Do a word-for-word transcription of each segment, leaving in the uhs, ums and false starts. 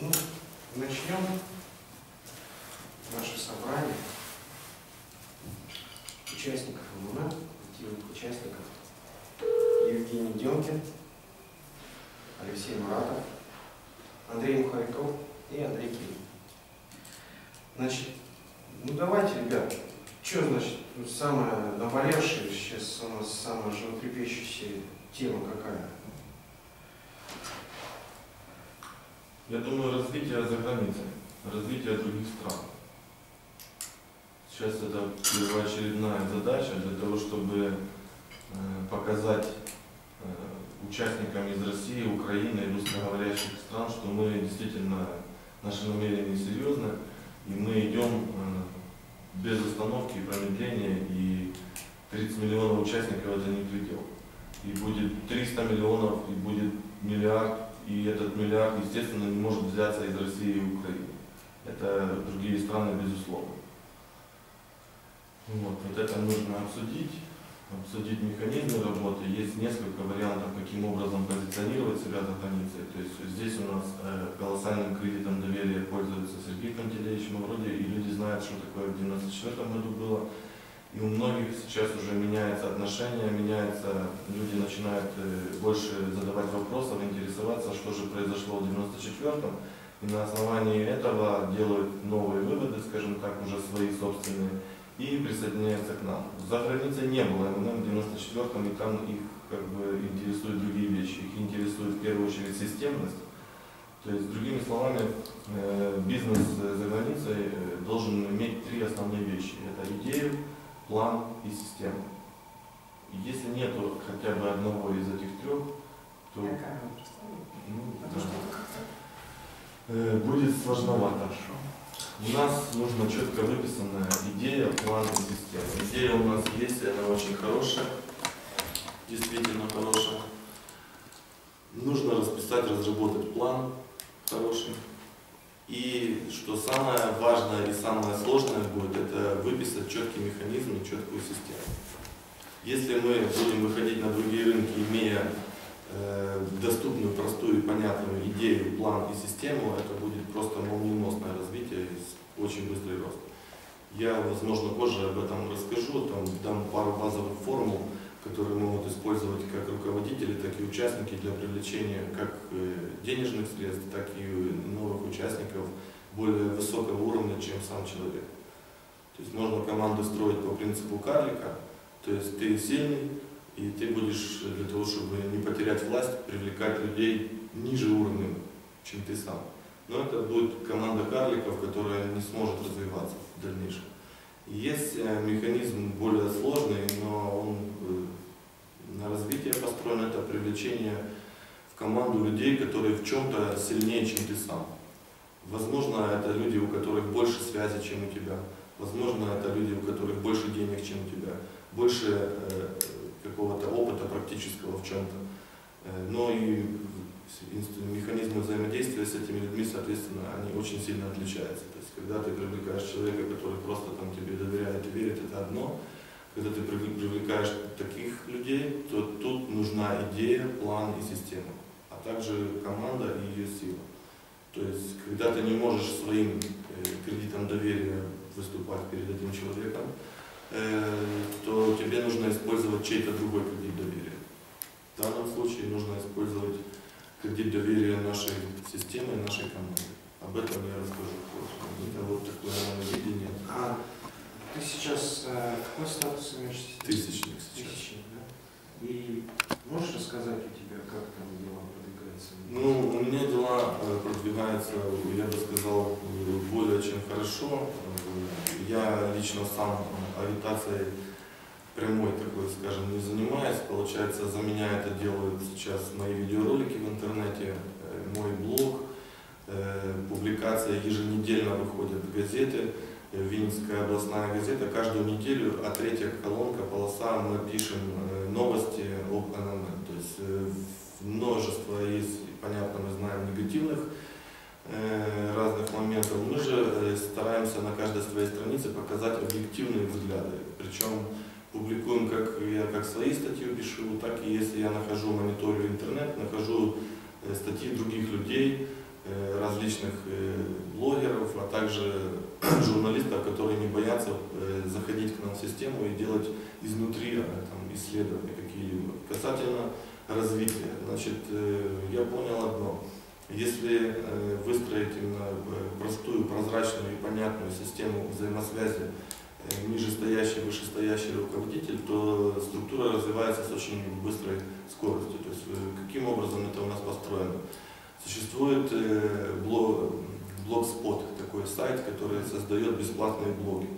Ну, начнем наше собрание участников МММ, активных участников. Евгений Демкин, Алексей Муратов, Андрей Мухайков и Андрей Ким. Значит, ну давайте, ребят, что значит, ну, самая наболевшая, сейчас у нас самая животрепещущая тема какая? Я думаю, развитие за границей, развитие других стран. Сейчас это первоочередная задача для того, чтобы показать участникам из России, Украины и русскоговорящих стран, что мы действительно, наши намерения серьезны, и мы идем без остановки и промедления, и тридцать миллионов участников это не предел. И будет триста миллионов, и будет миллиард, и этот миллиард, естественно, не может взяться из России и Украины. Это другие страны, безусловно. Вот, вот это нужно обсудить. Обсудить механизмы работы. Есть несколько вариантов, каким образом позиционировать себя за границей. То есть здесь у нас колоссальным кредитом доверия пользуется Сергей Пантелеевич, но вроде и люди знают, что такое в девяносто четвёртом году было. И у многих сейчас уже меняется отношение, меняется, люди начинают больше задавать вопросов, интересоваться, что же произошло в девяносто четвёртом. И на основании этого делают новые выводы, скажем так, уже свои собственные. И присоединяются к нам. За границей не было МММ в девяносто четвёртом, и там их как бы интересуют другие вещи. Их интересует в первую очередь системность. То есть, другими словами, бизнес за границей должен иметь три основные вещи. Это идею, план и систему. Если нет хотя бы одного из этих трех, то ну, да, будет сложновато. У нас нужна четко выписанная идея, план и система. Идея у нас есть, и она очень хорошая, действительно хорошая. Нужно расписать, разработать план хороший. И что самое важное и самое сложное будет, это выписать четкий механизм и четкую систему. Если мы будем выходить на другие рынки, имея э, доступную, простую и понятную идею, план и систему, это будет просто молниеносное развитие и очень быстрый рост. Я, возможно, позже об этом расскажу, там дам пару базовых формул, которые могут использовать как руководители, так и участники для привлечения как денежных средств, так и новых участников более высокого уровня, чем сам человек. То есть можно команду строить по принципу карлика, то есть ты сильный, и ты будешь для того, чтобы не потерять власть, привлекать людей ниже уровня, чем ты сам. Но это будет команда карликов, которая не сможет развиваться в дальнейшем. Есть механизм более сложный, но он на развитие построен, это привлечение в команду людей, которые в чем-то сильнее, чем ты сам. Возможно, это люди, у которых больше связи, чем у тебя. Возможно, это люди, у которых больше денег, чем у тебя. Больше какого-то опыта практического в чем-то. Но и механизмы взаимодействия с этими людьми, соответственно, они очень сильно отличаются. То есть, когда ты привлекаешь человека, который просто там тебе доверяет и верит, это одно. Когда ты привлекаешь таких людей, то тут нужна идея, план и система, а также команда и ее сила. То есть, когда ты не можешь своим кредитом доверия выступать перед этим человеком, то тебе нужно использовать чей-то другой кредит доверия. В данном случае нужно использовать кредит доверия нашей системы и нашей команды. Об этом я расскажу позже. Это вот такое видение. А ты сейчас э, какой статус имеешь? Тысячник сейчас. Тысячник, да? И можешь рассказать у тебя, как там дела продвигаются? Ну, у меня дела продвигаются, я бы сказал, более чем хорошо. Я лично сам агитацией прямой такой, скажем, не занимаюсь. Получается, за меня это делают сейчас мои видеоролики в интернете, мой блог, публикации еженедельно выходят в газеты. Винницкая областная газета. Каждую неделю, а третья колонка, полоса, мы пишем новости об МММ. То есть множество есть, понятно, мы знаем, негативных разных моментов. Мы же стараемся на каждой своей странице показать объективные взгляды. Причем публикуем, как я как свои статьи пишу, так и если я нахожу, мониторю интернет, нахожу статьи других людей, различных различных блогеров, а также журналистов, которые не боятся заходить к нам в систему и делать изнутри там, исследования какие-либо. Касательно развития, значит, я понял одно. Если выстроить именно простую, прозрачную и понятную систему взаимосвязи нижестоящий, вышестоящий руководитель, то структура развивается с очень быстрой скоростью. То есть каким образом это у нас построено? Существует блог, Блогспот, такой сайт, который создает бесплатные блоги.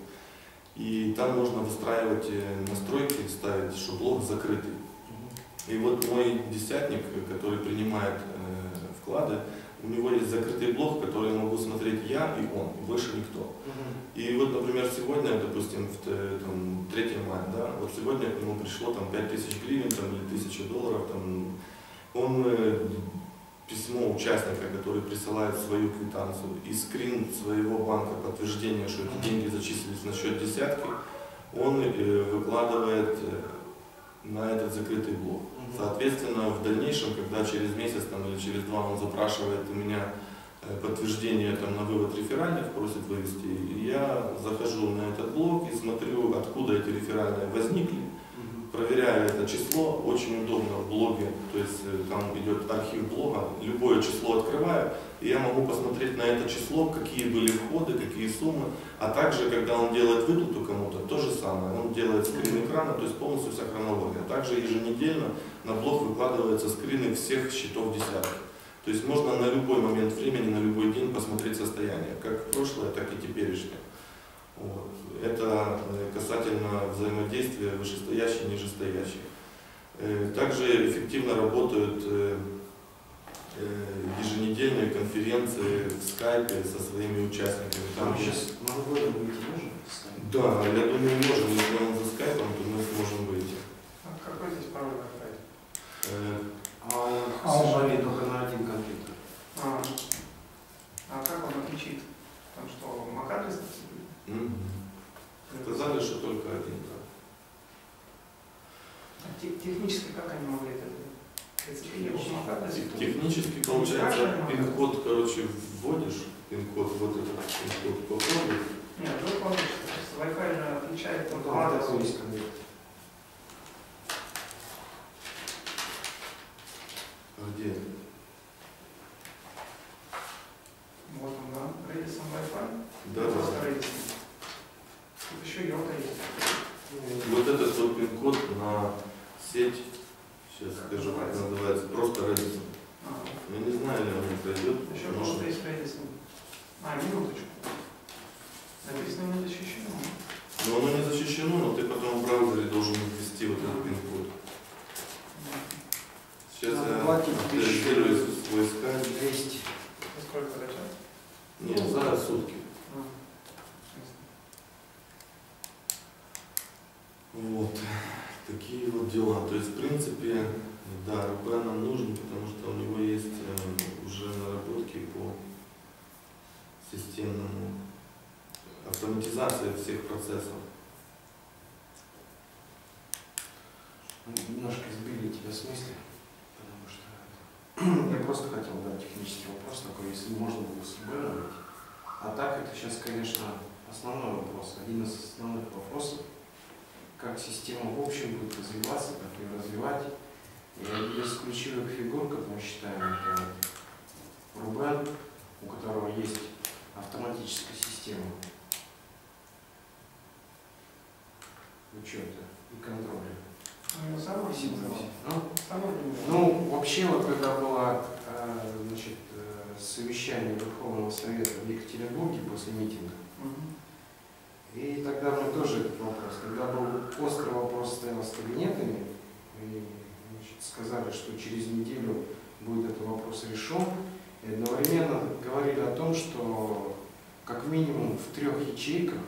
И там можно выстраивать настройки, ставить, что блог закрытый. И вот мой десятник, который принимает вклады, у него есть закрытый блог, который могу смотреть я и он, и больше никто. Uh-huh. И вот, например, сегодня, допустим, в, там, третьего мая, да, вот сегодня к нему пришло там, пять тысяч гривен там, или тысяча долларов. Там, он э, письмо участника, который присылает свою квитанцию и скрин своего банка, подтверждение, что эти деньги зачислились на счет десятки, он э, выкладывает э, на этот закрытый блог. Соответственно, в дальнейшем, когда через месяц там, или через два он запрашивает у меня подтверждение там, на вывод реферальных, просит вывести, и я захожу на этот блог и смотрю, откуда эти реферальные возникли, Mm-hmm. проверяю это число, очень удобно в блоге, то есть там идет архив блога, любое число открываю, и я могу посмотреть на это число, какие были входы, какие суммы, а также, когда он делает выплату кому-то, то же самое, он делает скрин экрана, то есть полностью вся хронология, также еженедельно на блог выкладываются скрины всех счетов десятки. То есть можно на любой момент времени, на любой день посмотреть состояние, как прошлое, так и теперешнее. Вот. Это касательно взаимодействия вышестоящих и нижестоящих. Также эффективно работают еженедельные конференции в скайпе со своими участниками. Там сейчас могу выйти, можем? Да, я думаю, можем, если он за скайпом, то мы сможем выйти. А какой здесь пароль на скайпе? А, к сожалению, только на один компьютер. А, а как он отличит? Там что, макадрес? Mm-hmm. Сказали, что только один, да. А тех, технически как они могли это делать? Технически получается, пин-код, короче, вводишь, пин-код, вот этот пин-код попробуешь. Нет, только он Wi-Fi отличает только адрес. Где? Вот он, да, Радиссон Wi-Fi. Да, да. Тут еще йота есть. Вот этот вот пин-код на сеть. Сейчас скажу, как называется. Просто Радиссон. А. Я не знаю, ли он не пройдет. Еще может есть Радиссон. А, минуточку. Написано не защищено. Но оно не защищено, но ты потом в браузере должен ввести вот этот пин-код. Сейчас надо я тестирую свой скайп. двести. За сколько за час? Нет, за сутки. А. Вот. Такие вот дела. То есть, в принципе, да, Рубен нам нужен, потому что у него есть э, уже наработки по системному автоматизации всех процессов. Немножко сбили тебя с мысли, потому что я просто хотел задать технический вопрос такой, если можно было с собой говорить. А так это сейчас, конечно, основной вопрос, один из основных вопросов. Как система в общем будет развиваться, как ее развивать. И из ключевых фигур, как мы считаем, это Рубен, у которого есть автоматическая система учета и контроля. Ну, самого самого. Ну, вообще, вот когда было значит, совещание Верховного Совета в Екатеринбурге после митинга, и тогда мы тоже этот вопрос, когда был острый вопрос стоял с кабинетами, и, значит, сказали, что через неделю будет этот вопрос решен, и одновременно говорили о том, что как минимум в трех ячейках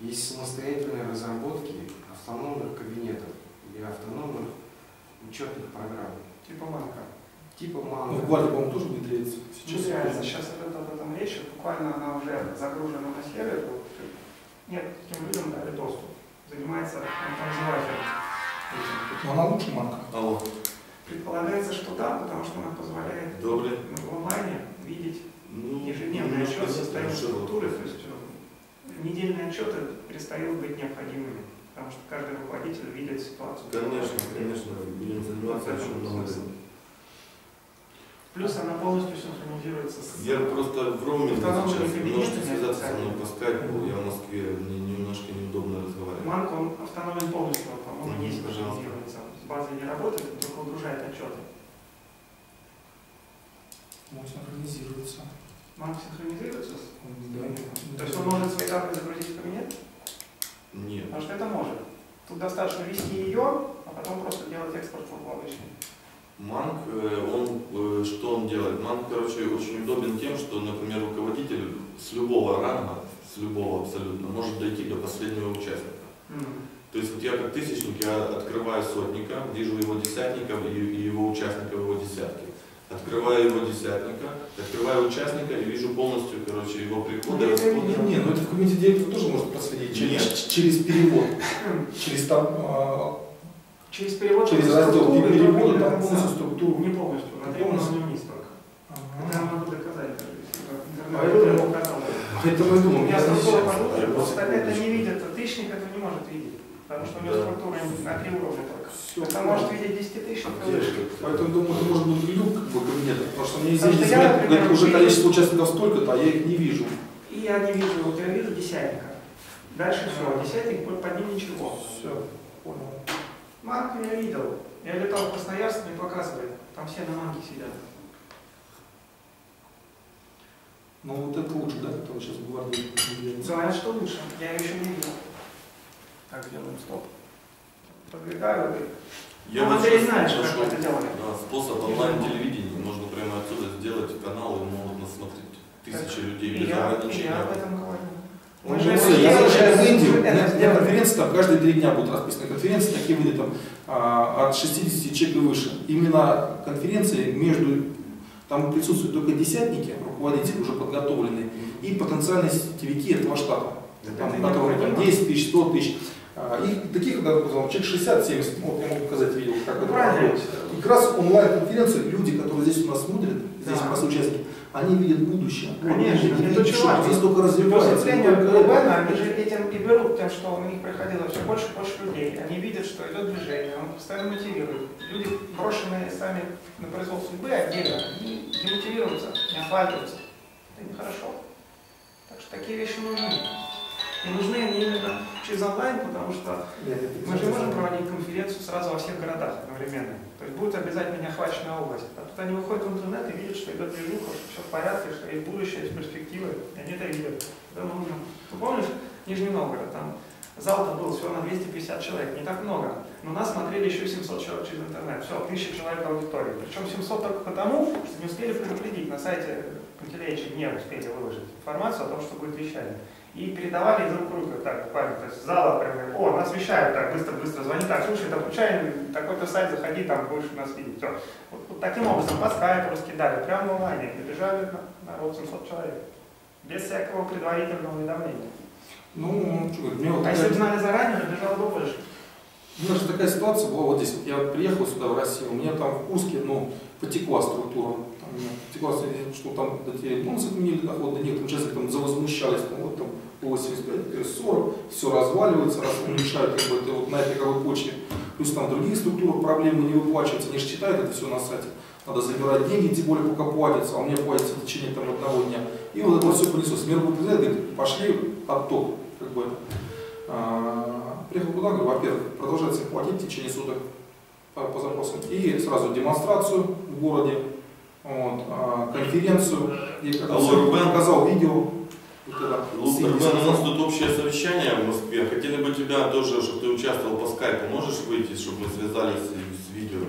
есть самостоятельные разработки автономных кабинетов и автономных учетных программ. Типа Манка. Типа Манка. Ну, в Гвардии, по-моему, тоже внедряется. Сейчас, ну, сейчас об этом речь, буквально она уже загружена на сервер. Нет, таким людям дали доступ. Занимается обозревателем. Но она лучше Манка. Алло. Предполагается, что да, потому что она позволяет Добрый. В онлайне видеть. Ну, структуры, то есть недельные отчеты перестают быть необходимыми, потому что каждый руководитель видит ситуацию. Конечно, конечно, будем заниматься очень много. Плюс она полностью синхронизируется с... Я просто в роуминге сейчас немножко связаться со мной по скайпу, я в Москве, мне немножко неудобно разговаривать. Манк, он автономен полностью, по-моему, не синхронизируется. С базой не работает, только угружает отчеты. Он синхронизируется. Манк синхронизируется? Да. То есть он может свои данные загрузить в кабинет? Нет. Потому что это может. Тут достаточно ввести ее, а потом просто делать экспорт в облачный. Манк, он, что он делает? Манк, короче, очень удобен тем, что, например, руководитель с любого ранга, с любого абсолютно, может дойти до последнего участника. Mm-hmm. То есть вот я как тысячник, я открываю сотника, вижу его десятников и, и его участников, его десятки. Открываю его десятника, открываю участника и вижу полностью, короче, его приходы, расходы. Нет, нет, нет, ну это в комменте директор тоже может проследить через, через перевод, через там... Через перевод, через раздел не перевода, там полностью структуру. Не полностью, на требованную вниз только. Когда надо доказать, как интернет его указал. Поэтому я думал, я структуру подумал, просто это не видит, тысячник это не может видеть. Потому что у него структура на три уровня только. Это может видеть десятитысячник. Поэтому думаю, это может быть люк в кабинетах, потому что мне здесь уже количество участников столько-то, а я их не вижу. И я не вижу, вот я вижу десятника. Дальше все, десятник, под ним ничего. Все, понял. Манк меня видел. Я летал в Красноярск, мне показывает. Там все на манке сидят. Ну вот это лучше, да, который сейчас в Гвардии делает? Да, а что лучше? Я еще не видел. Так, делаем стоп. Подвигаю. Я вот здесь знаю, что это делали. Да, способ онлайн-телевидения. Можно прямо отсюда сделать канал, и могут нас смотреть тысячи людей. И я, и я об этом говорю. Мы же я возвращаюсь в Индию, на конференции там каждые три дня будут расписаны конференции, такие были там а, от шестидесяти человек и выше. Именно конференции между, там присутствуют только десятники, руководители уже подготовленные, и потенциальные сетевики этого штата, которые там десять тысяч, сто тысяч. А, и таких, когда человек шестьдесят-семьдесят, вот я могу показать видео, как это проходит. И как раз онлайн-конференции, люди, которые здесь у нас смотрят, здесь у нас участники, они видят будущее. Конечно, вот, это человек. Здесь только развивается. Глобально они же этим и берут тем, что у них приходило все больше и больше людей. Они видят, что идет движение, он постоянно мотивирует. Люди, брошенные сами на произвол судьбы отдельно, они не мотивируются, не отваливаются. Это нехорошо. Так что такие вещи нужны. И нужны они именно через онлайн, потому что мы же можем проводить конференцию сразу во всех городах одновременно. То есть будет обязательно неохваченная область. А тут они выходят в интернет и видят, что идет движуха, что все в порядке, что есть будущее, есть перспективы. И они это видят. Это нужно. Ты помнишь Нижний Новгород? Там зал-то был всего на двести пятьдесят человек, не так много. Но нас смотрели еще семьсот человек через интернет. Все, тысяча человек аудитории. Причем семьсот только потому, что не успели предупредить. На сайте Пантелеевича не успели выложить информацию о том, что будет вещание. И передавали из рук в руку, так, память, то есть зала прям, о, нас вещают, так, быстро-быстро звони, так, слушай, там, включай, такой-то сайт, заходи, там, будешь нас видеть, все. Вот, вот таким образом по скайпу раскидали, прямо в онлайне, прибежали народ семьсот человек, без всякого предварительного уведомления. Ну, что говорит, мне вот... А если бы знали заранее, прибежало бы больше. У меня же такая ситуация была вот здесь, я приехал сюда, в Россию, у меня там в Курске, ну, потекла структура. Что там эти бонусы отменили, доходы некоторым участникам завозмущались, там, вот там по восемьдесят пять сорок, все разваливается, раз уменьшают как бы, это, вот, на этой игровой почве. Плюс там другие структуры проблемы не выплачиваются, они же читают это все на сайте. Надо забирать деньги, тем более пока платится, а у меня платится в течение там, одного дня. И вот это все понеслось. Мировой президент говорит, пошли отток. Как бы, а, приехал куда, говорю, во-первых, продолжается платить в течение суток по, по запросам. И сразу демонстрацию в городе. Вот, а, конференцию, и как Рубен показал видео. Вот Рубен, у нас тут общее совещание в Москве. Хотели бы тебя тоже, чтобы ты участвовал по скайпу. Можешь выйти, чтобы мы связались с, с видео? Да,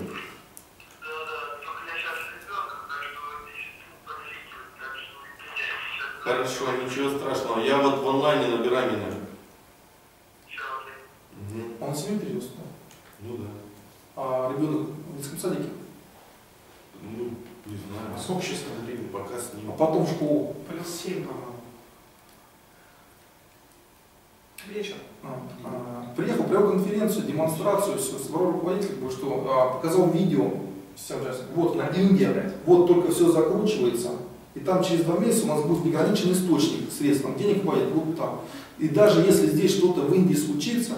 да, только я сейчас ребенок, так что так что меня сейчас. Хорошо, ничего страшного. Я вот в онлайне набираю меня. Угу. Он семью перевез, да? Ну да. А ребенок в детском садике? Ну, не знаю. С обществом времени пока с ним. А потом в школу. Плюс семь, по-моему. Вечер. А, а, приехал, провел конференцию, демонстрацию, все, собрал руководитель, потому что а, показал видео. Сейчас, сейчас. Вот на Индии, вот только все закручивается. И там через два месяца у нас будет неограничен источник средств, там денег хватит, вот там. И даже если здесь что-то в Индии случится,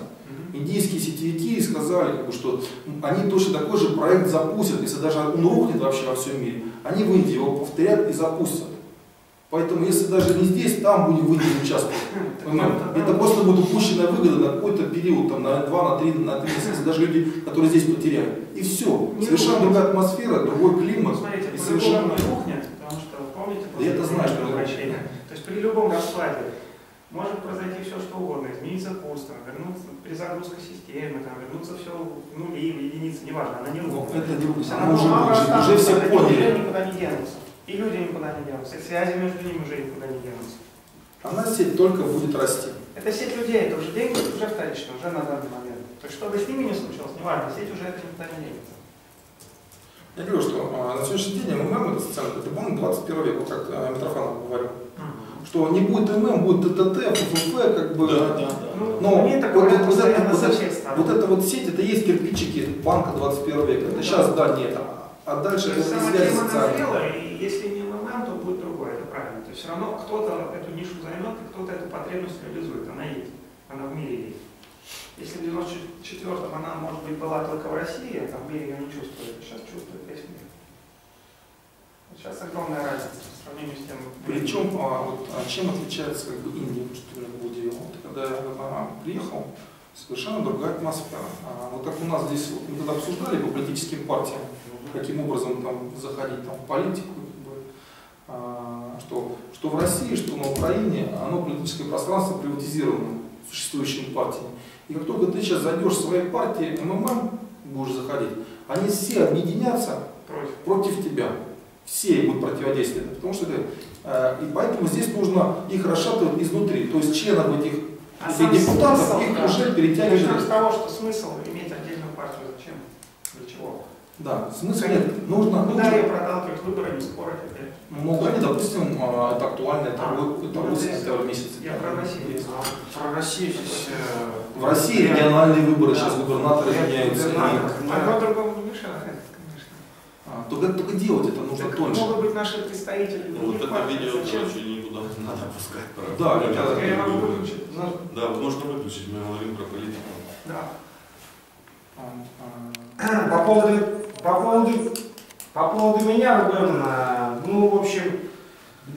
индийские сетевики сказали, что они точно такой же проект запустят, если даже он рухнет вообще во всем мире, они в Индии его повторят и запустят. Поэтому если даже не здесь, там будет выделен участок. Это просто будет упущенная выгода на какой-то период, там, на два, на три, на три месяца, даже люди, которые здесь потеряют. И все. Совершенно другая атмосфера, другой климат. Смотрите, и совершенно рухнет, потому что, помните, после это знаю, что возвращения. То есть при любом раскладе может произойти все, что угодно, изменится курс, там, вернуться перезагрузка системы, там, вернуться все в нули, в единицы, неважно, она не лопнет. Это она уже, она уже, уже все поняли. Никуда не денутся. И люди никуда не денутся, и связи между ними уже никуда не денутся. Она сеть только будет расти. Это сеть людей, это уже деньги, это уже вторично, уже на данный момент. То есть, что бы с ними не случилось, неважно, сеть уже это никуда не денется. Я говорю, что а, на сегодняшний день МММ это социальный банк двадцать первого века, как а, Митрофанов говорил. Mm-hmm. Что не будет МММ, будет ТТТ, ФФП, как бы. Да, да, да. Ну, но вот, это, вот, это, вот эта вот сеть, это есть кирпичики банка двадцать первого века. Это да. Сейчас, да, нет. А далье это связь социальная. И если не МММ, то будет другое, это правильно. То есть все равно кто-то эту нишу займет, и кто-то эту потребность реализует. Она есть, она в мире есть. Если в девяносто четвёртом она, может быть, была только в России, а в мире ее не чувствует, сейчас чувствует весь мир. Сейчас огромная разница по сравнению с тем... Причем, а, вот, а чем отличается как бы, Индия, что меня удивило? Вот, когда я а, приехал, совершенно другая атмосфера. А, вот как у нас здесь, вот, мы тогда обсуждали по политическим партиям, каким образом там, заходить там, в политику, как бы, а, что, что в России, что на Украине, оно политическое пространство приватизировано существующими партиями. И как только ты сейчас зайдешь в своей партии МММ, будешь заходить, они все объединятся против, против тебя. Все будут противодействовать. Потому что ты, э, и поэтому здесь нужно их расшатывать изнутри. То есть членов этих а депутатов смысл, их да. уже перетягивать. Начнем с того, что смысл иметь отдельную партию. Зачем? Для чего? Да, смысл нет. Нужно, нужно... Далее проталкивать выборы, не спорить. Ну, да, допустим, это актуально, это восемь месяц. Я про Россию. Про Россию сейчас... В России региональные выборы, да. Сейчас губернаторы меняются. Одно другому не мешает, конечно. Только, только делать это нужно так тоньше. Могут быть наши представители. Ну, вот это видео короче никуда надо пускать. Да, да, я могу выключить. Да, можно выключить, мы говорим про политику. Да. По поводу... По поводу... По поводу меня, Рубен, ну, в общем,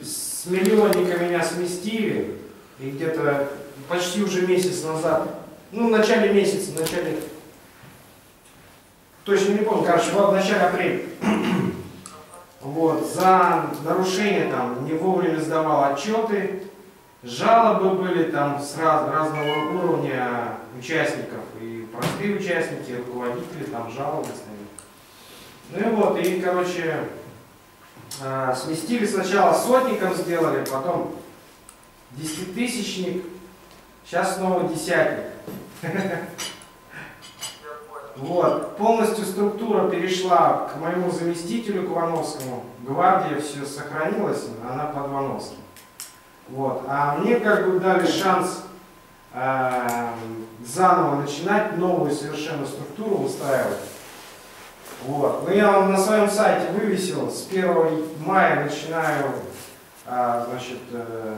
с миллионника меня сместили, и где-то почти уже месяц назад, ну, в начале месяца, в начале, точно не помню, короче, в начале апреля, вот, за нарушение, там, не вовремя сдавал отчеты, жалобы были, там, с раз, разного уровня участников, и простые участники, и руководители, там, жалобы стоят. Ну и вот, и, короче, э, сместили сначала сотником, сделали, потом десятитысячник, сейчас снова десятник. Вот, полностью структура перешла к моему заместителю, к Ивановскому. Гвардия все сохранилась, она под Ивановским. Вот, а мне как бы дали шанс э, заново начинать, новую совершенно структуру выстраивать. Вот. Ну, я на своем сайте вывесил, с первого мая начинаю, а, значит, э,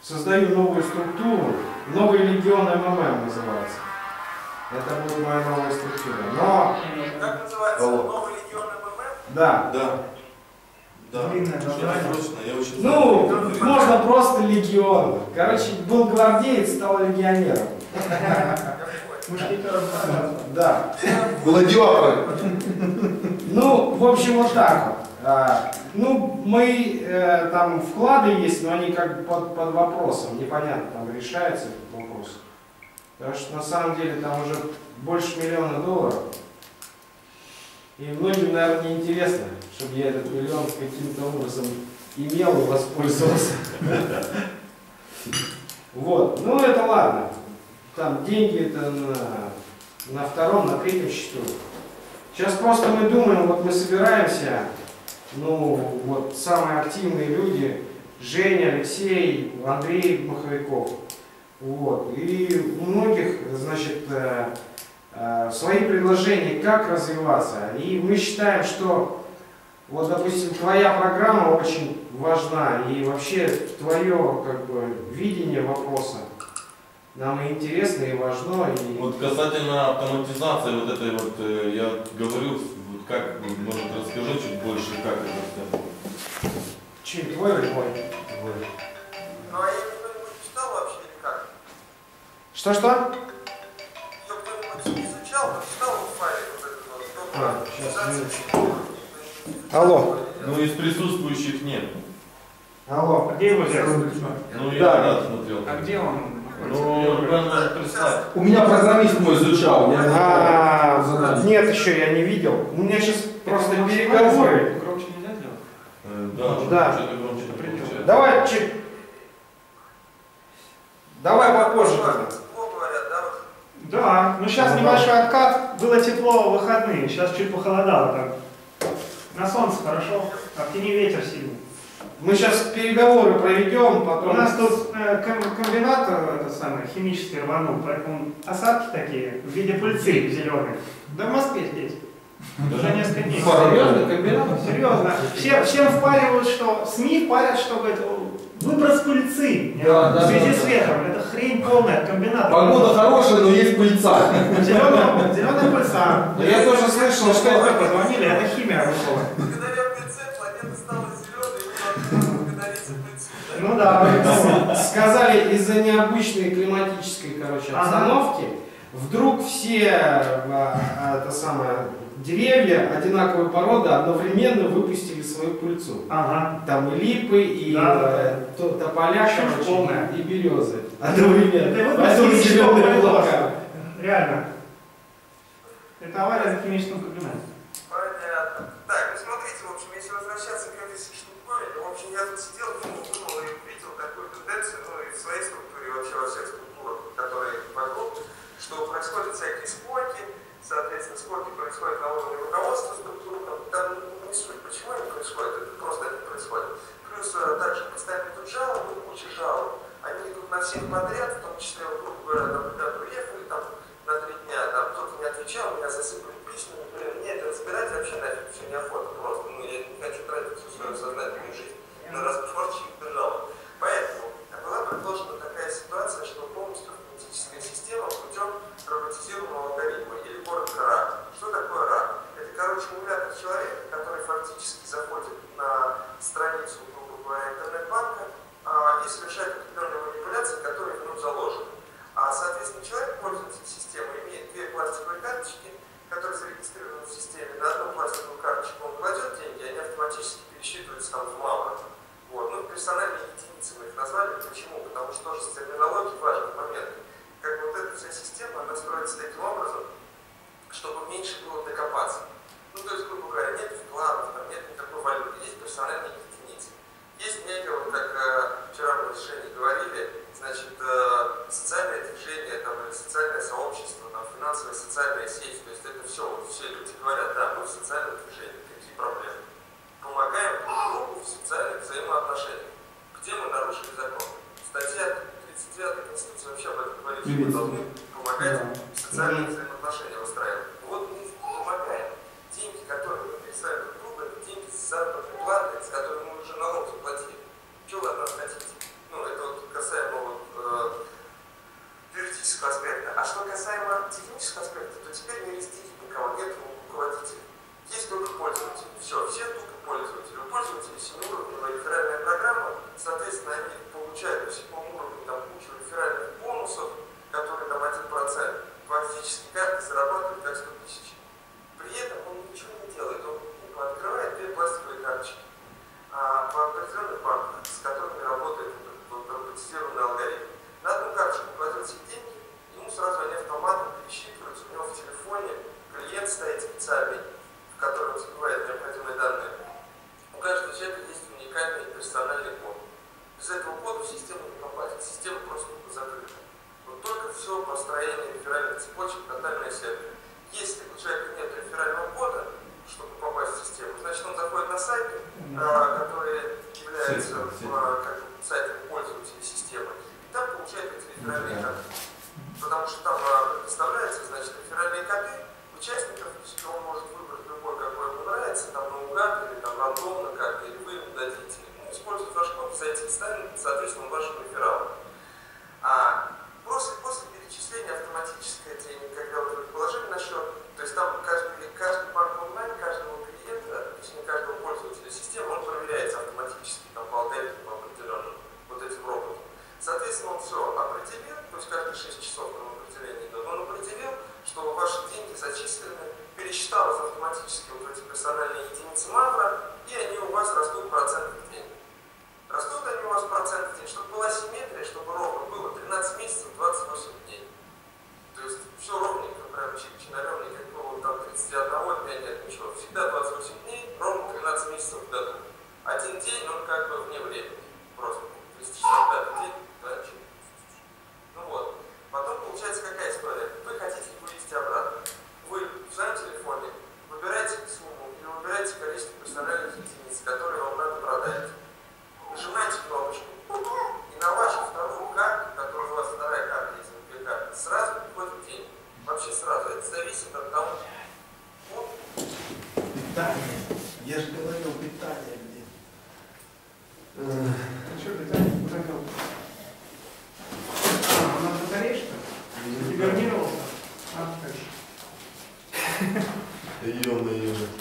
создаю новую структуру, новый легион МММ называется. Это будет моя новая структура. Но... Как называется? О. Новый легион МММ? Да. Да. Да. Длинное название. Ну, знаю. Можно просто легион. Короче, был гвардеец, стал легионером. Мушкетером. Да. Гладиаторы. Ну, в общем, вот так вот. Ну, мои э, там вклады есть, но они как бы под, под вопросом. Непонятно, там решается этот вопрос. Потому что на самом деле там уже больше миллиона долларов. И многим, наверное, неинтересно, чтобы я этот миллион каким-то образом имел и воспользовался. Вот. Ну, это ладно. Там деньги это на, на втором, на третьем счету. Сейчас просто мы думаем, вот мы собираемся, ну вот самые активные люди, Женя, Алексей, Андрей Мухайков. Вот. И у многих, значит, свои предложения, как развиваться. И мы считаем, что Вот, допустим, твоя программа очень важна, и вообще твое, как бы, видение вопроса нам и интересно, и важно. И... Вот касательно автоматизации, вот этой вот, я говорю, как, может, расскажи чуть больше, как это все. Чей, твой или мой? Твой. Ну, а я кто-нибудь читал вообще, или как? Что-что? Я кто-нибудь не изучал, но читал в файле вот этот вот. А, сейчас. Алло. Ну, из присутствующих нет. Алло. А где его взял? Ну, я да. смотрел. А где он? Ну, Рубен может прислать. У меня программист мой изучал. Я... А -а -а. Нет, еще я не видел. У меня сейчас просто переговоры. Громче нельзя делать? Да. да. да. Давай, чик. Давай попозже. Да, ну сейчас небольшой откат. Было тепло в выходные, сейчас чуть похолодало так. На солнце хорошо, а в тени ветер сильный. Мы сейчас переговоры проведем, потом... У нас тут э, комбинат это самое, химический рванул, поэтому осадки такие в виде пыльцы зеленые. Да в Москве здесь. Уже несколько дней. Серьезно, комбинат? Серьезно. Все, всем впаривают, что СМИ впарят, что говорят, выброс пыльцы да, в да, связи да, с ветром. Да. Это хрень полная, комбинат. Погода хорошая, но есть пыльца. Зеленая, зеленая пыльца. Но я тоже слышал, что это позвонили, это химия вышла. Благодаря пыльце планета стала зеленой, благодаря пыльцу. Ну да, сказали, из-за необычной климатической, короче, обстановки, вдруг все это самое... Деревья одинаковой породы одновременно выпустили свою пыльцу. Ага. Там и липы, и да, да. тополя, полная, и березы. Одновременно. Да, да, Поэтому зеленые облака. Реально. Это авария на химическом комбинате. Понятно. Так, ну смотрите, в общем, если возвращаться к этой штуковине, в общем, я тут сидел, думал, думал и увидел такую тенденцию, ну и в своей структуре, вообще во всех структурах, которые вокруг, что происходят всякие спорки. Соответственно, сколько происходит на уровне руководства структуры, там не суть, почему это происходит, это просто это происходит. Плюс также представители тут жалобы, куча жалоб, они идут на всех подряд, в том числе, грубо говоря, там, ребята уехали там, на три дня, там кто-то не отвечал, меня засыпали письма, например, мне это разбирать вообще нафиг, все неохота, просто, ну, я не хочу тратить всю свою сознательную жизнь на разборчик жалоб. Поэтому была предложена такая ситуация, что полностью автоматическая система путем роботизированного алгоритма или коротко РА. Что такое РА? Это, короче, эмулятор человека, который фактически заходит на страницу, грубо говоря, интернет-банка а, и совершает определенные манипуляции, которые в нем заложены. А, соответственно, человек, пользователь системы, имеет две пластиковые карточки, которые зарегистрированы в системе. На одну пластиковую карточку он кладет деньги, они автоматически пересчитываются там в лаврах. Вот. Ну, персональные единицы мы их назвали. Почему? Потому что тоже с терминологией важный момент. Как бы вот эта вся система, она строится таким образом, чтобы меньше было докопаться. Ну, то есть, грубо говоря, нет вкладов, там нет никакой валюты, есть персональные единицы. Есть некое, вот как вчера мы в решении говорили, значит, социальное движение, там, или социальное сообщество, там, финансовая социальная сеть. То есть это все, вот, все люди говорят, да, мы в социальном движении, какие проблемы. Помогаем друг другу в социальных взаимоотношениях, где мы нарушили закон. Статья тридцать девятая Конституции вообще об этом говорит, что мы должны помогать в социальных взаимоотношениях выстраивать. Вот мы помогаем. Деньги, которые мы переставим друг другу, это деньги с заработной платы, с которыми мы уже налог заплатили. Чего вы от нас хотите? Ну, это вот касаемо вот, э, юридического аспекта. А что касаемо технического аспекта, то теперь не растить никого, нет руководителя. Есть только пользователи. Все, все только пользователи. У пользователей семиуровневая реферальная программа, соответственно, они получают на седьмом уровне там, кучу реферальных бонусов, которые там один процент. Фактически каждый зарабатывает как сто тысяч. При этом он ничего не делает, он открывает две пластиковые карточки а, по определенным банкам, с которыми работает роботизированный алгоритм. На одну карточку кладет все деньги, ему сразу они автоматом пересчитываются, у него в телефоне клиент стоит специальный, в котором забывает необходимые данные. У каждого человека есть уникальный персональный код. Без этого кода в систему не попадет, система просто закрыта. Вот только все построение реферальных цепочек, тотальная сервис. Если у человека нет реферального кода, чтобы попасть в систему, значит он заходит на сайты, которые являются сайтом пользователей системы, и там получает эти реферальные коды. Потому что там предоставляются, значит, реферальные коды участников, он может выбрать любой, какой ему нравится, там наугад или там представлен, соответственно, вашему рефералу. А после, после перечисления автоматическое денег, когда вы положили на счет, то есть там каждый, каждый банк онлайн, каждого клиента, точнее каждого пользователя системы, он проверяется автоматически, там по алгоритму определенным, вот этим роботом. Соответственно, он все определил, то есть каждые шесть часов там определение идет, он определил, что ваши деньги зачислены, пересчиталось автоматически вот эти персональные единицы макро, и они у вас растут процент в день. Растут они у вас процент в день, чтобы была симметрия, чтобы ровно было тринадцать месяцев, двадцать восемь дней. То есть все ровненько, прям чик-чинарем, никакого там тридцати одного дня нет, ничего. Всегда двадцать восемь дней, ровно тринадцать месяцев в году. Один день, он как бы вне времени, просто триста шестьдесят пятый день. Ну вот. Потом получается какая история? Вы хотите вывести обратно. Вы в своем телефоне выбираете сумму или выбираете количество персональных единиц, которые вам надо продать. Нажимаете кнопочку, и на вашу вторую карту, которая у вас вторая карта, если вы две карты, сразу приходит деньги. Вообще сразу. Это зависит от того. Вот. Питание. Я же говорил, питание где? Ну что, питание?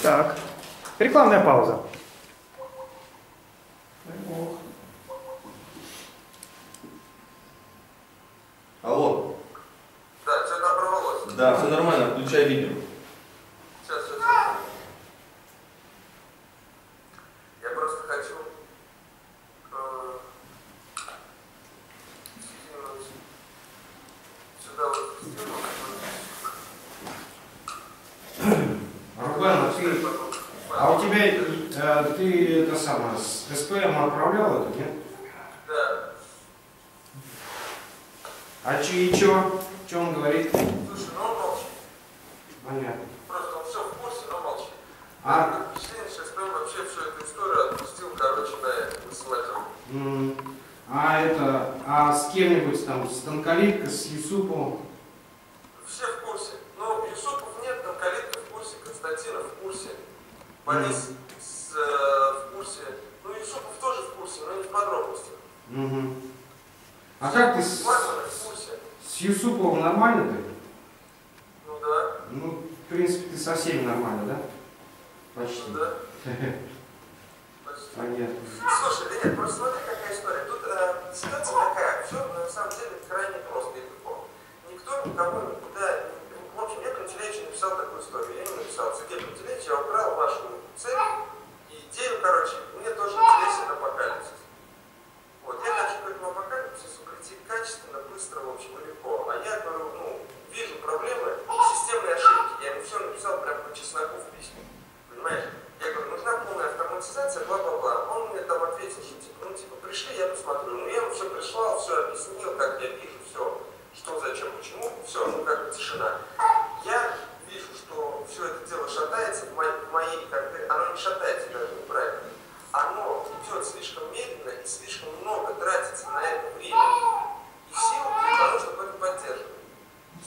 Так, рекламная пауза. Алло. Да, что-то оборвалось. Да, все нормально, включай видео. Сейчас, сейчас. Я просто хочу... Сюда вот сделать. А у тебя э, ты это самое с СПМ отправлял это, нет? Да. А че и че? Че он говорит? Слушай, ну он молчит. Понятно. Просто он все в курсе, но молчит. А? Впечатление, что СПМ вообще всю эту историю отпустил, короче, на высылатель. А это, а с кем-нибудь там, с Танколиткой, с Юсуповым? Все в курсе. Но Юсупов нет, Танколитка в курсе, Константинов в курсе. Борис с, э, в курсе. Ну и Шуков тоже в курсе, но не в подробностях. Угу. А как ты с, с Юсуповым нормально ты? Ну да. Ну, в принципе, ты со всеми нормально, да? Почти. Ну, да. Почти. Понятно. Слушай, да нет, просто смотри, какая история. Тут э, ситуация такая, все на самом деле крайне просто и легко. Никто никого никуда. В общем, я Пантелеевич написал такую историю. Я не написал. Сергей Пантелеевич, я украл вашу цель и идею, короче, мне тоже интересен апокалипсис. Вот, я хочу к этому апокалипсису прийти качественно, быстро, в общем, и легко. А я говорю, ну, вижу проблемы, системные ошибки. Я ему все написал прям по чесноку в письме. Понимаешь? Я говорю, нужна полная автоматизация, бла-бла-бла. Он мне там ответил, что типа, ну, типа, пришли, я посмотрю. Ну, я ему все прислал, все объяснил, как я вижу, все. Что, зачем, почему, все, ну как бы тишина. Я вижу, что все это дело шатается, в моей, в моей как бы, оно не шатается, даже неправильно. Оно идет слишком медленно и слишком много тратится на это время и сил для того, чтобы это поддерживать.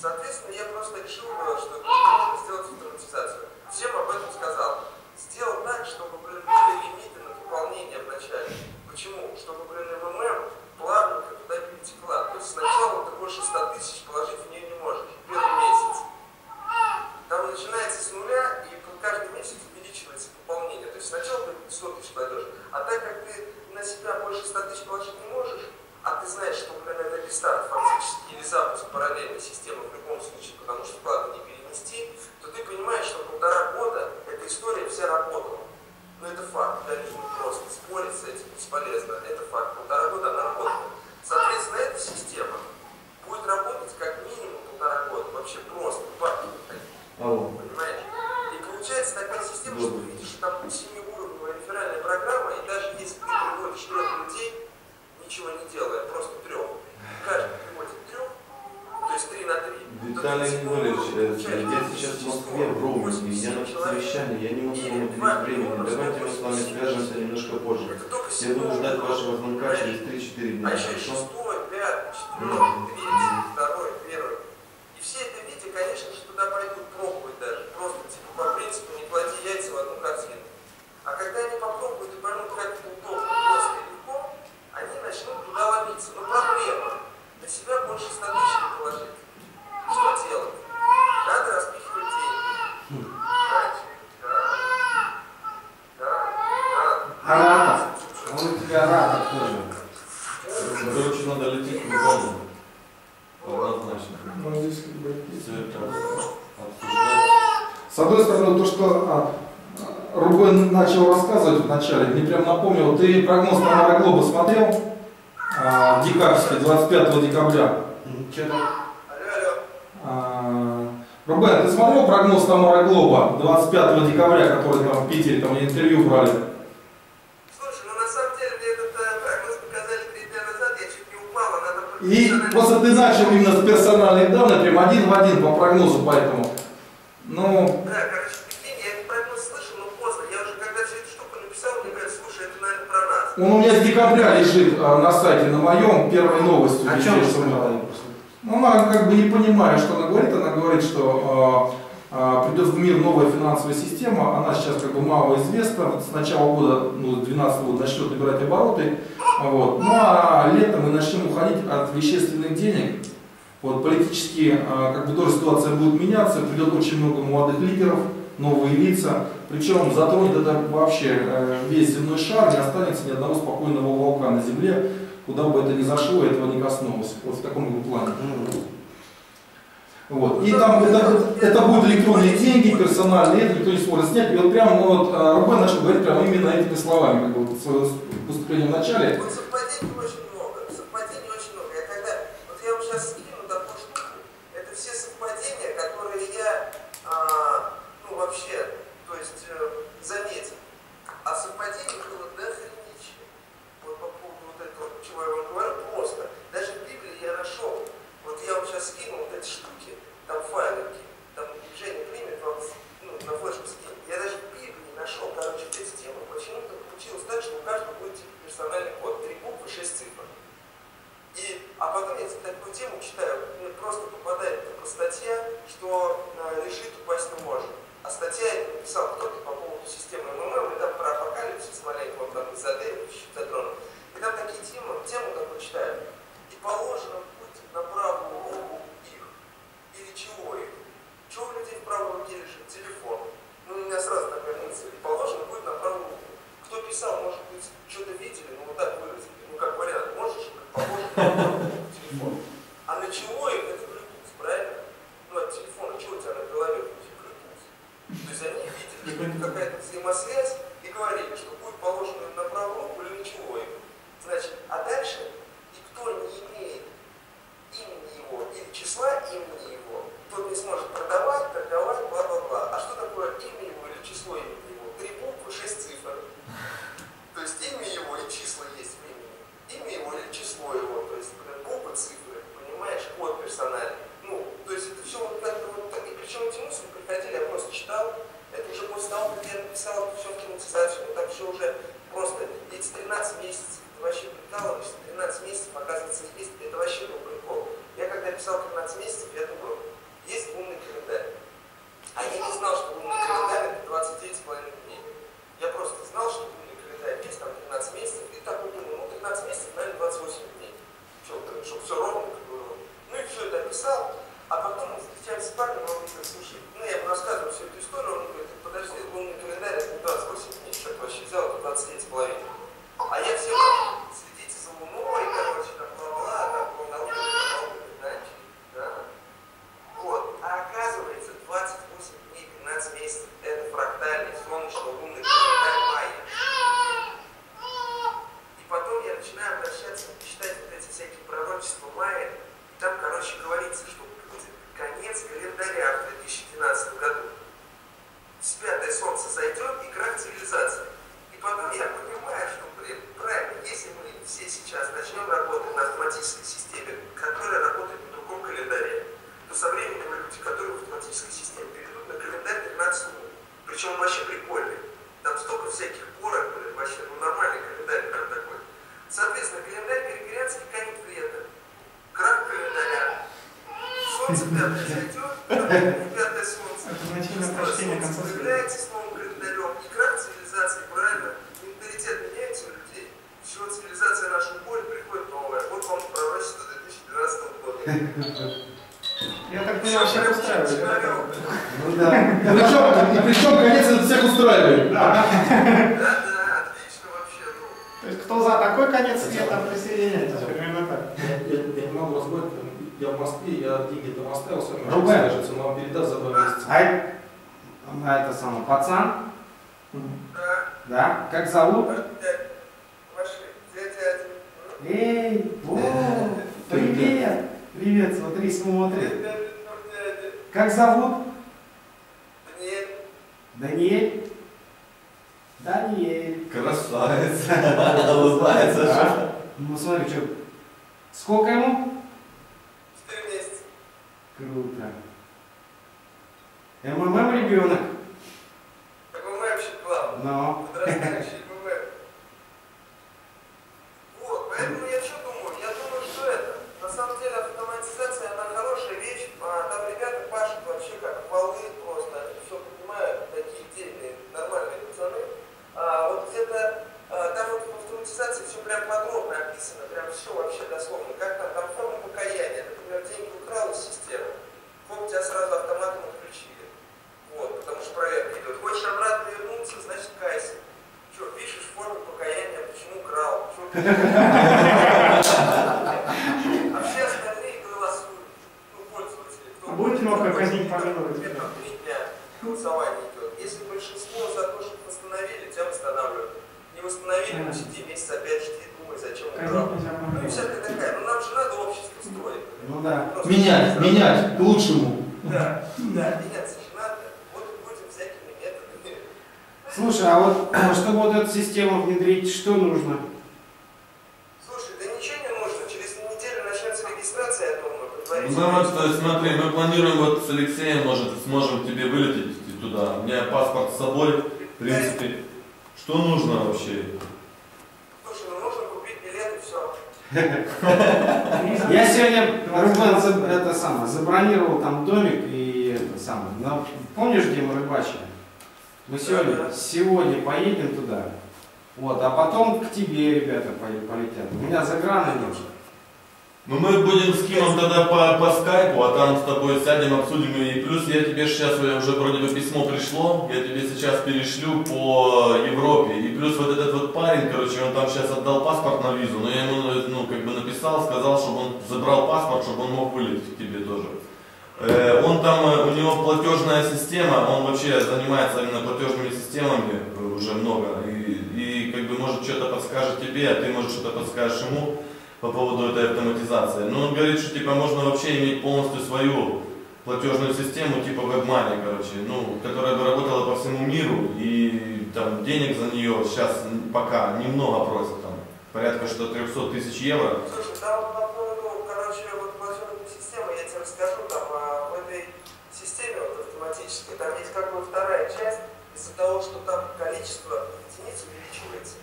Соответственно, я просто решил, что нужно сделать автоматизацию. Всем об этом сказал. Сделал так, чтобы были лимиты на выполнение вначале. Почему? Чтобы были МММ плавненько туда перетекла. То есть сначала ты больше ста тысяч положить в нее не можешь. Первый месяц. Там начинается с нуля, и каждый месяц увеличивается пополнение. То есть сначала ты сто тысяч кладешь. А так как ты на себя больше ста тысяч положить не можешь, а ты знаешь, что, например, это рестарт фактически или запуск параллельной системы в любом случае, потому что вклад не перенести, то ты понимаешь, что полтора года эта история вся работала. Но это факт, да, не просто спорить с этим бесполезно, это факт. Полтора года она работает. Соответственно, эта система будет работать как минимум полтора года, вообще просто бабки выходить. Понимаете? И получается такая система, что ты видишь, что там семиуровневая реферальная программа, и даже если ты приводишь трех людей, ничего не делая, просто трех. Каждый приводит трех, то есть три на три. Виталий Егорович, я сейчас в Москве, в Рубне, я на совещании, я не могу уделить времени. Давайте мы с вами свяжемся немножко позже. Я буду ждать вашего звонка через три-четыре дня. А еще шестой, пятый, четвёртый, двадцать второй, первый. И все это видите, конечно же, туда пойдут пробовать даже. Просто типа по принципу не клади яйца в одну корзину. А когда они попробуют и поймут, как это удобно, просто и легко, они больше ста тысяч не положить. Что делать? Надо распихивать деньги. Да, да, да. Рада. Он у тебя рада тоже. Короче, надо лететь в Лондон. Однозначно. Все это обсуждать. С одной стороны, то, что Рубен начал рассказывать вначале, мне прям напомнил, ты прогноз на Аэроглобу смотрел? А, декабрьский, двадцать пятого декабря. А, Рубен, ты смотрел прогноз на Аэроглоба двадцать пятого декабря, который там в Питере, там интервью брали? Слушай, ну на самом деле мне этот прогноз показали три дня назад, я чуть не упала. Надо... И надо... просто ты начал именно с персональных данных, прям один в один по прогнозу, поэтому. Ну... Да, короче, я этот прогноз слышал, но поздно. Я уже когда всю эту штуку написал, мне говорят, слушай, это, наверное, про нас. Он у меня с декабря лежит а, на сайте, на моем, первой новостью. О чем что мы... Ну, она как бы не понимает, что она говорит. Она говорит, что а, а, придет в мир новая финансовая система. Она сейчас как бы мало известна. С начала года, ну, двенадцатого года начнет набирать обороты. Вот. Ну, а летом мы начнем уходить от вещественных денег. Вот, политически как бы тоже ситуация будет меняться, придет очень много молодых лидеров, новые лица, причем затронет это вообще весь земной шар, не останется ни одного спокойного уголка на земле, куда бы это ни зашло, этого не коснулось, вот в таком плане. Вот. И там это, это будут электронные деньги, персональные, это никто не сможет снять, и вот прям ну, вот, Рубен начал говорить прямо именно этими словами, как бы, свое выступление в начале. Цивилизация нашу боль, приходит новая. Вот вам пророчество две тысячи двенадцатого года. Я так понимаю, всех устраивает. Ну да. И причем, конец, это всех устраивает. Да. Отлично вообще. То есть кто за такой конец света, присоединяйтесь. Примерно так. Я не могу разговаривать. Я в Москве, я деньги там оставил, все равно. Рубен, кажется, но вам передаст за два месяца. А это самое, пацан? Да. Да? Как зовут? Эй, о, привет! Привет, смотри, смотри. Как зовут? Даниэль. Даниэль? Даниэль. Красавец. Улыбается же. Ну смотри, что. Сколько ему? Четыре месяца. Круто. МММ ребенок. Так МММ вообще плавал. Но. Вот, поэтому я что думаю? Я думаю, что это. На самом деле автоматизация, она хорошая вещь. А там ребята пашут вообще как волны просто. Они все понимают, такие дельные, нормальные пацаны. А вот где-то, а, там вот в автоматизации все прям подробно описано. Прям все вообще дословно. Как там, там форма покаяния. Например, деньги украл из системы. Хоп, тебя сразу автоматом отключили. Вот, потому что проверка идет. Хочешь обратно вернуться, значит кайся. Че, пишешь форму покаяния, почему крал? А все остальные голосуют. Ну, пользователи. А будет много казнить пожаловать? Там три дня голосование идет. Если большинство за то, что восстановили, тебя восстанавливают. Не восстановили, ну сиди месяц опять жди, думай, зачем украл. Ну и всякая такая. Ну нам же надо общество строить. Ну да. Менять, менять, к лучшему. Да, да, меняться же надо. Вот и будем всякими методами. Слушай, а вот чтобы вот эту систему внедрить, что нужно? Слушай, да ничего не нужно. Через неделю начнется регистрация, я думаю, предварительно. Ну да, вот, то есть, смотри, мы планируем вот с Алексеем, может, сможем тебе вылететь туда. У меня паспорт с собой, в принципе. Что нужно вообще? Слушай, ну нужно купить билет и все. Я сегодня, Рубен, это самое, забронировал там домик и это самое. Помнишь, где мы рыбачили? Мы сегодня, сегодня поедем туда. Вот, а потом к тебе, ребята, полетят. У меня заграна нет. Ну мы будем с Кимом тогда по, по скайпу, а там с тобой сядем, обсудим. И плюс я тебе сейчас, уже вроде бы письмо пришло, я тебе сейчас перешлю по Европе. И плюс вот этот вот парень, короче, он там сейчас отдал паспорт на визу, но я ему, ну, как бы написал, сказал, чтобы он забрал паспорт, чтобы он мог вылететь к тебе тоже. Э, он там, у него платежная система, он вообще занимается именно платежными системами уже много. И, и как бы может что-то подскажет тебе, а ты может что-то подскажешь ему. По поводу этой автоматизации. Но он говорит, что типа можно вообще иметь полностью свою платежную систему типа WebMoney, короче, ну, которая бы работала по всему миру, и там денег за нее сейчас пока немного просят, там, порядка что триста тысяч евро. Слушай, да, вот по поводу, короче, вот платежной системы, я тебе расскажу, там, а, в этой системе вот, автоматической, там есть как бы вторая часть, из-за того, что там количество единиц увеличивается,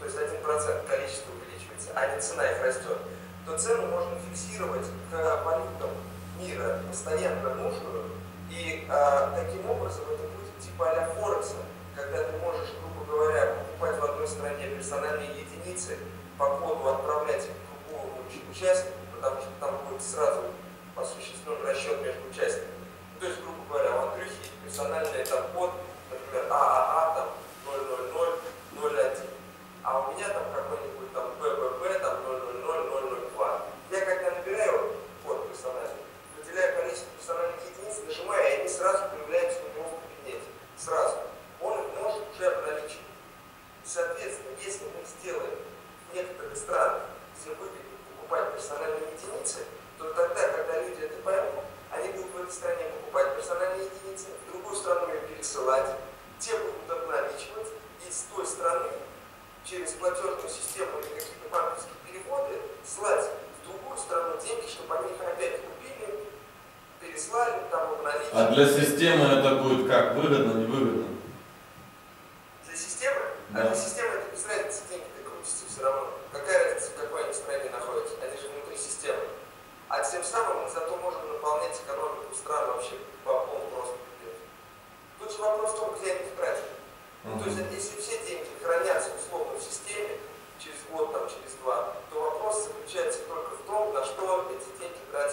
то есть один процент количества увеличивается, а не цена их растет, то цену можно фиксировать к валютам мира постоянно нужную, и а, таким образом это будет типа а-ля Форекса, когда ты можешь, грубо говоря, покупать в одной стране персональные единицы, по коду отправлять их к другому участнику, потому что там будет сразу осуществлен расчет между участниками. То есть, грубо говоря, в Андрюхе персональный там код, например, ААА, там ноль ноль ноль ноль один, а у меня там какой-нибудь там БББ, там ноль ноль ноль ноль ноль два. Я когда набираю код персонажей, выделяю количество персональных единиц, нажимаю, и они сразу появляются у него в кабинете. Сразу. Он их может уже обналичить. Соответственно, если мы сделаем в некоторых странах, где выгодно покупать персональные единицы, то тогда, когда люди это поймут, они будут в этой стране покупать персональные единицы, в другую страну ее пересылать, те будут обналичивать, и с той страны через платежную систему или какие-то банковские переводы слать в другую страну деньги, чтобы они их опять купили, переслали, там обналичили. А для системы это будет как? Выгодно, невыгодно? Для системы? Да. А для системы это без разницы, деньги-то крутятся все равно. Какая разница, в какой они стране находятся? Они же внутри системы. А тем самым мы зато можем наполнять экономику стран вообще по полному просто. Тут же вопрос в том, где они тратят. Ну, то есть, если все деньги хранятся условно в системе, через год, там, через два, то вопрос заключается только в том, на что эти деньги тратятся.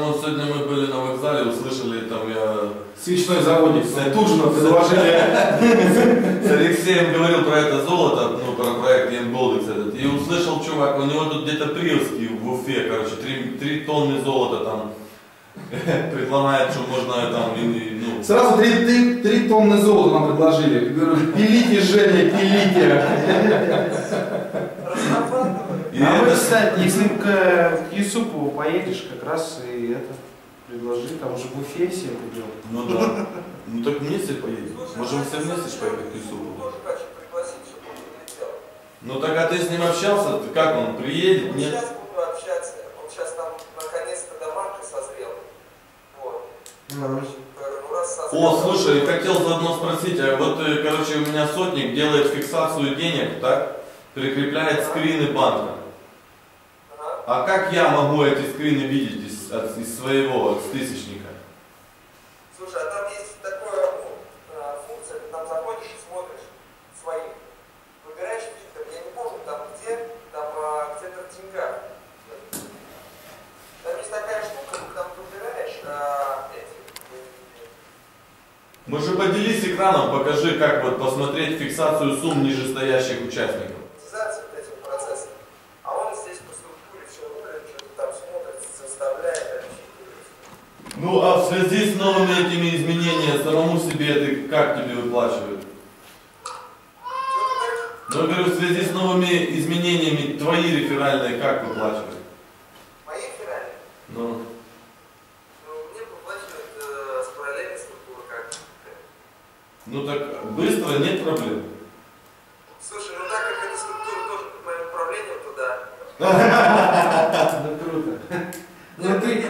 ну, сегодня мы были на вокзале, услышали, там я... Свечной заводик, тут же нам предложили. С Алексеем говорил про это золото, ну, про проект Янголдекс этот, и услышал, чувак, у него тут где-то Прилский в Уфе, короче, три тонны золота там. Предлагает, что можно там... Ну. Сразу три, три, три тонны золота нам предложили. Говорю, пилите, Женя, пилите. И а это... вы, кстати, если к Юсупову поедешь, как раз и это предложи, там уже буфе себе купил. Ну да. Ну так вместе поедем. Можем все вместе поехать к Юсупову. Ну так, а ты с ним общался? Ты как он, приедет? Нет? Сейчас буду общаться. Он сейчас там наконец-то до Манка созрел. Вот. Короче, раз созрел. О, слушай, хотел заодно спросить, а вот, короче, у меня сотник делает фиксацию денег, так? Прикрепляет скрины банка. А как я могу эти скрины видеть из, от, из своего, от тысячника? Слушай, а там есть такая ну, функция, ты там заходишь и смотришь свои. Выбираешь фильтр, я не помню там где, там где картинка. Там есть такая штука, ты там выбираешь а, эти. Ну же поделись экраном, покажи, как вот посмотреть фиксацию сумм нижестоящих участников. Ну а в связи с новыми этими изменениями, самому себе ты как тебе выплачивают? Ну, говорю, в связи с новыми изменениями твои реферальные как выплачивают? Мои реферальные? Ну. Ну, мне выплачивают э, с параллельной структуры как-то. Ну так быстро, нет проблем. Слушай, ну так как эта структура тоже под моим управлением, то да. Ну круто. Ну ты...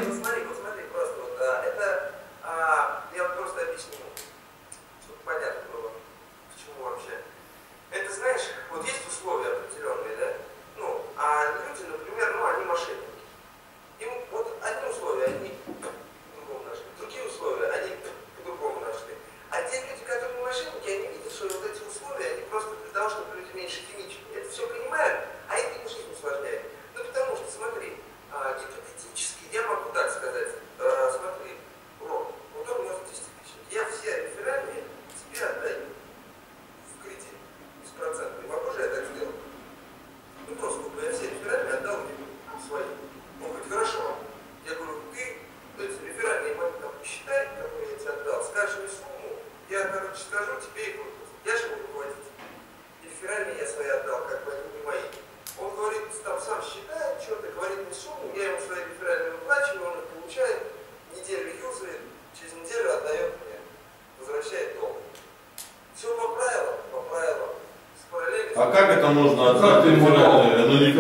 Мне,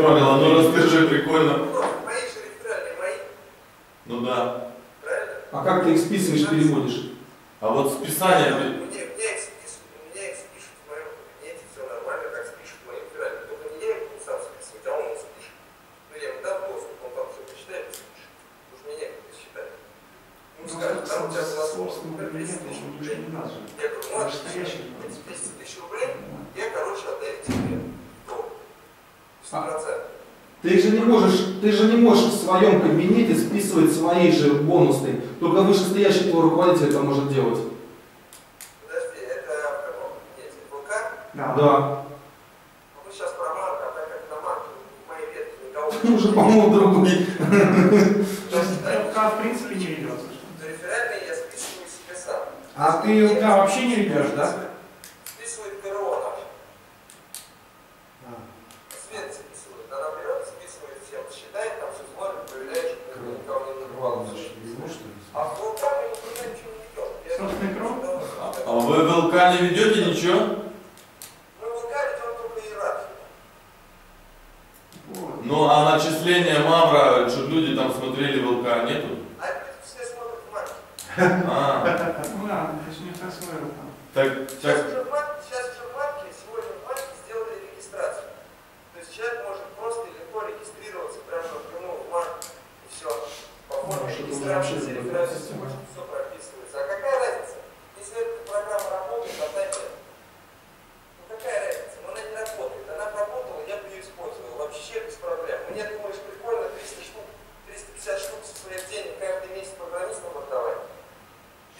думаешь, прикольно, триста штук, триста пятьдесят штук своих денег, каждый есть программистом отдавать.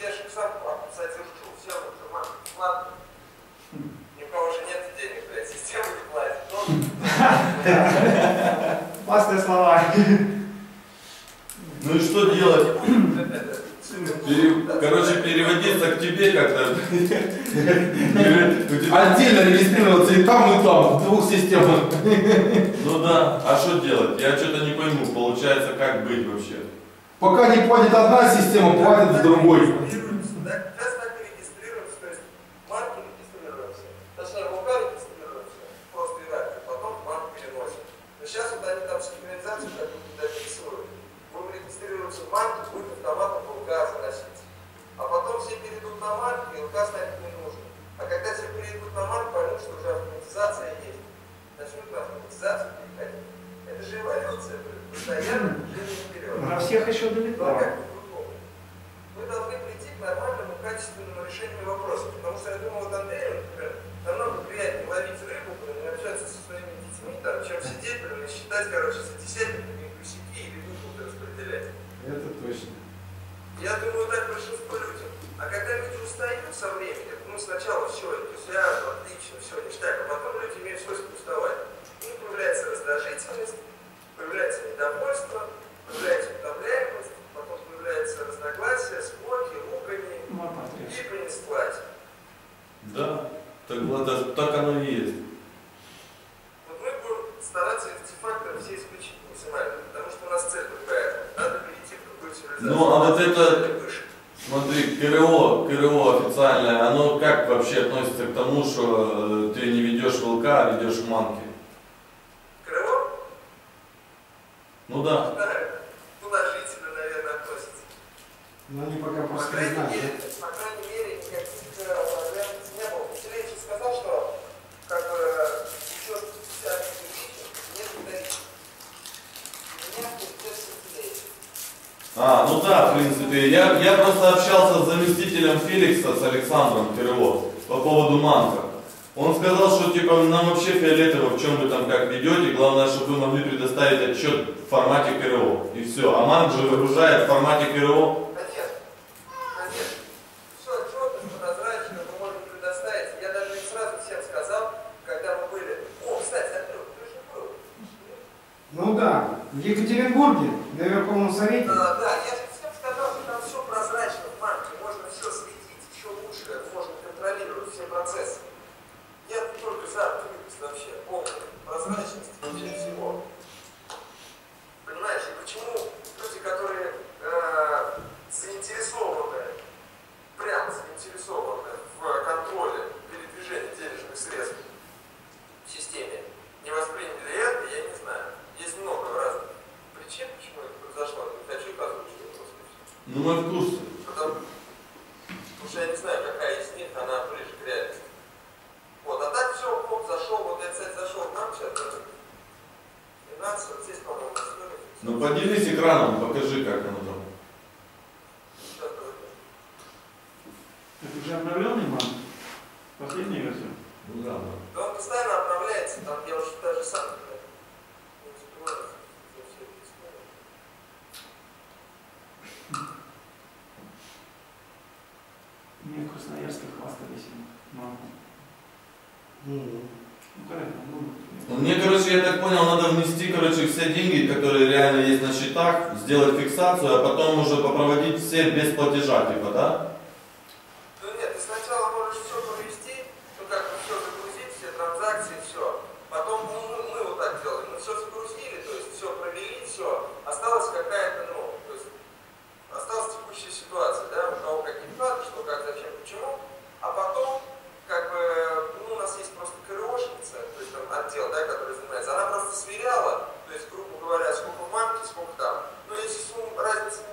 Я же сам содержу, все отжимаю, бесплатно. Ни у кого же нет денег, блядь, система не платит. Классные слова. Ну и что делать? Короче, переводиться к тебе как-то. Отдельно регистрироваться и там, и там, в двух системах. Ну да, а что делать? Я что-то не пойму, получается, как быть вообще. Пока не платит одна система, платит другой.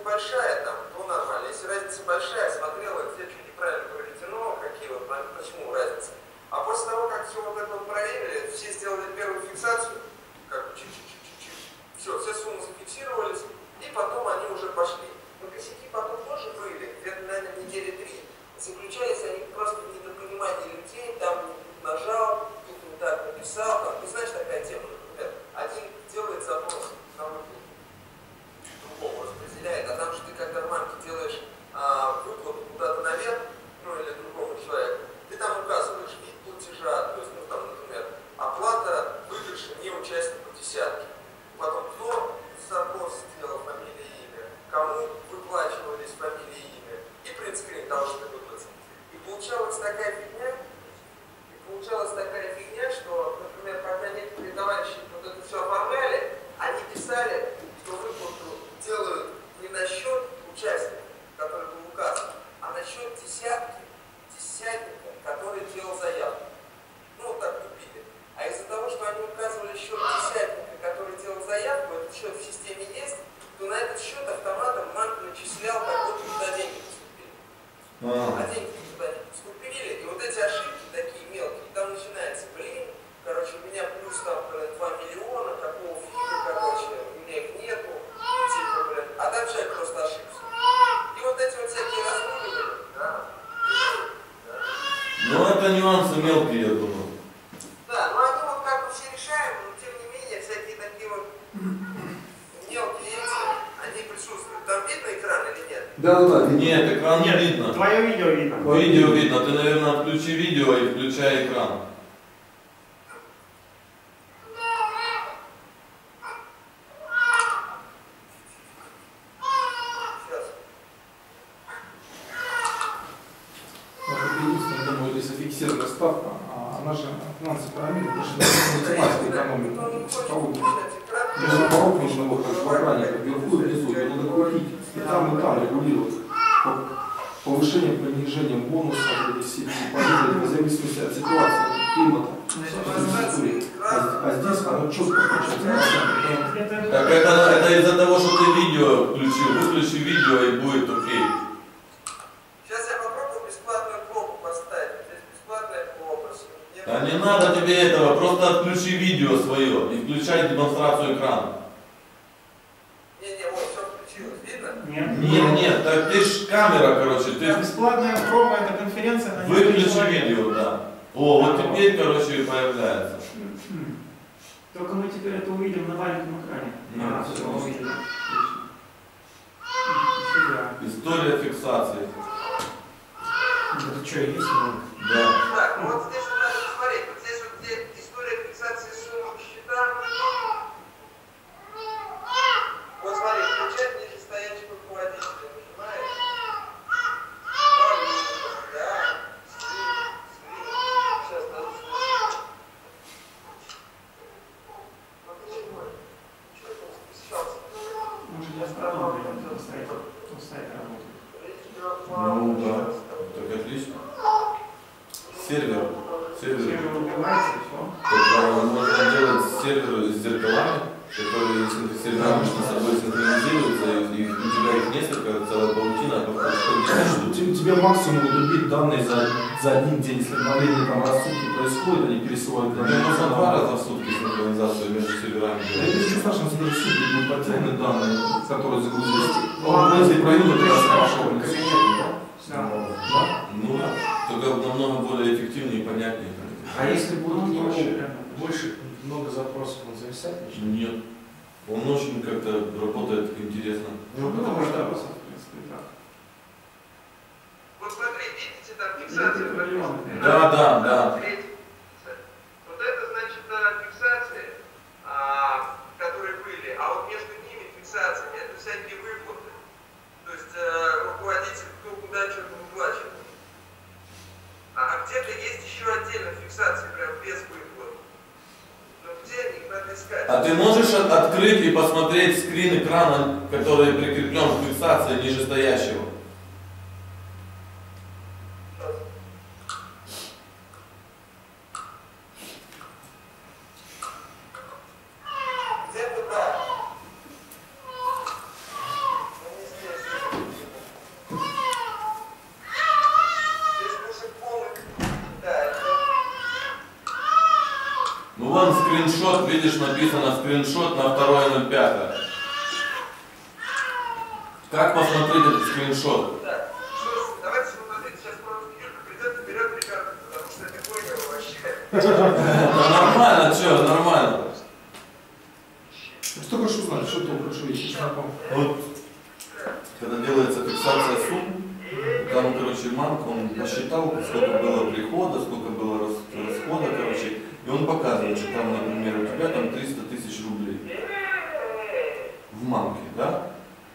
Большая, там, ну нормально. Если разница большая, смотри. должны быть. И получалась такая фигня, и получалась такая фигня, что, например, когда некоторые товарищи вот это все оформляли, они писали, что выплату делают не на счет участника, который был указан, а на счет десятки, десятника, который делал заявку. Ну, вот так купили. А из-за того, что они указывали счет десятника, который делал заявку, этот счет в системе есть, то на этот счет автоматом Манк начислял, как будто туда деньги поступили. А деньги туда не поступили. И вот эти ошибки такие мелкие, там начинается, блин, короче, у меня плюс там два миллиона, какого фига, короче, у меня их нету, типа, блин, а там человек просто ошибся. И вот эти вот всякие разрубы, да? Да. Ну это нюансы мелкие, я думаю. Да, ну а то вот как мы все решаем, но тем не менее всякие такие вот мелкие эти, они присутствуют. Там видно экран или нет? Да, да, да. Нет, экран не видно. Твое видео видно. Твое видео видно. Ты, наверное, включи видео и включай экран.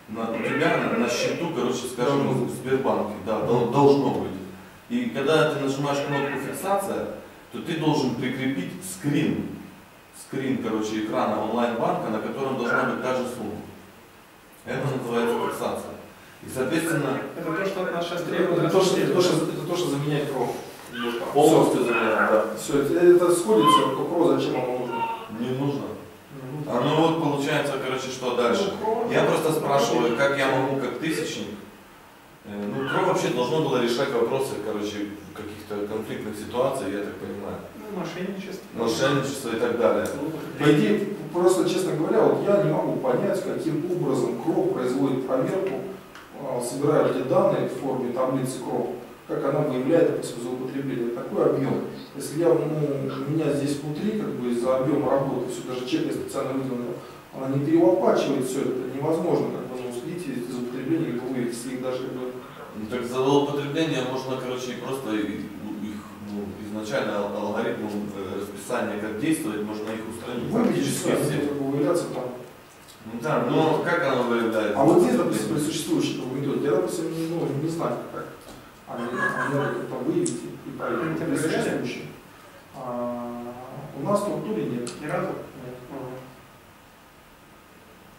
на, у тебя на, на счету, короче, скажем, в Сбербанке, да, должно быть. И когда ты нажимаешь кнопку фиксация, то ты должен прикрепить скрин, скрин, короче, экрана онлайн-банка, на котором должна быть та же сумма. Это называется фиксация. И, соответственно, это то, что от нас сейчас требуется. Это то, что, это то, что, это то, что заменяет РО. Полностью заменяет, да. Все, это сходится, как РО, зачем оно нужно? Не нужно. А ну вот получается, короче, что дальше? Я просто спрашиваю, как я могу, как тысячник, ну, КРО вообще должно было решать вопросы, короче, в каких-то конфликтных ситуациях, я так понимаю. Ну, мошенничество. Мошенничество и так далее. По идее, просто, честно говоря, вот я не могу понять, каким образом КРО производит проверку, собирает ли данные в форме таблицы КРО, как она выявляет после злоупотребления. Такой объем. Если я, ну, у меня здесь внутри, как бы из-за объема работы, все даже чек специально выделено, она не переопачивает все это, невозможно как бы уследить из-за употребления или выявить, если их даже как бы. Ну, так за злоупотребление можно, короче, просто их, ну, изначально алгоритм расписания, как действовать, можно их устранить. Ну, практически все. Выявляться там. Ну, да, но как оно выявляется? А вот здесь, допустим, существующий идет, я, допустим, ну, не знаю как. Они могут это выявить и проверить. Это присутствующие. У нас в структуре нет. Не рада? Нет.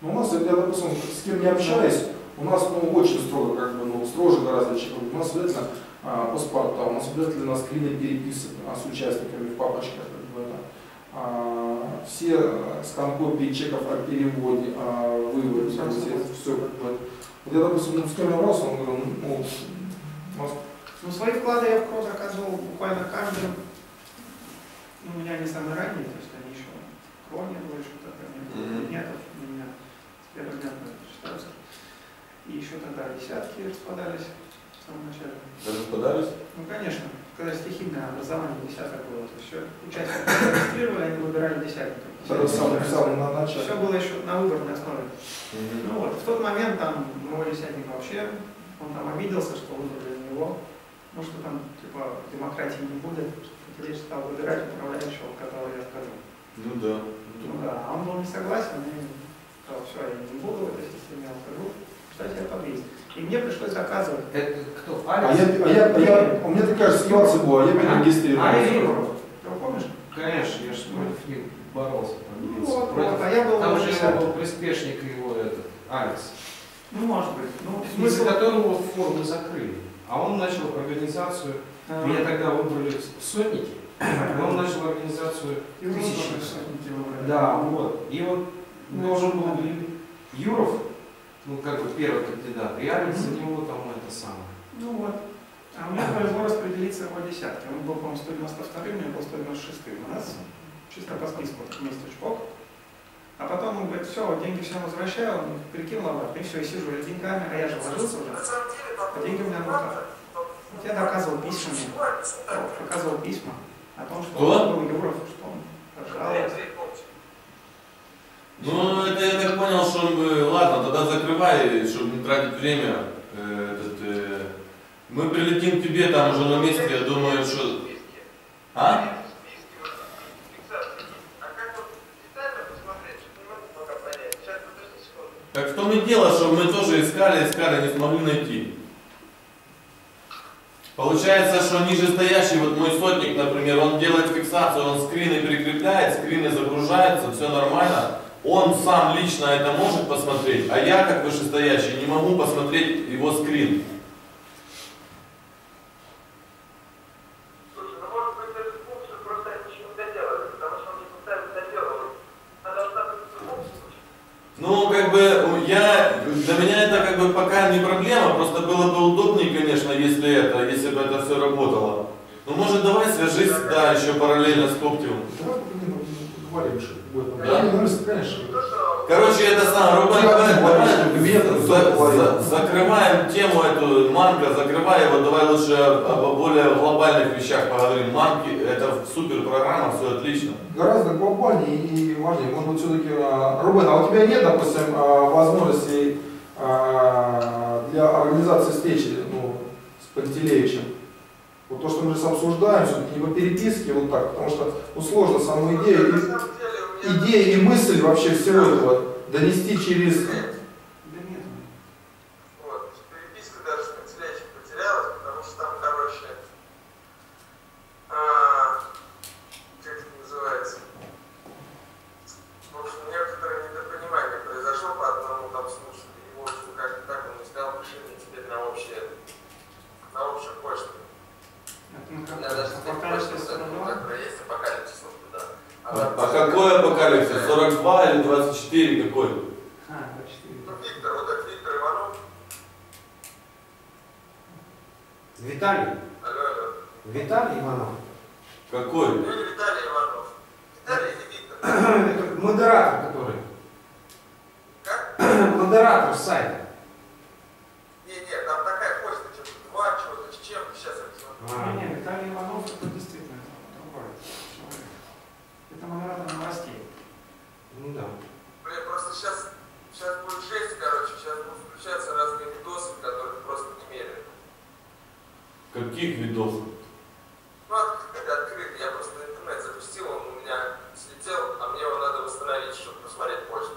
Ну, у нас, я, допустим, с кем не общаюсь, у нас, ну, очень строго, как бы, ну, строже гораздо, чем у нас обязательно а, паспорта, у нас обязательно на скрине переписок а, с участниками в папочках. Как бы, да. а, все скан-копии чеков о переводе, о выводе, все, все как бы. Вот я, допустим, ну, с кем я раз, он говорил, ну, ну, свои вклады я в КРО заказывал буквально каждый. Ну, у меня не самые ранние, то есть они еще КРО не было, еще тогда не было. Нет, у меня теперь понятно, считается. И еще тогда десятки распадались в самом начале. Распадались? Ну, конечно. Когда стихийное образование десяток было, то все участники регистрировали, они выбирали десятников. Все было еще на выборной основе. Ну вот, в тот момент там моего десятника вообще, он там обиделся, что выбрали его, ну что там, типа, демократии не будет, что Пантелеевич стал выбирать управляющего, которого я скажу. Ну да. Ну да, а он был не согласен, и сказал, все, я не буду в этой системе, я скажу, кстати, я подвис. И мне пришлось заказывать. Это кто? Алекс? А я, а я, у меня такая же ситуация была, я перерегистрировал. А я Егоров, ты его помнишь? Конечно, я же против них боролся. Ну вот, вот, а я был... Там же его был приспешник его, этот, Алекс. Ну, может быть. Ну, смысл которого формы закрыли. А он начал организацию, а, меня тогда выбрали сотники, а он начал организацию тысячи. Да, вот. И он должен был Юров, ну как бы первый кандидат, и Алекс за него там это самое. Ну вот. А у меня повезло распределиться его десятки. Он был, по-моему, сто девяносто вторым, я был сто девяносто шестым. У нас чисто по списку вместе шпок. А потом он говорит, все, деньги всем возвращаю, он прикинул обратно, и все, и сижу я с деньгами, а я же вложился уже, а деньги у меня много. Я доказывал письмами, показывал письма о том, что он был Юров, что он жаловался. Ну, это я так понял, что он бы, ладно, тогда закрывай, чтобы не тратить время. Этот, э, мы прилетим к тебе, там уже на месте, я думаю, что... А? Так в том и дело, что мы тоже искали, искали, не смогли найти. Получается, что нижестоящий, вот мой сотник, например, он делает фиксацию, он скрины прикрепляет, скрины загружаются, все нормально. Он сам лично это может посмотреть, а я, как вышестоящий, не могу посмотреть его скрин. Ну, как бы, я, для меня это как бы пока не проблема, просто было бы удобнее, конечно, если это, если бы это все работало. Ну, может, давай свяжись, да, еще параллельно с Коптевым. Да? Короче, это сам, Рубен, давай, закрываем тему эту Манка, закрывай его, давай лучше о более глобальных вещах поговорим. Манки, это супер программа, все отлично. Гораздо глобальнее и важнее. Может быть, все-таки, Рубен, а у тебя нет, допустим, возможностей для организации встречи, ну, с Пантелеевичем? Вот то, что мы сейчас обсуждаем, все-таки не по переписке, вот так, потому что ну, сложно саму идею, идея и мысль вообще всего этого донести через... Да нет, переписка даже с Пантелеевичем потерялась, потому что там, короче, а, как это называется, в общем, некоторое недопонимание произошло по одному там случаю, и в общем, как-то так он искал решение теперь на общее, на общую почту. Я даже теперь почту с этого, которая есть апокалипсис, да. А, а какой апокалипсис? сорок два или двадцать четыре какой? Виталий? Алло. Виталий Иванов? Какой? Ну, не Виталий Иванов. Виталий или Виктор? Модератор который. Как? Модератор сайта. Не, нет, там такая почта, что-то два, чего-то с чем, сейчас это а, нет, Виталий Иванов это действительно другой человек. Это модератор новостей. Ну да. Блин, просто сейчас, сейчас будет жесть, короче, сейчас будут включаться разные видосы, которые просто не меряют. Каких видосов? Ну, открыто, я просто интернет запустил, он у меня слетел, а мне его надо восстановить, чтобы посмотреть почту.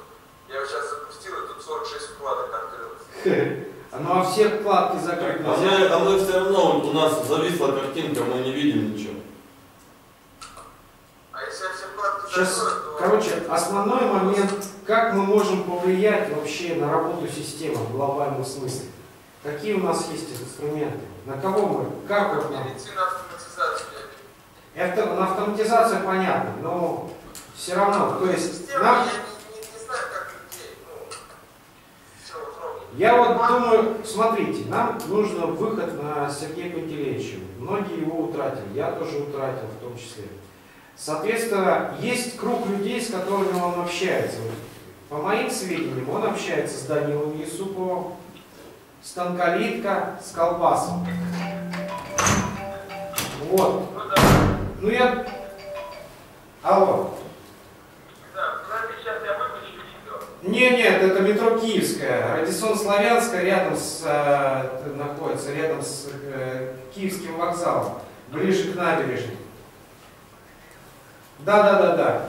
Я его сейчас запустил, и тут сорок шесть вкладок открылось. Ну а все вкладки закрыты. А мы все равно, у нас зависла картинка, мы не видим ничего. А если все вкладки закрыты, то... Короче, основной момент, как мы можем повлиять вообще на работу системы в глобальном смысле. Какие у нас есть инструменты? На кого мы? Как это? Перейти на автоматизацию. Это, на автоматизацию понятно, но все равно. То есть, система, нам... я, не, не, не знаю, как людей, ну, все я вот а? думаю, смотрите, нам нужен выход на Сергея Пантелеевича. Многие его утратили, я тоже утратил в том числе. Соответственно, есть круг людей, с которыми он общается. По моим сведениям, он общается с Даниэлем Юсуповым, с Танколитка, с Колбасом. Вот. Ну, да. Ну я... Алло. Да, сейчас я выпущу видео. Нет, нет, это метро Киевская. Радиссон Славянская рядом с... Э, находится рядом с э, Киевским вокзалом. Ближе к набережной. Да, да, да, да.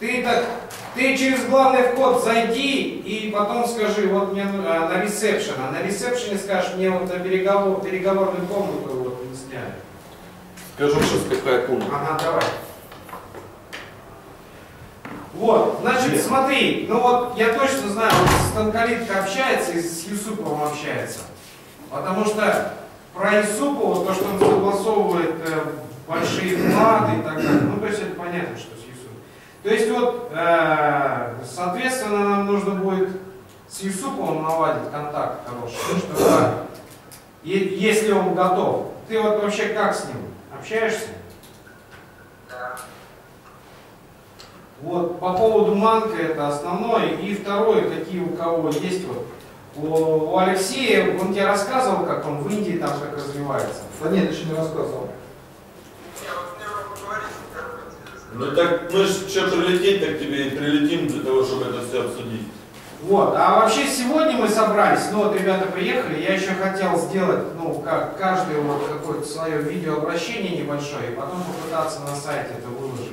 Ты так... Ты через главный вход зайди и потом скажи, вот мне а, на ресепшн, а на ресепшене скажешь, мне вот на переговор, переговорную комнату вот не сняли. Скажу сейчас, какая комната. Ага, давай. Вот, значит, Нет. смотри, ну вот я точно знаю, вот с Танколитко общается и с Юсуповым общается. Потому что про Юсупова, то, что он согласовывает э, большие планы и так далее, ну то есть это понятно, что... То есть вот, соответственно, нам нужно будет с Юсуповым наладить контакт хороший, чтобы, если он готов. Ты вот вообще как с ним? Общаешься? Да. Вот, по поводу Манка это основное. И второе, какие у кого есть. Вот. У, у Алексея, он тебе рассказывал, как он в Индии там как развивается? Да нет, еще не рассказывал. Ну так мы же что прилететь, так тебе и прилетим для того, чтобы это все обсудить. Вот, а вообще сегодня мы собрались, ну вот ребята приехали, я еще хотел сделать, ну, как каждое вот какое-то свое видеообращение небольшое, и потом попытаться на сайте это выложить.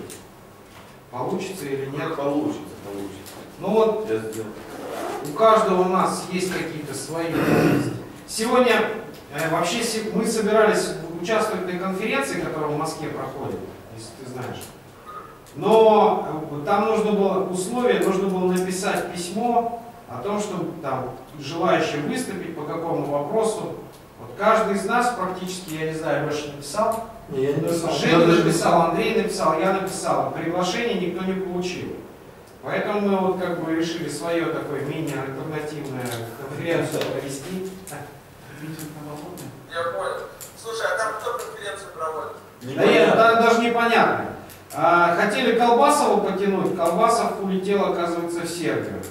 Получится или нет? Получится, получится. Ну вот, я сделал. У каждого у нас есть какие-то свои. Сегодня, э, вообще мы собирались участвовать в конференции, которая в Москве проходит, если ты знаешь. Но там нужно было условие, нужно было написать письмо о том, что там желающие выступить, по какому вопросу. Вот каждый из нас практически, я не знаю, Леша написал. Я не написал. Женя написал, Андрей написал, я написал. Приглашение никто не получил. Поэтому мы вот как бы решили свое такое мини-альтернативное конференцию провести. Я понял. Слушай, а там кто конференцию проводит? Да нет, даже непонятно. Хотели Колбасова потянуть, Колбасов улетел, оказывается, в Сербию.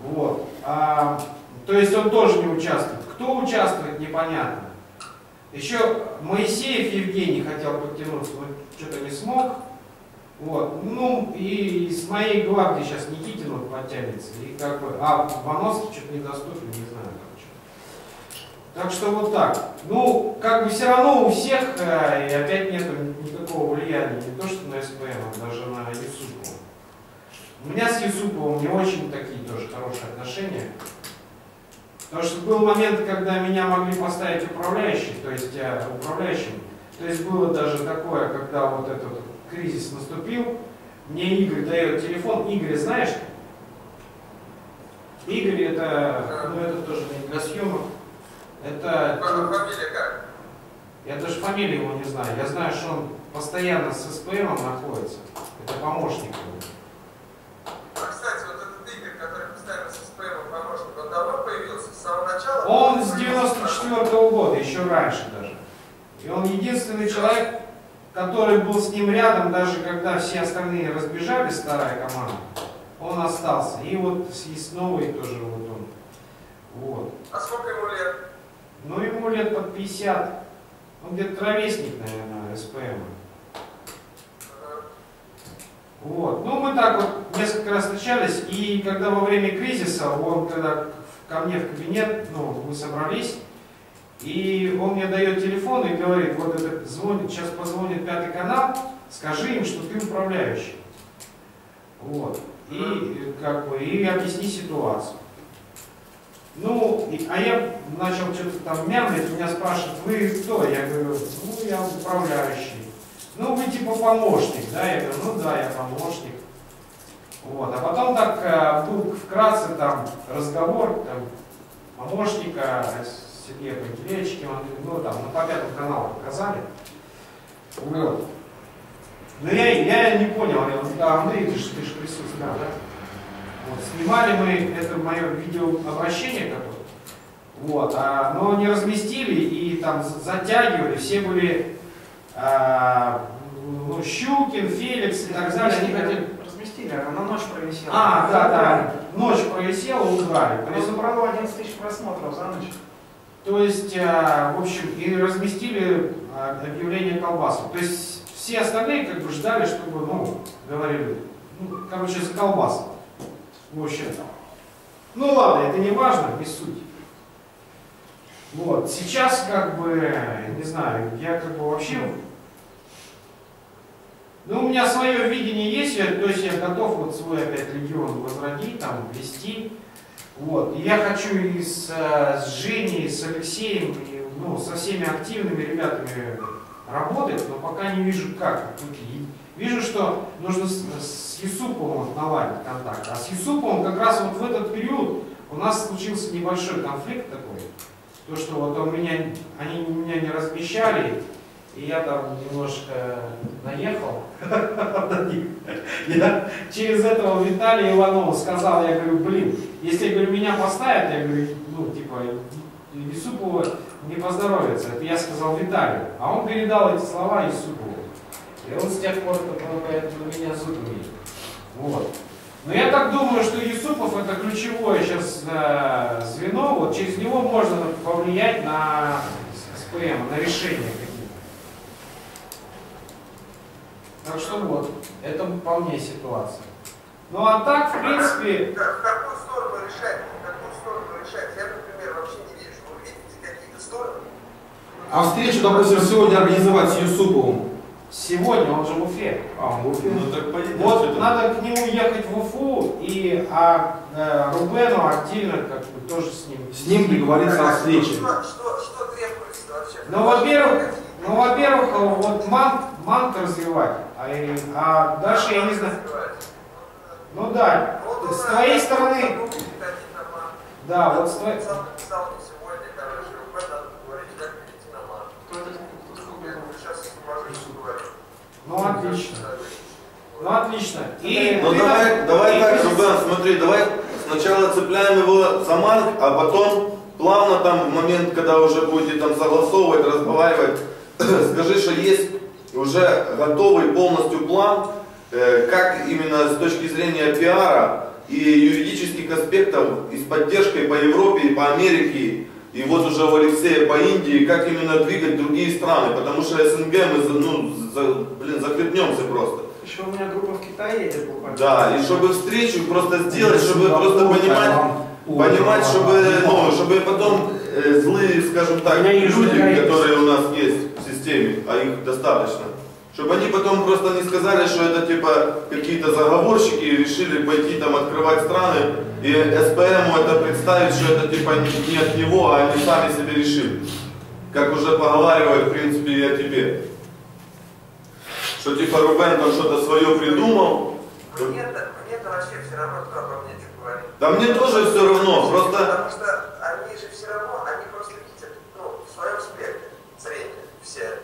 Вот. А, то есть он тоже не участвует. Кто участвует, непонятно. Еще Моисеев Евгений хотел подтянуть, но что-то не смог. Вот. Ну и с моей гвардии сейчас Никитин подтянется. И как бы, а Бановский что-то недоступен, не знаю. Так что вот так. Ну, как бы все равно у всех, э, и опять нету никакого влияния, не то что на СПМ, а даже на Юсупова. У меня с Юсуповым не очень такие тоже хорошие отношения. Потому что был момент, когда меня могли поставить управляющим, то есть я управляющим. То есть было даже такое, когда вот этот кризис наступил, мне Игорь дает телефон. Игорь, знаешь? Игорь это, ну это тоже для съемок. Это... Фамилия как? Я даже фамилию его не знаю. Я знаю, что он постоянно с СПМом находится. Это помощник его. А, кстати, вот этот Игорь, который постоянно с СПМом помощник, он давно появился? С самого начала? Он с девяносто четвёртого года, еще раньше даже. И он единственный человек, который был с ним рядом, даже когда все остальные разбежались, старая команда, он остался. И вот с новой тоже вот он. Вот. А сколько ему лет? Ну, ему лет под пятьдесят. Он где-то ровесник, наверное, СПМ. Вот. Ну, мы так вот несколько раз встречались, и когда во время кризиса, он когда ко мне в кабинет, ну, мы собрались, и он мне дает телефон и говорит, вот этот звонит, сейчас позвонит пятый канал, скажи им, что ты управляющий. Вот. И, как бы, и объясни ситуацию. Ну, и, а я начал что-то там мямлить, меня спрашивают, вы кто? Я говорю, ну, я управляющий. Ну, вы типа помощник, да? Я говорю, ну да, я помощник. Вот. А потом так был вкратце там разговор там, помощника Сергея Пантелеевича, ну там, ну, по пятому каналу показали. Вот. Но я, я не понял, я говорю, да, Андрей, ты же присутствуешь, да, да? Вот, снимали мы, это мое видеообращение какое-то, вот, а, но не разместили и там затягивали, все были а, ну, Щукин, Феликс и так далее. Они хотели разместили, она ночь провисела. А, да, да, ночь провисела, убрали. Она забрала одиннадцать тысяч просмотров за ночь. То есть, а, в общем, и разместили а, объявление Колбасов. То есть все остальные как бы ждали, чтобы, ну, говорили, ну, короче, за Колбасов. В общем, ну ладно, это не важно, не суть. Вот, сейчас как бы, не знаю, я как бы вообще... Ну, у меня свое видение есть, я, то есть я готов вот свой опять регион возродить, там, вести. Вот, и я хочу и с, с Женей, и с Алексеем, и, ну, со всеми активными ребятами работать, но пока не вижу как. Вижу, что нужно с Юсуповым наладить контакт. А с Юсуповым как раз вот в этот период у нас случился небольшой конфликт такой. То, что вот он меня, они меня не размещали, и я там немножко наехал на них. Я через этого Виталия Иванова сказал, я говорю, блин, если, я говорю, меня поставят, я говорю, ну, типа, Юсупова не поздоровится. Это я сказал Виталию. А он передал эти слова Юсупову. И он с тех пор полагает на меня зубами. Вот. Но я так думаю, что Юсупов это ключевое сейчас э, звено. Вот через него можно повлиять на СПМ, на решение какие-то. Так что вот, это вполне ситуация. Ну а так, в принципе... Как, в какую сторону решать? В какую сторону решать? Я, например, вообще не вижу. Вы видите какие-то стороны? А встречу, допустим, сегодня организовать с Юсуповым? Сегодня он же в Уфе. А, в Уфе. Ну, так поедем, вот надо к нему ехать в Уфу, и а, э, Рубену отдельно как бы тоже с ним. С ним договориться о встрече. Что, что, что требуется вообще? Ну, во-первых, ну, во-первых, вот Манк, Манк развивать, а, а дальше я не знаю. Ну да, вот с твоей стороны. Да, вот с твоей стороны. Ну отлично. Ну отлично. И ну, давай, там... давай и так, Рубен, смотри, давай сначала цепляем его за Манк, а потом плавно там в момент, когда уже будете там согласовывать, разговаривать, скажи, что есть уже готовый полностью план, э, как именно с точки зрения пиара и юридических аспектов и с поддержкой по Европе и по Америке. И вот уже у Алексея по Индии, как именно двигать другие страны, потому что СНГ мы, ну, за, блин, закрепнемся просто. Еще у меня группа в Китае едет буквально. Да, и чтобы встречу просто сделать, чтобы просто понимать, понимать, чтобы, ну, чтобы потом э, злые, скажем так, люди, которые у нас есть в системе, а их достаточно, Чтобы они потом просто не сказали, что это типа какие-то заговорщики и решили пойти там открывать страны и СПМу это представить, что это типа не от него, а они сами себе решили. Как уже поговаривают, в принципе, и о тебе. Что типа Рубен там что-то свое придумал. Мне-то, мне-то вообще все равно, кто обо мне так говорит. Да мне тоже все равно, просто... Потому что они же все равно, они просто видят, ну, в своем спектре, зрение, все.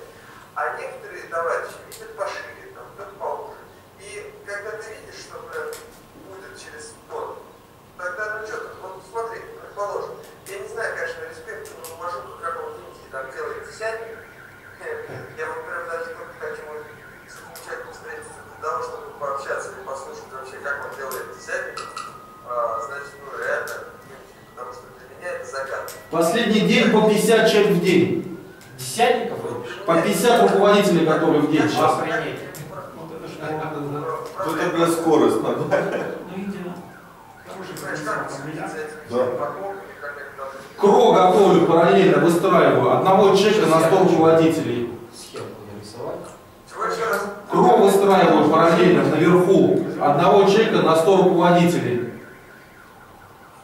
А некоторые товарищи видят пошире, там, как поуже. И когда ты видишь, что будет через год, тогда, ну что, вот смотри, предположим, я не знаю, конечно, респект, но ввожу тут какого-то Индии, там, белые всякие. Я, например, даже только хочу замечательно встретиться для того, чтобы пообщаться или послушать вообще, как он делает десятник, а, значит, ну реально, потому что для меня это загадка. Последний день по пятьдесят человек в день. Десятников? По пятьдесят руководителей, которые в день. А, охренеть. Вот это же вот это для скорость надо. Ну, идеально. Кро готовлю параллельно, выстраиваю одного человека на сто руководителей. Схему нарисовать. Кро выстраиваю параллельно наверху одного человека на сто руководителей.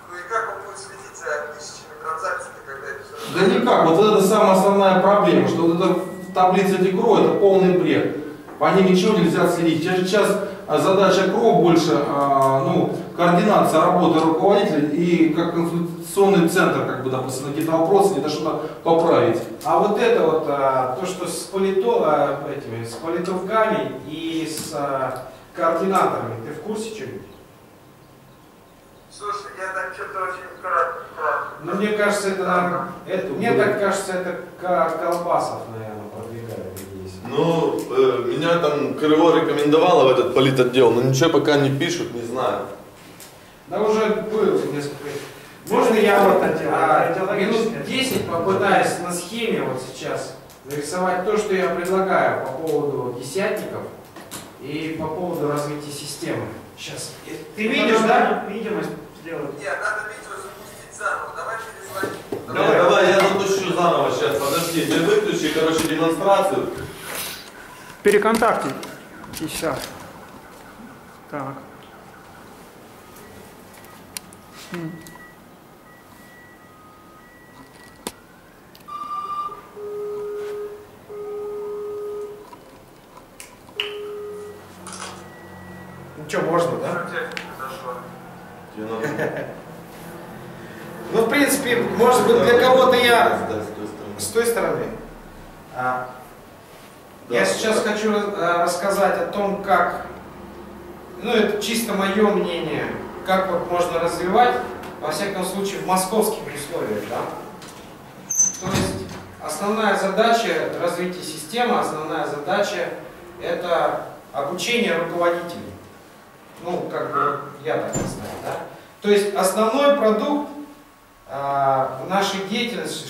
Ну и как он будет следить за тысячами транзакций, когда это все? Да никак, вот это самая основная проблема, что вот эта таблица эти КРО это полный бред. По ним ничего нельзя следить. Сейчас задача КРО больше, ну, координация работы руководителя и как консультационный центр, как бы, допустим, на какие-то вопросы, это что-то поправить. А вот это вот, а, то, что с, полито, а, этими, с политругами и с а, координаторами, ты в курсе чего-нибудь? Слушай, я так что-то очень кратко. Ну, мне кажется, это, а, это мне да. так кажется, это Колбасов, наверное, продвигает. Ну, э, меня там Крыло рекомендовало в этот политотдел, но ничего пока не пишут, не знаю. Да уже было несколько. Можно я вот а, минут десять попытаюсь на схеме вот сейчас нарисовать то, что я предлагаю по поводу десятников и по поводу развития системы. Сейчас. Ты видишь, да? Видимость сделать. Нет, надо видео запустить заново. Давай перезвоним. Давай, давай, я запущу заново сейчас. Подожди, ты выключи, короче, демонстрацию. Переконтакты. И сейчас. Так. Ну что, можно, да? Ну, в принципе, может быть, для кого-то я... С той стороны. Я сейчас хочу рассказать о том, как... Ну, это чисто мое мнение. Как вот можно развивать, во всяком случае, в московских условиях, да? То есть основная задача развития системы, основная задача это обучение руководителей. Ну, как бы я так знаю, да? То есть основной продукт а, нашей деятельности,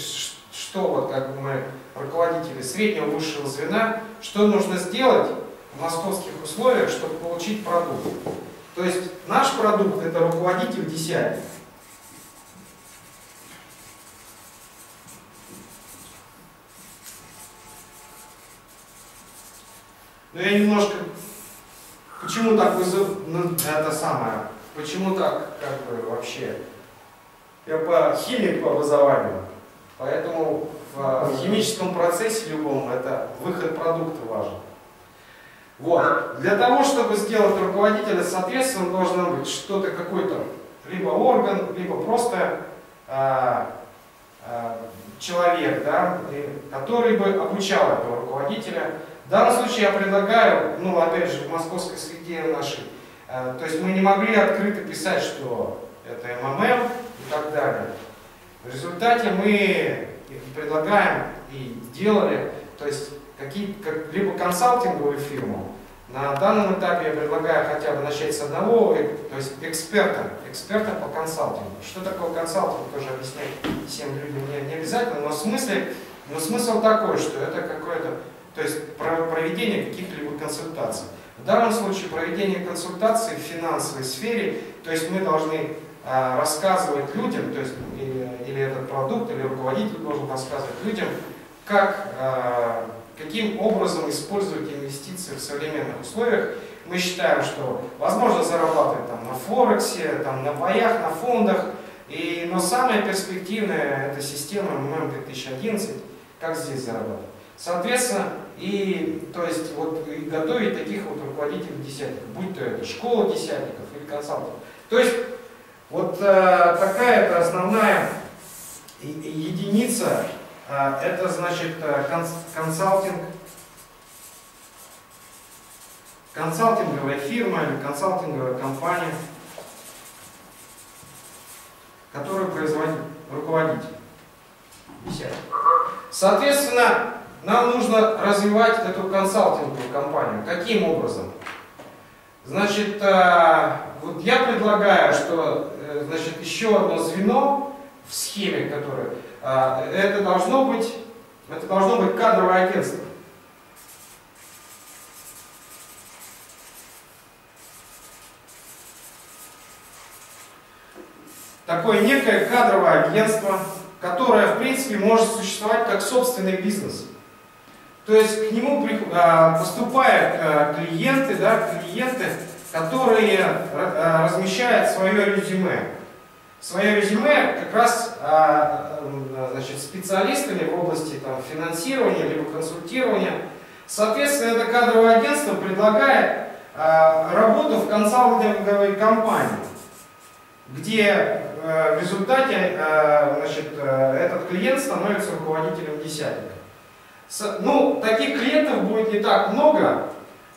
что вот как бы мы руководители среднего высшего звена, что нужно сделать в московских условиях, чтобы получить продукт. То есть наш продукт это руководитель десятник. Но я немножко почему так вызов, ну, это самое, почему так как бы вообще я по химии по образованию, поэтому в химическом процессе любом это выход продукта важен. Вот. Для того, чтобы сделать руководителя, соответственно, должно быть что-то, какой-то либо орган, либо просто а, а, человек, да, который бы обучал этого руководителя. В данном случае я предлагаю, ну, опять же, в московской среде нашей, а, то есть мы не могли открыто писать, что это МММ и так далее. В результате мы предлагаем и делали, то есть, какие, как, либо консалтинговую фирму. На данном этапе я предлагаю хотя бы начать с одного, то есть эксперта, эксперта по консалтингу. Что такое консалтинг, тоже объяснять всем людям не, не обязательно, но, в смысле, но смысл такой, что это какое-то, то есть проведение каких-либо консультаций. В данном случае проведение консультаций в финансовой сфере, то есть мы должны а, рассказывать людям, то есть или, или этот продукт, или руководитель должен рассказывать людям, как, э, каким образом использовать инвестиции в современных условиях. Мы считаем, что возможно зарабатывать там, на Форексе, там, на боях, на фондах. И, но самая перспективная эта система эм эм эм две тысячи одиннадцать, как здесь зарабатывать. Соответственно, и, то есть, вот, и готовить таких вот руководителей десятников, будь то это школа десятников или консалтов. То есть вот э, такая это основная единица, э, это значит конс консалтинг. консалтинговая фирма или консалтинговая компания, которую производит руководитель. Соответственно, нам нужно развивать эту консалтинговую компанию. Каким образом? Значит, вот я предлагаю, что значит, еще одно звено в схеме, которое, это должно быть, это должно быть кадровое агентство. Такое некое кадровое агентство, которое, в принципе, может существовать как собственный бизнес. То есть к нему поступают клиенты, да, клиенты, которые размещают свое резюме. Свое резюме как раз значит, специалистами в области там, финансирования либо консультирования. Соответственно, это кадровое агентство предлагает работу в консалтинговой компании, где в результате значит, этот клиент становится руководителем десятника. Ну, таких клиентов будет не так много,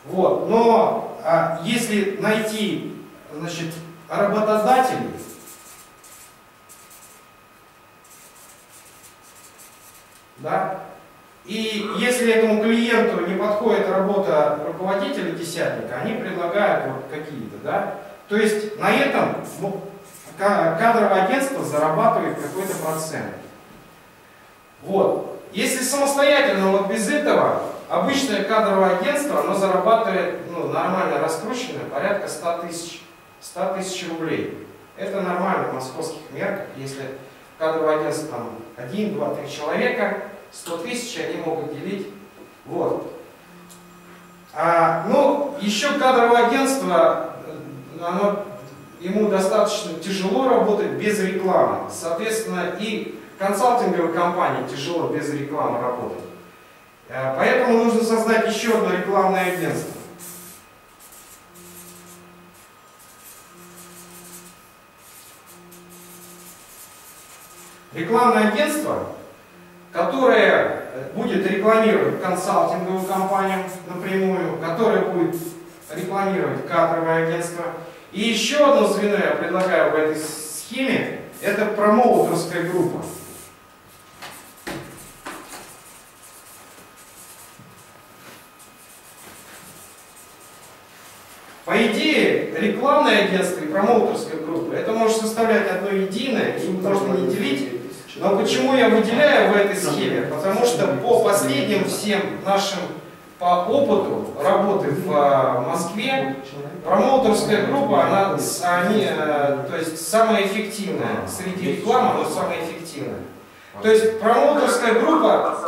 вот, но если найти значит, работодателей, да, и если этому клиенту не подходит работа руководителя десятника, они предлагают вот какие-то, да, то есть на этом ну, кадровое агентство зарабатывает какой-то процент. Вот. Если самостоятельно, вот без этого, обычное кадровое агентство, оно зарабатывает, ну, нормально раскрученное, порядка ста тысяч рублей. Это нормально в московских мерках. Если кадровое агентство там один, два, три человека, сто тысяч они могут делить. Вот. А, ну, еще кадровое агентство, оно... Ему достаточно тяжело работать без рекламы. Соответственно, и консалтинговой компании тяжело без рекламы работать. Поэтому нужно создать еще одно рекламное агентство. Рекламное агентство, которое будет рекламировать консалтинговую компанию напрямую, которое будет рекламировать кадровое агентство. И еще одно звено я предлагаю в этой схеме, это промоутерская группа. По идее, рекламное агентство и промоутерская группа, это может составлять одно единое, и можно не делить. Но почему я выделяю в этой схеме? Потому что по последним всем нашим по опыту работы в Москве, промоутерская группа, она они, то есть, самая эффективная. Среди рекламы она самая эффективная. То есть промоутерская группа...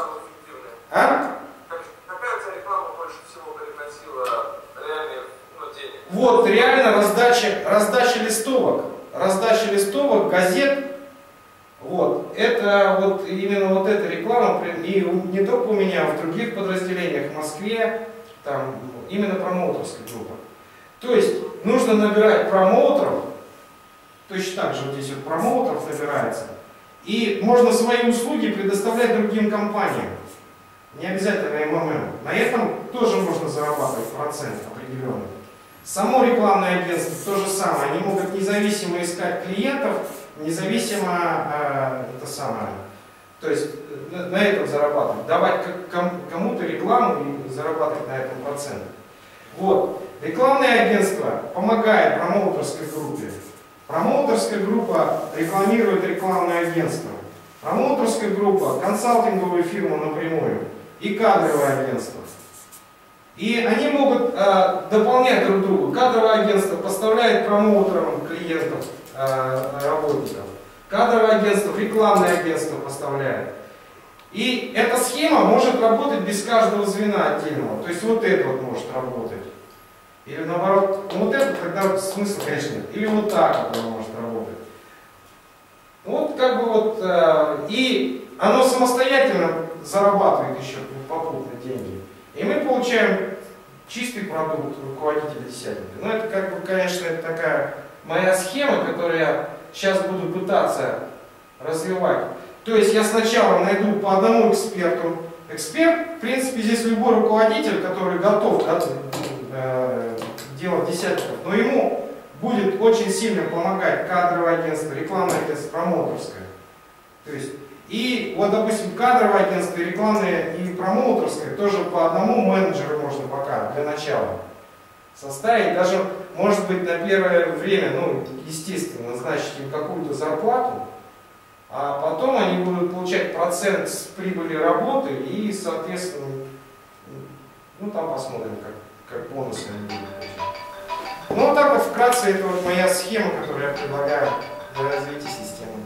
А? Какая у тебя реклама больше всего приносила реальных денег? Вот, реально раздача, раздача листовок. Раздача листовок, газет. Вот, это вот именно вот эта реклама, и не только у меня, а в других подразделениях в Москве, там именно промоутерская группа. То есть нужно набирать промоутеров, точно так же вот здесь вот промоутеров набирается, и можно свои услуги предоставлять другим компаниям, не обязательно эм эм эм. На этом тоже можно зарабатывать процент определенный. Само рекламное агентство то же самое, они могут независимо искать клиентов, независимо э, это самое, то есть на, на этом зарабатывать, давать кому-то рекламу и зарабатывать на этом процент. Вот. Рекламное агентство помогает промоутерской группе. Промоутерская группа рекламирует рекламное агентство. Промоутерская группа консалтинговую фирму напрямую и кадровое агентство. И они могут э, дополнять друг друга. Кадровое агентство поставляет промоутерам клиентов, работников. Кадровое агентство, рекламное агентство поставляет. И эта схема может работать без каждого звена отдельного. То есть вот это вот может работать. Или наоборот, вот это тогда смысла, конечно, нет. Или вот так вот оно может работать. Вот как бы вот, и оно самостоятельно зарабатывает еще попутно деньги. И мы получаем чистый продукт руководителя десятника. Ну это как бы, конечно, это такая моя схема, которую я сейчас буду пытаться развивать. То есть я сначала найду по одному эксперту. Эксперт, в принципе, здесь любой руководитель, который готов, да, делать десятников, но ему будет очень сильно помогать кадровое агентство, рекламное агентство, промоутерское. То есть, и вот, допустим, кадровое агентство, рекламное и промоутерское тоже по одному менеджеру можно пока для начала составить. Даже, может быть, на первое время, ну, естественно, назначить им какую-то зарплату, а потом они будут получать процент с прибыли работы и, соответственно, ну, там посмотрим, как. Как бонус они будут получать. Ну вот так вот вкратце, это вот моя схема, которую я предлагаю для развития системы.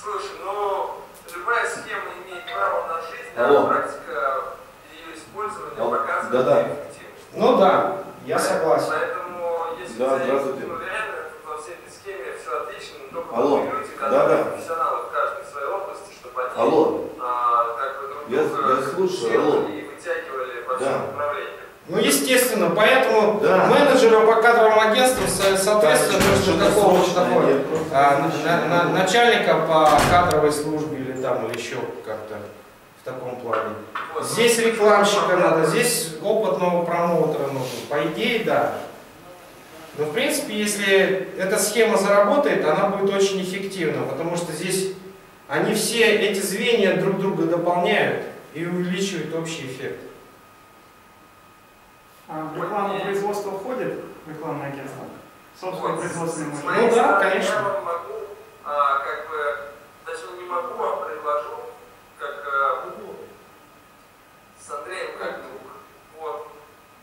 Слушай, ну любая схема имеет право на жизнь, а практика ее использования Алло. показывает да, да. эффективность. Ну да, я согласен. Поэтому, если да, ты уверен, во всей этой схеме все отлично, но только мы люди, которые да, да. профессионалы в каждой своей области, чтобы они Алло. А, как бы друг друга и вытягивали во всем да. направлении. Ну, естественно, поэтому да. менеджеры по кадровым агентствам, соответственно, да, такого такое, а, на, на, на, начальника по кадровой службе или там, или еще как-то в таком плане. Вот. Здесь рекламщика надо, здесь опытного промоутера нужно. По идее, да. Но, в принципе, если эта схема заработает, она будет очень эффективна, потому что здесь они все эти звенья друг друга дополняют и увеличивают общий эффект. А в рекламное производство входит рекламное агентство? Собственно, производственное агентство? Ну да, конечно. Я могу, а, как бы, точнее не могу, а предложу, как а, с Андреем как друг, вот,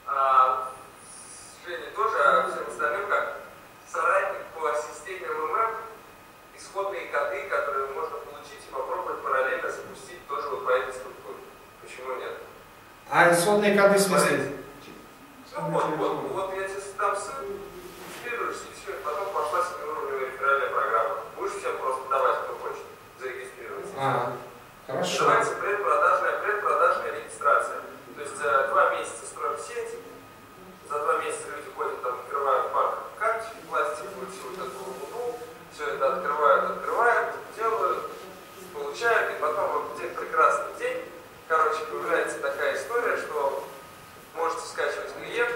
а, с Женей тоже, а всем остальным как соратник по системе МММ, исходные коды, которые можно получить и попробовать параллельно запустить тоже вот по этой структуре. Почему нет? А исходные коды в смысле? Ну, вот, вот, вот я тебе там регистрируешься и все, и потом пошла себе уровневая реферальная программа. Будешь всем просто давать, кто хочет, зарегистрироваться. А, хорошо. Давайте предпродажная, предпродажная регистрация. То есть за два месяца строим сеть, за два месяца люди ходят, там, открывают банк карточки, пластиковую, всю вот эту луну, все это открывают, открывают, делают, получают, и потом вот в день прекрасный день, короче, появляется такая история, что можете скачивать клиент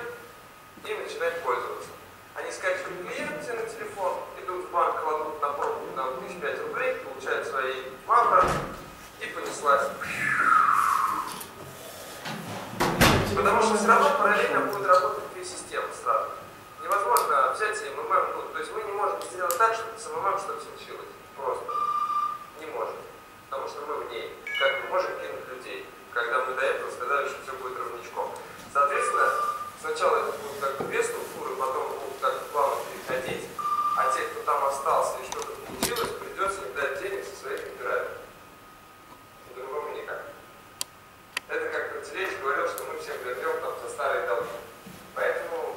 и начинать пользоваться. Они скачивают клиент себе на телефон, идут в банк, кладут на пробу на тысячу пять рублей, получают свои мавры и понеслась. Потому что все равно параллельно будет работать две системы сразу. Невозможно взять и МММ, ну, то есть вы не можете сделать так, чтобы с МММ что-то случилось. Просто не можете. Потому что мы в ней, как мы можем кинуть людей, когда мы до этого сказали, что все будет ровничком. Соответственно, сначала это будут как бы две структуры, потом будут как бы плавно переходить, а те, кто там остался и что-то получилось, придется им дать денег со своих выбирают. По-другому никак. Это как Пантелеевич говорил, что мы всех вернем там за старые долги. Поэтому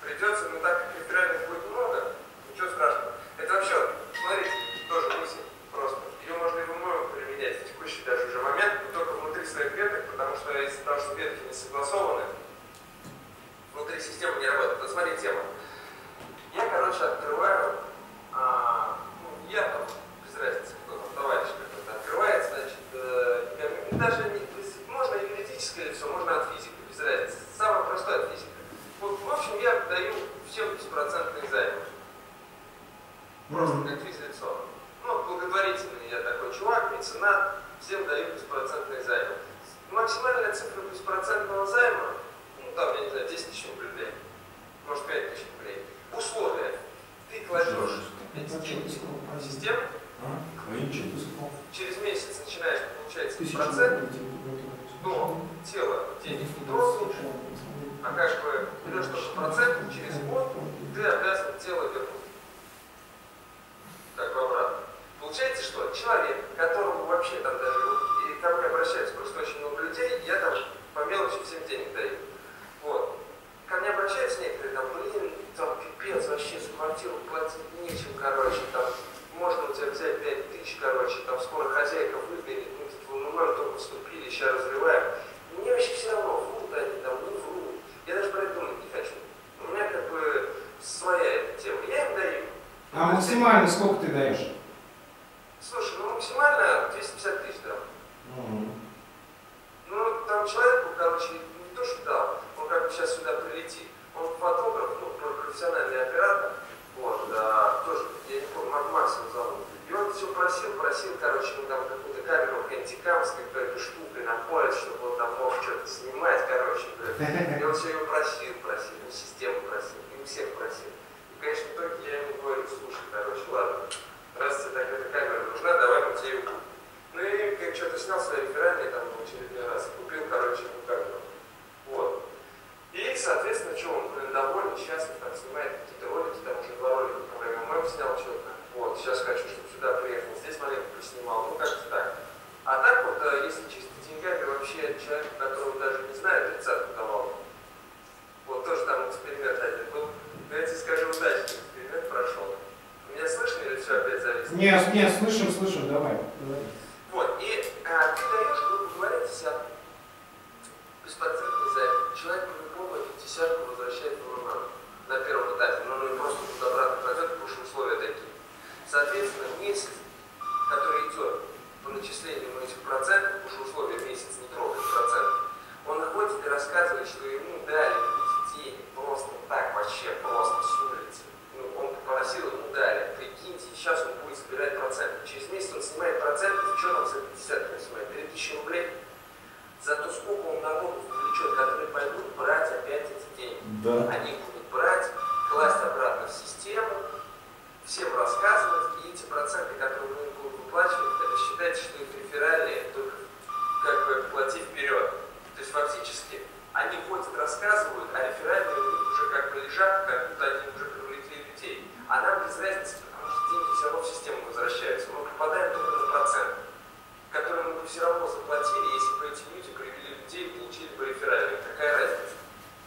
придется, ну так как реферальных будет много, ничего страшного. Это вообще, смотрите, тоже мысль просто. Ее можно и в умове применять в текущий даже уже момент, но только внутри своих веток, потому что если там что ветки не согласованы, внутри системы не работает. Вот смотри, тема. Я, короче, открываю, а, ну, я там, без разницы, кто там, товарищ какой-то открывает, значит, э, я, даже не, можно юридическое лицо, можно от физика, без разницы. Самое простое от физика. Вот, в общем, я даю всем беспроцентные займы. Просто как физлицо. Ну, благотворительный я такой чувак, меценат, всем даю беспроцентные займы. Максимальная цифра беспроцентного займа, ну там, я не знаю, десять тысяч рублей, может пять тысяч рублей. Условия. Ты кладешь эти деньги в систему, через месяц начинаешь получать процент, но тело денег не трогает, а как бы берешь тоже процент, через год ты обязан тело вернуть. Как бы обратно. Получается, что человек, которому вообще там даже, и там себя развиваем. И мне вообще все равно, врут они там, не врут. Я даже про это думать не хочу. У меня как бы своя эта тема. Я им даю. А вот максимально это... сколько ты даешь? Слушай, ну максимально двести пятьдесят тысяч дал. Угу. Ну, там человеку, короче, не то что дал, он как бы сейчас сюда прилетит. Он фотограф, ну, профессиональный оператор. Вот, а, тоже, я не помню, Максим зовут. И он все просил, просил, короче, ему там какую-то камеру, хэндикам с какой-то штукой на пояс, чтобы он там мог что-то снимать, короче. И он все его просил, просил, и систему просил, и всех просил. И, конечно, в итоге я ему говорю, слушай, короче, ладно, раз тебе так эта камера нужна, давай мы тебе ее купим. Ну и как что-то снял свои реферальные там в очередной раз, купил, короче, ему камеру. Вот. И, соответственно, что он, блин, доволен, счастлив, там снимает какие-то ролики, там уже два ролика по эм эм эм снял что-то. Вот, сейчас хочу, чтобы сюда приехал, здесь маленько приснимал, ну как-то так. А так вот, если чисто деньгами, вообще человек, которого даже не знаю, тридцатку давал. Вот тоже там эксперимент один был. Но я тебе скажу, удачный эксперимент прошел. Меня слышно или все опять зависит? Нет, нет, слышим, слышим, давай. Давай. Вот, и а, ты даешь, грубо говоря, десятку. Без процентной запись. Человек по-любому эту десятку возвращает в МММ на первом этапе. Но он просто туда-обратно пройдет, потому что условия такие. Соответственно, месяц, который идет по начислению этих процентов, потому что условия месяц не трогает процентов, он находит и рассказывает, что ему дали эти деньги просто так, вообще просто с улицы. Ну, он попросил, ему дали, прикиньте, сейчас он будет собирать проценты. Через месяц он снимает проценты, что там за пятьдесят, он снимает три тысячи рублей. За то, сколько он народу привлечет, которые пойдут брать опять эти деньги. Да. Они будут брать, класть обратно в систему, всем рассказывать, и эти проценты, которые мы будут выплачивать, это считайте, что их реферальные, только как бы плати вперед. То есть фактически они ходят, рассказывают, а реферальные уже как бы лежат, как будто они уже привлекли людей. А нам без разницы, потому что деньги все равно в систему возвращаются. Мы попадаем только на процент, который мы бы все равно заплатили, если бы эти люди привели людей и получили бы реферальные. Какая разница?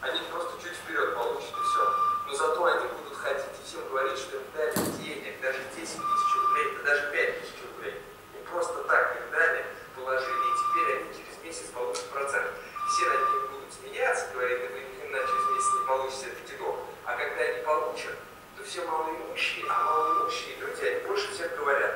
Они просто чуть вперед получат и все. Но зато они будут хотите всем говорить, что им дали денег, даже десять тысяч рублей, да даже пять тысяч рублей. И просто так их дали, положили, и теперь они через месяц получат процент. Все над ними будут смеяться, говорят, и вы именно через месяц не получите этот кидок. А когда они получат, то все малоимущие, а малоимущие люди, они больше всех говорят.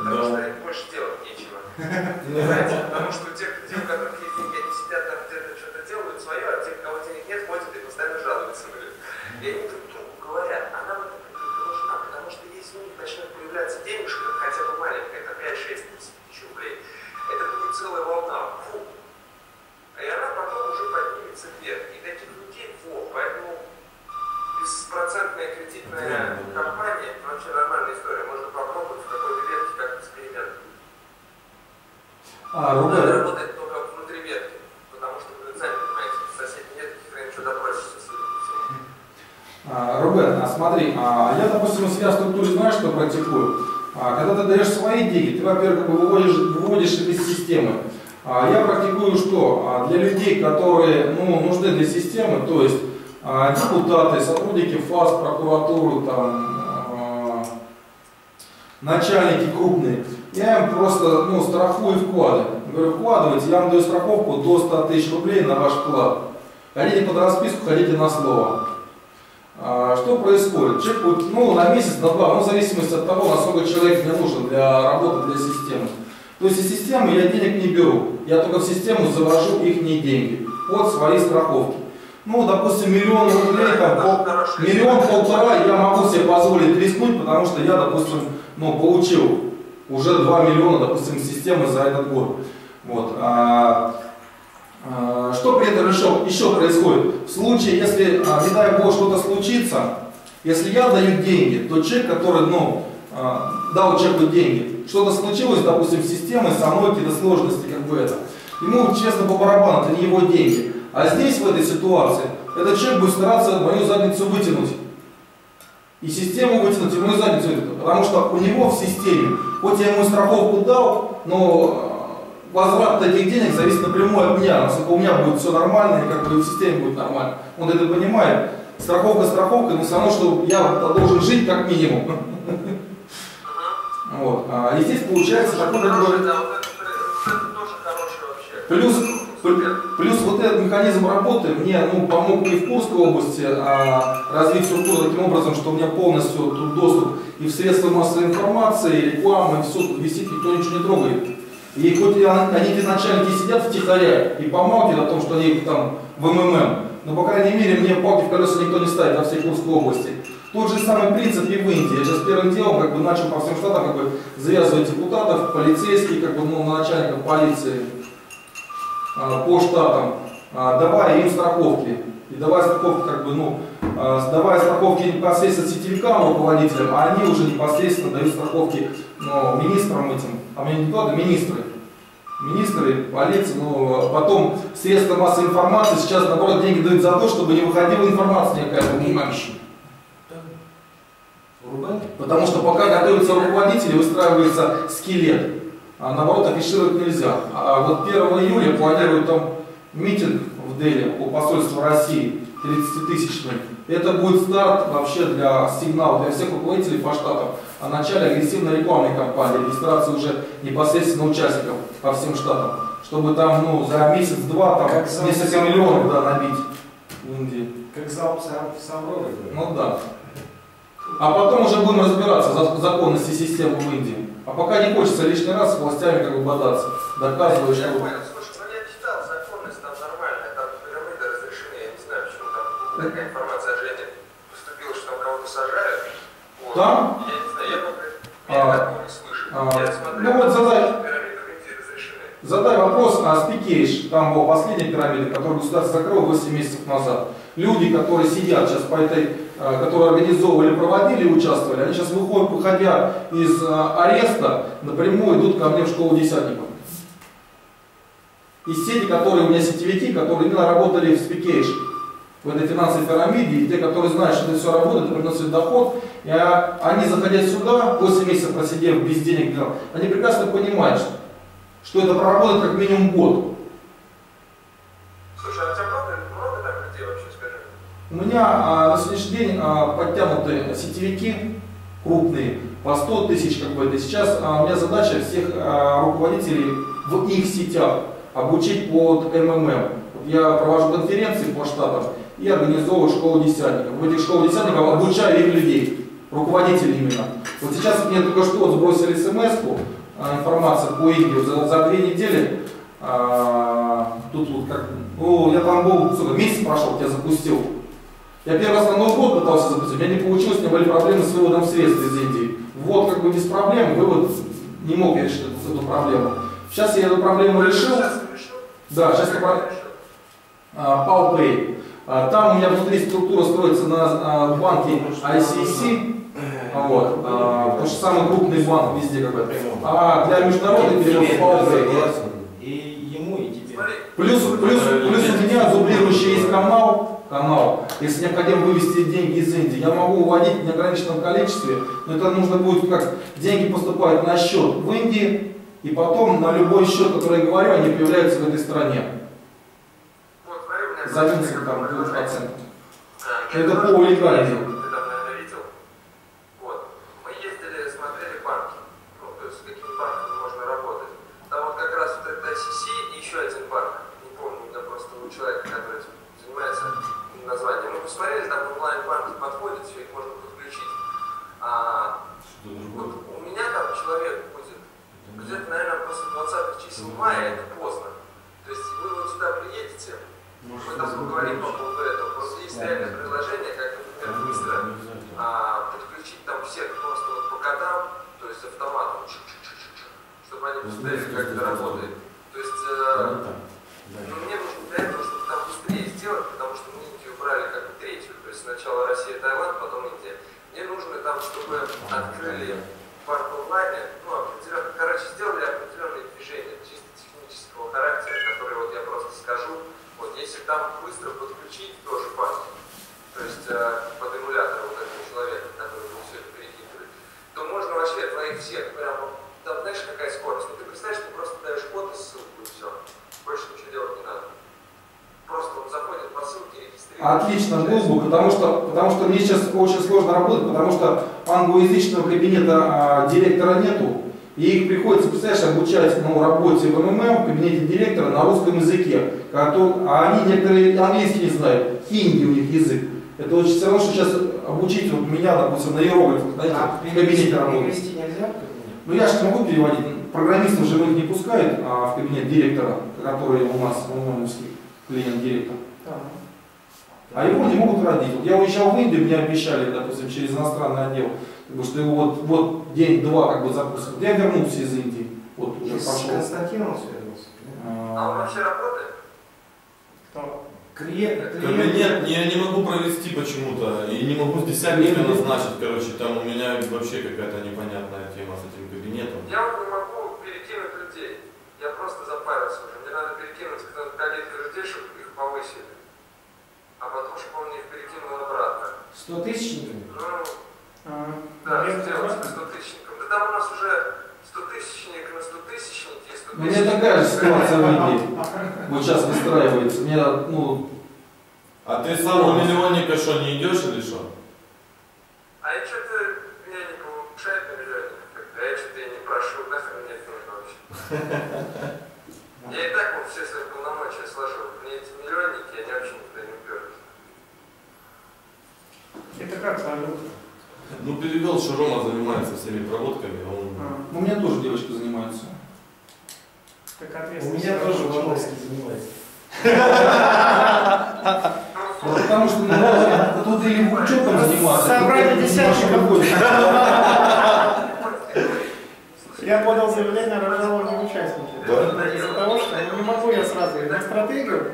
Потому что им больше делать нечего. Знаете, потому что у тех людей, у которых есть деньги, они сидят там где-то что-то делают свое, а те, у кого денег нет, ходят и постоянно жалуются. И они друг другу говорят, а нам это нужно, потому что если у них начнет появляться денежка, хотя бы маленькая, это пять-шесть тысяч рублей, это будет целая волна, фу. И она потом уже поднимется вверх. И таких людей, фу, поэтому беспроцентная кредитная компания, это вообще нормальная история, можно попробовать в какой-то ветке как эксперимент. А, ну, надо да. работать только внутри ветки, потому что, вы сами понимаете, в соседней ветке хрен что допросишься. А, Рубен, а смотри, а я, допустим, у себя в структуре знаю, что практикую. А, когда ты даешь свои деньги, ты, во-первых, выводишь, выводишь их из системы. А, я практикую что? А, для людей, которые ну, нужны для системы, то есть а, депутаты, сотрудники ФАС, прокуратуры, там, а, начальники крупные, я им просто ну, страхую вклады. Говорю, вкладывайте, я вам даю страховку до ста тысяч рублей на ваш вклад. Ходите под расписку, ходите на слово. Что происходит? Человек ну, на месяц, на два, ну, в зависимости от того, насколько человек мне нужен для работы, для системы. То есть из системы я денег не беру, я только в систему завожу их деньги от своей страховки. Ну, допустим, миллион рублей, там, пол, миллион-полтора я могу себе позволить рискнуть, потому что я, допустим, ну, получил уже два миллиона, допустим, системы за этот год. Вот. Что при этом еще, еще происходит? В случае, если, не дай бог, что-то случится, если я даю деньги, то человек, который ну, дал человеку деньги, что-то случилось, допустим, с системой, со мной какие-то сложности, как бы это, ему честно по барабану, это не его деньги. А здесь, в этой ситуации, этот человек будет стараться мою задницу вытянуть. И систему вытянуть, и мою задницу вытянуть. Потому что у него в системе, хоть я ему страховку дал, но... возврат этих денег зависит напрямую от меня, насколько у меня будет все нормально и как бы в системе будет нормально. Он это понимает. Страховка страховка, но все равно, что я должен жить как минимум. И здесь получается такой... Это тоже хороший вообще. Плюс, плюс вот этот механизм работы мне ну, помог не в Курской области, а развить структуру таким образом, что у меня полностью тут доступ и в средства массовой информации, и рекламы, и все тут висит, никто ничего не трогает. И хоть они эти начальники сидят втихаря и помалкивают о том, что они там в МММ, но по крайней мере мне палки в колеса никто не ставит во всей Курской области. Тот же самый принцип и в Индии. Я сейчас первым делом как бы начал по всем штатам как бы завязывать депутатов, полицейских, как бы, ну, начальников полиции по штатам, давая им страховки. И давая страховки, как бы, ну, давая страховки непосредственно сетевикам, руководителям, а они уже непосредственно дают страховки ну, министрам этим, а мне не только министры. Министры, полиция, ну, потом средства массовой информации сейчас, наоборот, деньги дают за то, чтобы не выходила информация никакая, понимающая. Потому что пока готовятся руководители, выстраивается скелет. А наоборот, афишировать нельзя. А вот первого июля планируют там митинг в Дели у посольства России тридцатитысячный. Это будет старт вообще для сигнала, для всех руководителей по штатам о начале агрессивной рекламной кампании, регистрации уже непосредственно участников по всем штатам, чтобы там ну, за месяц-два там несколько миллионов да, набить в Индии. Как залп Савровой. Ну да. А потом уже будем разбираться за законности системы в Индии. А пока не хочется лишний раз с властями как бы бодаться, доказывая, что... Я понял, слушай, ну я читал, законность там нормальная, там пирамиды разрешены, я не знаю, почему там такая информация о Жене поступила, что там кого-то сажают. Вот. Там? Я не знаю, я пока а, такого не слышал. А, я смотрел, ну вот задай... пирамиды в Индии разрешены. Задай вопрос о Спикейш, там была последняя пирамида, которую государство закрыло восемь месяцев назад. Люди, которые сидят сейчас по этой... которые организовывали, проводили, участвовали, они сейчас выходят, выходя из ареста, напрямую идут ко мне в школу десятников. И сети, которые у меня сетевики, которые именно работали в Спикейш, в этой финансовой пирамиде, и те, которые знают, что это все работает, приносит доход, и они, заходя сюда, восемь месяцев просидев без денег, они прекрасно понимают, что, что это проработает как минимум год. Слушай, а у тебя много, много так людей вообще, скажи? У меня а, на сегодняшний день а, подтянуты сетевики крупные по сто тысяч как бы это сейчас. А, у меня задача всех а, руководителей в их сетях обучить под МММ. Я провожу конференции по штатам и организовываю школу десятников. В этих школах десятников обучаю их людей, руководителей именно. Вот сейчас мне только что сбросили смс-ку, а, информацию по Игорю за, за две недели. А, тут вот как, ну, я там был, сколько, месяц прошел, я запустил. Я первый раз на Новый год пытался запустить, у меня не получилось, у меня были проблемы с выводом средств из Индии. Вот как бы без проблем, вывод не мог я решить эту, эту проблему. Сейчас я эту проблему решил. Да, сейчас я PayPal. А, там у меня внутри структура строится на а, банке ай си ай си ай. Вот. А, потому что самый крупный банк везде как бы. А для международных переводов PayPal. И ему, и тебе. Плюс, плюс, плюс у меня дублирующий есть канал. канал. Если необходимо вывести деньги из Индии, я могу уводить в неограниченном количестве, но это нужно будет как деньги поступают на счет в Индии, и потом на любой счет, который я говорю, они появляются в этой стране. Вот, смотри, у меня за там, двух процентов. Да, это полулегально дело. Ты там, наверное, видел. Вот. Мы ездили, смотрели банки. Ну, то есть, с какими банками можно работать. Там вот как раз вот это ай си ай си ай и еще один банк. Не помню, это просто у человека, который занимается название. Мы посмотрели, там онлайн-банки подходят, все их можно подключить. А, вот у меня там человек будет где-то, наверное, после двадцатых чисел мая, это поздно. То есть вы вот сюда приедете, может, мы там поговорим по поводу этого. Просто есть реальное предложение, как, например, быстро а, подключить там всех просто вот по кодам, то есть автоматом, чтобы они посмотрели, как это работает. То есть а, ну, мне нужно для этого, чтобы там быстрее сделать, потому что мы брали как бы третью, то есть сначала Россия, Таиланд, потом Индия. Мне нужно там, чтобы открыли банк онлайн, ну, определенно, короче, сделали определенные движения чисто технического характера, которые вот я просто скажу. Вот если там быстро подключить тоже банк, то есть э, под эмулятор вот этого человека, который будет все это перекидывает, то можно вообще твоих всех прямо, там знаешь, какая скорость? Ну, ты представляешь, ты просто даешь код и ссылку, и все. Больше ничего делать не надо. Просто он заходит по ссылке и регистрируется. Отлично, глубоко, потому что, потому что мне сейчас очень сложно работать, потому что англоязычного кабинета а, директора нету. И их приходится, представляешь, обучать ну, работе в МММ, в кабинете директора на русском языке. А они некоторые английский не знают, хинди у них язык. Это очень все равно, что сейчас обучить вот меня, допустим, на иероглифах, знаете, а, в кабинете работать. Ну я же могу переводить, программистов же их не пускают а в кабинет директора, который у нас МММовский клиент-директор. А его не могут родить. Вот я уезжал в Индию, мне обещали, допустим, через иностранный отдел, потому что его вот, вот день-два как бы запустят. Я вернулся из Индии. Вот уже пошел. С Константином связался. А он вообще работает? Кто? Клиент. Нет, я не могу провести почему-то. И не могу здесь объективно назначить. Короче, там у меня вообще какая-то непонятная тема с этим кабинетом. Я не могу перекинуть людей. Я просто запарился уже. Мне надо перекинуть количество людей, чтобы их повысили. А потом, чтобы он их перекинул обратно. Стотысячниками? Ну, а, да, сделать стотысячником. Да там у нас уже стотысячник на стотысячники и стотысячники. Мне такая же ситуация в Индии. Вот сейчас выстраивается. Мне, ну... А ты сам у миллионника что, не идешь или что? А я что-то меня не повышает на миллионника. Когда я что-то не прошу, нахрен мне это нужно вообще. Я и так вот все свои полномочия сложил. Мне эти миллионники, они вообще никуда не уперлись. Это как салют? Ну перевел, что Рома занимается всеми проводками, он... а. Ну у меня тоже девочка занимается. Так ответственно. У меня тоже Бановский занимается. Потому что ну тут или учетом заниматься. Собрали десятки. Я подал заявление на разговорные участники. Да. Из-за того, что не могу я сразу и на стратегию,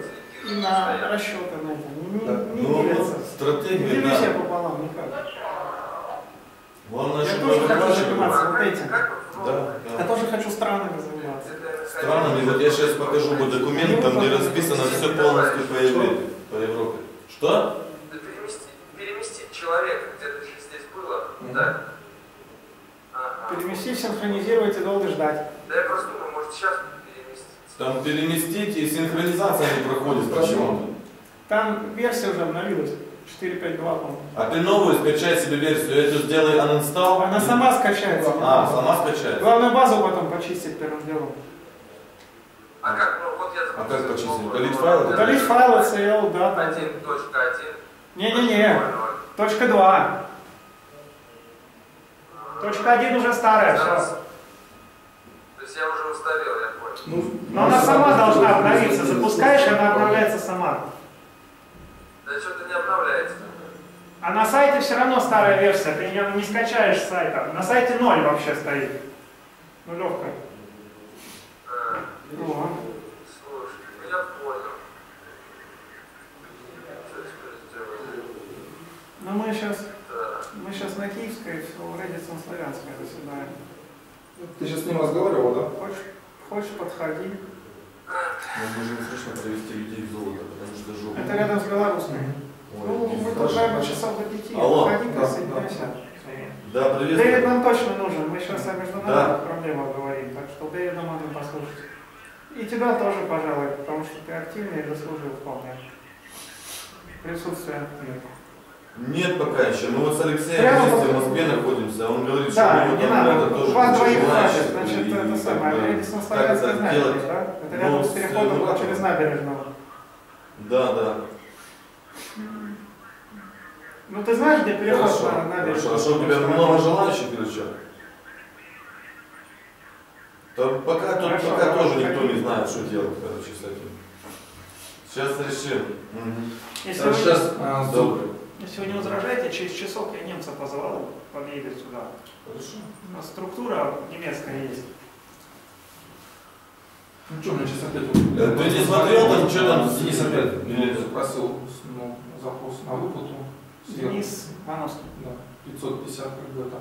и на расчеты на это. Не, не делится. Не делюсь я пополам никак. Главное, я тоже хочу заниматься вот этим. Да, да. Я тоже хочу странами заниматься. Странами? Вот я сейчас покажу мой документ, там где расписано все полностью по Европе. По Европе. Что? Да переместить, переместить человека, где-то же здесь было, mm-hmm. да. Переместить, синхронизировать и долго ждать. Да я просто думаю, может сейчас переместить. Там переместить и синхронизация не проходит почему-то. Там версия уже обновилась. четыре точка пять точка два, по-моему. А ты новую скачай себе версию, это же делай uninstall. Она сама скачается. А, сама скачается. Главное базу потом почистить первым делом. А как? Ну вот я а как почистить? Удалить файлы? Удалить файлы, си эл, да. один точка один. Не-не-не. Точка два. Точка один уже старая. Сейчас. То есть я уже устарел, я понял. Ну, но она сама должна обновиться. Запускаешь, и она обновляется сама. Да что-то не обновляется. А на сайте все равно старая версия. Ты ее не скачаешь с сайта. На сайте ноль вообще стоит. Ну, легко. А, ну, слушай, я понял. Ну, мы сейчас... Мы сейчас на Киевской, в Радиссон Славянская заседаем. Ты сейчас с ним разговаривал, да? Хочешь, хочешь подходи. Мы же не слышно привести людей в золото, потому что жопа. Это рядом с белорусами. Ну, мы продолжаем часов до пяти. Подходи, присоединяйся. Да, привет. Дэвид нам точно нужен. Мы сейчас о международных проблемах говорим, так что Дэвида надо послушать. И тебя тоже, пожалуй, потому что ты активный и заслужил вполне. Присутствие активного. Нет пока еще. Мы вот с Алексеем вместе в Москве находимся, он говорит, что да, не надо, надо тоже двоих значит, значит, и, это самое, да, Радиссон Славянская набережная, да? Это но рядом с переходом ну, через набережного. Да, да. Ну ты знаешь, где переход хорошо, на набережную? Хорошо, у тебя много желающих, короче? Пока, тут, хорошо, пока тоже походить. Никто не знает, что делать, короче, с этим. Сейчас решим. Угу. А вы... Сейчас а, добрый. Если вы не возражаете, через часок я немца позвал, подъедет сюда. Хорошо. У нас структура немецкая есть. Ну что, мне сейчас опять... Ты не смотрел там, что там? Денис опять запросил запрос на выплату. Денис Бановский. Да, пятьсот пятьдесят рублей.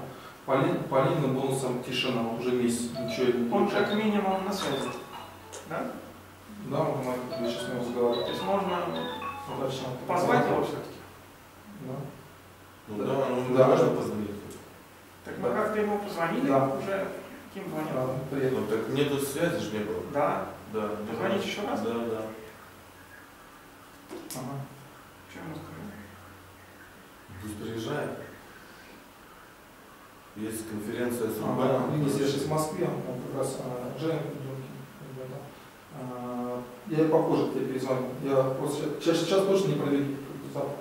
Полина бонусом тишина, уже месяц. Он как минимум на связи. Да? Да, мы сейчас не разговариваем. То есть можно позвать его все-таки? Да. Ну да, ну да, можно позвонить. Так мы как-то ему позвонили, уже Ким звонил. Так нету связи же не было. Да. Да. Позвонить еще раз? Да, да. Ага. Что ему сказать? Пусть приезжает. Есть конференция с Рубеном. Есть же из Москвы, он как раз Женя Демкин. Я попозже тебе перезвоню. Я просто сейчас, сейчас точно не проверю. Завтра.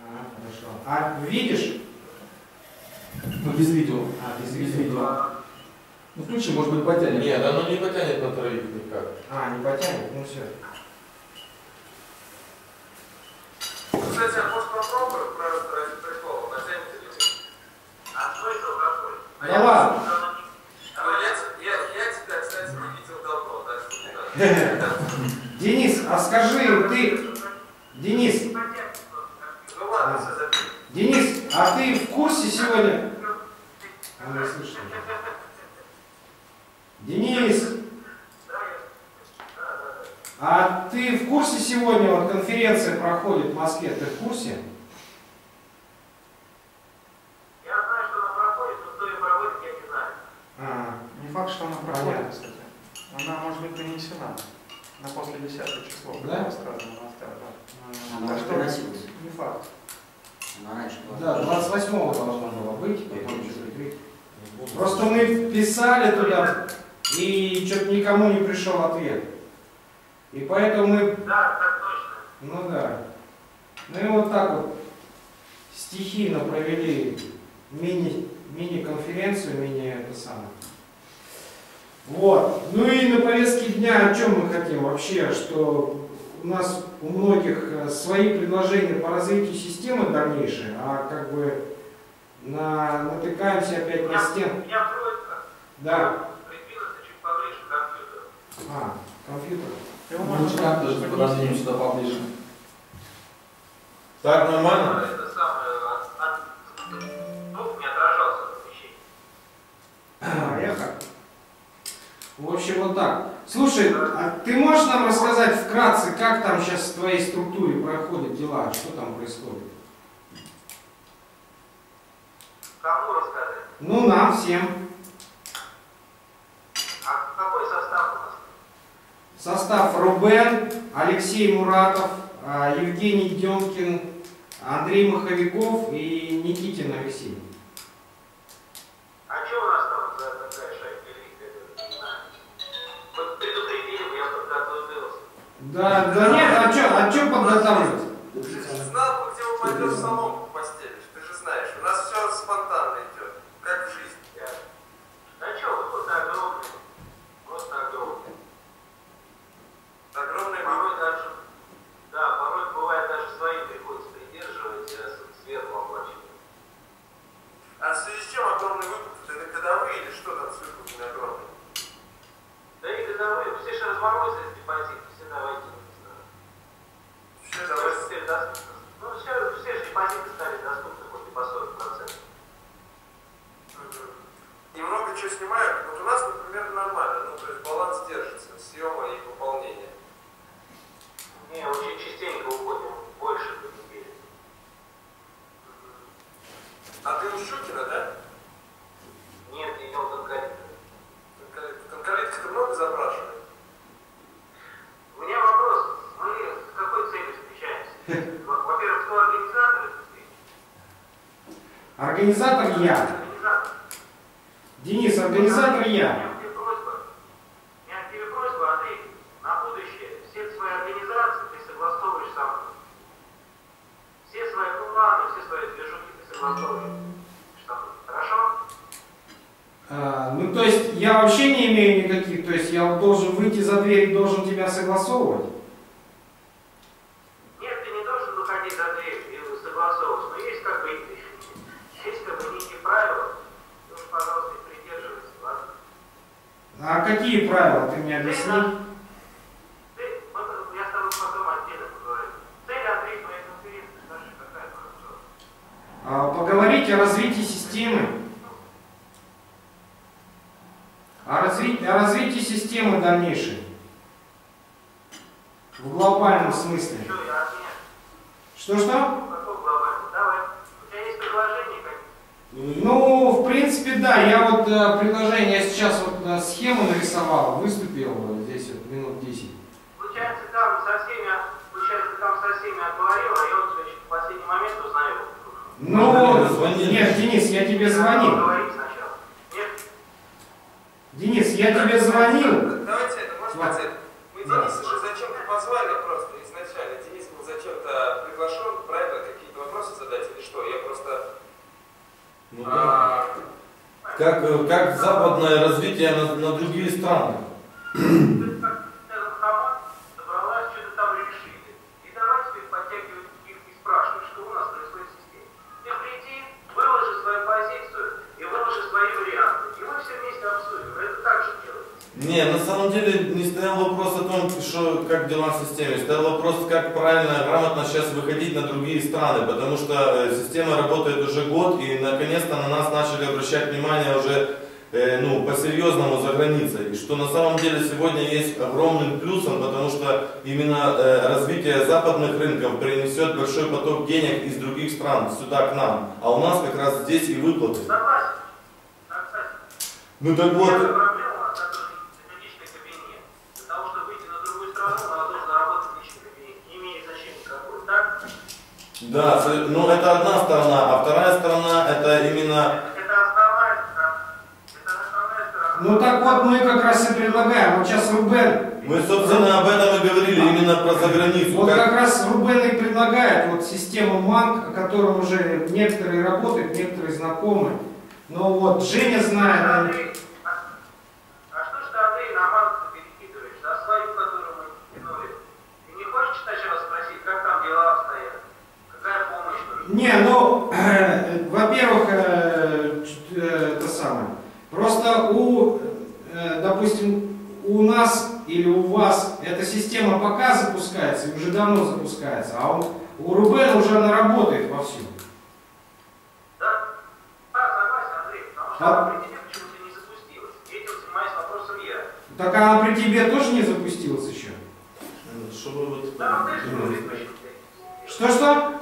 А, хорошо. А видишь? Ну, без видео. А, без, без видео. видео. Ну, включи, может быть, потянет. Нет, оно не потянет на троих никак. А, не потянет? Ну, все. Кстати, а может попробую про прикол? Потянет или нет? А что еще проходит? А я ладно. Я тебя, кстати, не видел давно, так что не надо. Денис, а скажи, ты... Денис. Ну, ладно, все запишем. Денис, а ты в курсе сегодня? Он не слышал. Денис, а ты в курсе сегодня, вот конференция проходит в Москве, ты в курсе? Я знаю, что она проходит, но кто ее проводит, я не знаю. А, не факт, что она проходит, а, кстати. Она может быть принесена на после десятого числа. Да? Она да. Так что приносилась? Не факт. Она раньше была. Да, двадцать восьмого должна была быть, потом еще прикрыть. Просто мы писали туда, и что-то никому не пришел ответ. И поэтому мы... Да, так точно. Ну да. Ну и вот так вот стихийно провели мини-конференцию, мини-это самое. Вот. Ну и на повестке дня о чем мы хотим вообще? Что у нас у многих свои предложения по развитию системы дальнейшей, а как бы на... натыкаемся опять на стену. У меня тройка. Да. Прибилась чуть поближе к компьютеру. А, компьютер. Его можно как-то же пододвинуть сюда поближе. Так нормально? Это самое, от... звук не отражался в помещении. Эхо. В общем, вот так. Слушай, а ты можешь нам рассказать вкратце, как там сейчас в твоей структуре проходят дела, что там происходит? Кому рассказать? Ну, нам всем. А какой состав у нас? Состав: Рубен, Алексей Муратов, Евгений Демкин, Андрей Мухайков и Никитин Алексей. А что у нас там за такая шайка? Вот предупредили, я подготовился. Да, да нет, а что, а что подготавливать? Ты же знал, где вы пойдешь самому постелишь, ты же знаешь, у нас все спонтанно идет, как в жизни. Да что вы тут огромные, просто огромные. Огромные порой даже, да, порой бывает даже свои приходится придерживать светлого облачения. А в связи с чем огромный выпуск? Это годовые или что там с выпусками огромные? Да и годовые, все же разморозились депозиты, все давайте не все теперь доступно. Ну все, все же депозиты стали доступны после по сорок процентов. Немного чего снимают, вот у нас, например, нормально, ну то есть баланс держится, съема и пополнение. Не, очень частенько уходим, больше в неделю. А ты у Щукина, да? Нет, я у Танколитка. Танколитка-то много запрашивает? У меня вопрос, мы с какой целью встречаемся? Во-первых, кто организатор этой встречи? Организатор я. Организатор. Денис, организатор я. Ну, то есть, я вообще не имею никаких, то есть, я должен выйти за дверь и должен тебя согласовывать? Нет, ты не должен выходить за дверь и согласовывать, но есть как бы, есть как бы некие правила, ты уж, пожалуйста, придерживайся, ладно? А какие правила, ты мне объясни? Поговорить о развитии системы. О развитии, о развитии системы дальнейшей. В глобальном смысле. Что-что? Ну, в принципе, да. Я вот э, предложение, я сейчас вот э, схему нарисовал, выступил вот здесь вот минут десять. Получается, там со всеми, получается, там со всеми отговорил, а я вот в последний момент узнаю. Ну, нет, Денис, я тебе звонил. Денис, я тебе звонил. Давайте это, может быть, это. Мы Дениса же зачем-то позвали просто изначально. Денис был зачем-то приглашен, правильно, какие-то вопросы задать или что? Я просто... Ну, да. Как, как западное развитие на, на другие страны. Не, на самом деле не стоял вопрос о том, что, как дела в системе, стоял вопрос, как правильно, грамотно сейчас выходить на другие страны, потому что система работает уже год, и наконец-то на нас начали обращать внимание уже э, ну, по-серьезному за границей, что на самом деле сегодня есть огромным плюсом, потому что именно э, развитие западных рынков принесет большой поток денег из других стран сюда к нам, а у нас как раз здесь и выплаты. Ну так вот... Да, ну это одна сторона, а вторая сторона это именно... Это основная сторона. Это основная сторона. Ну так вот мы как раз и предлагаем, вот сейчас Рубен... Мы, собственно, об этом и говорили, а, именно про заграницу. Вот как... как раз Рубен и предлагает вот систему Манк, о которой уже некоторые работают, некоторые знакомы. Но вот Женя знает... Андрей, а, а что же ты, Андрей, на Манк перекидываешь, да, свою, которую мы кинули? Ты не хочешь сначала спросить, как там дела обстоят? Не, ну, э, во-первых, э, э, это самое. Просто у, э, допустим, у нас или у вас эта система пока запускается, уже давно запускается, а он, у Рубена уже она работает вовсю. Да, да, согласен, Андрей, потому что а? Она при тебе почему-то не запустилась. Этим занимаюсь вопросом я. Так она при тебе тоже не запустилась еще? Чтобы вот... Да, ты же не запустилась. Что-что?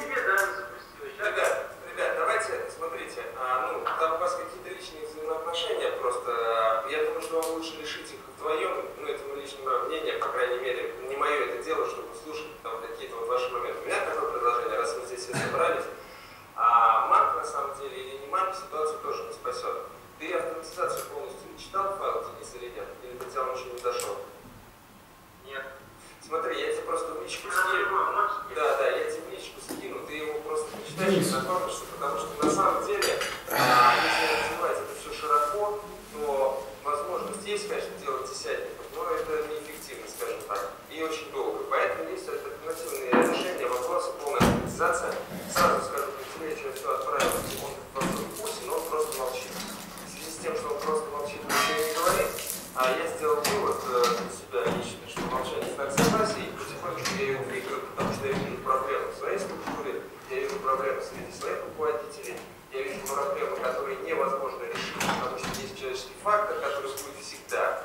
Ребят, давайте, смотрите, а, ну, там у вас какие-то личные взаимоотношения, просто а, я думаю, что вам лучше решить их вдвоем, ну, это мое личное мнение, по крайней мере, не мое это дело, чтобы слушать там какие-то вот ваши моменты. У меня такое предложение, раз мы здесь все собрались, а Марк, на самом деле, или не Марк, ситуацию тоже не спасет. Ты автоматизацию полностью не читал файл, Денис, или нет? Или до тебя он еще не дошел? Нет. Смотри, я тебе просто в личку скину. Да, да, я тебе в личку скину, ты его просто не читаешь, не знакомишься, потому что на самом деле, а, если развивать это все широко, то возможность есть, конечно, делать десятников, но это неэффективно, скажем так, и очень долго. Поэтому есть альтернативные решения вопроса, полная автоматизация. Сразу скажу, Пантелеевич, я все отправил, он в простом курсе, но он просто молчит. В связи с тем, что он просто молчит, ничего не говорит, а я сделал вывод для себя лично, что молчание знак согласия, и потихонечку я его выиграю, потому что я вижу проблемы в своей структуре, я вижу проблемы среди своих руководителей, я вижу проблемы, которые невозможно решить, потому что есть человеческий фактор, который будет всегда.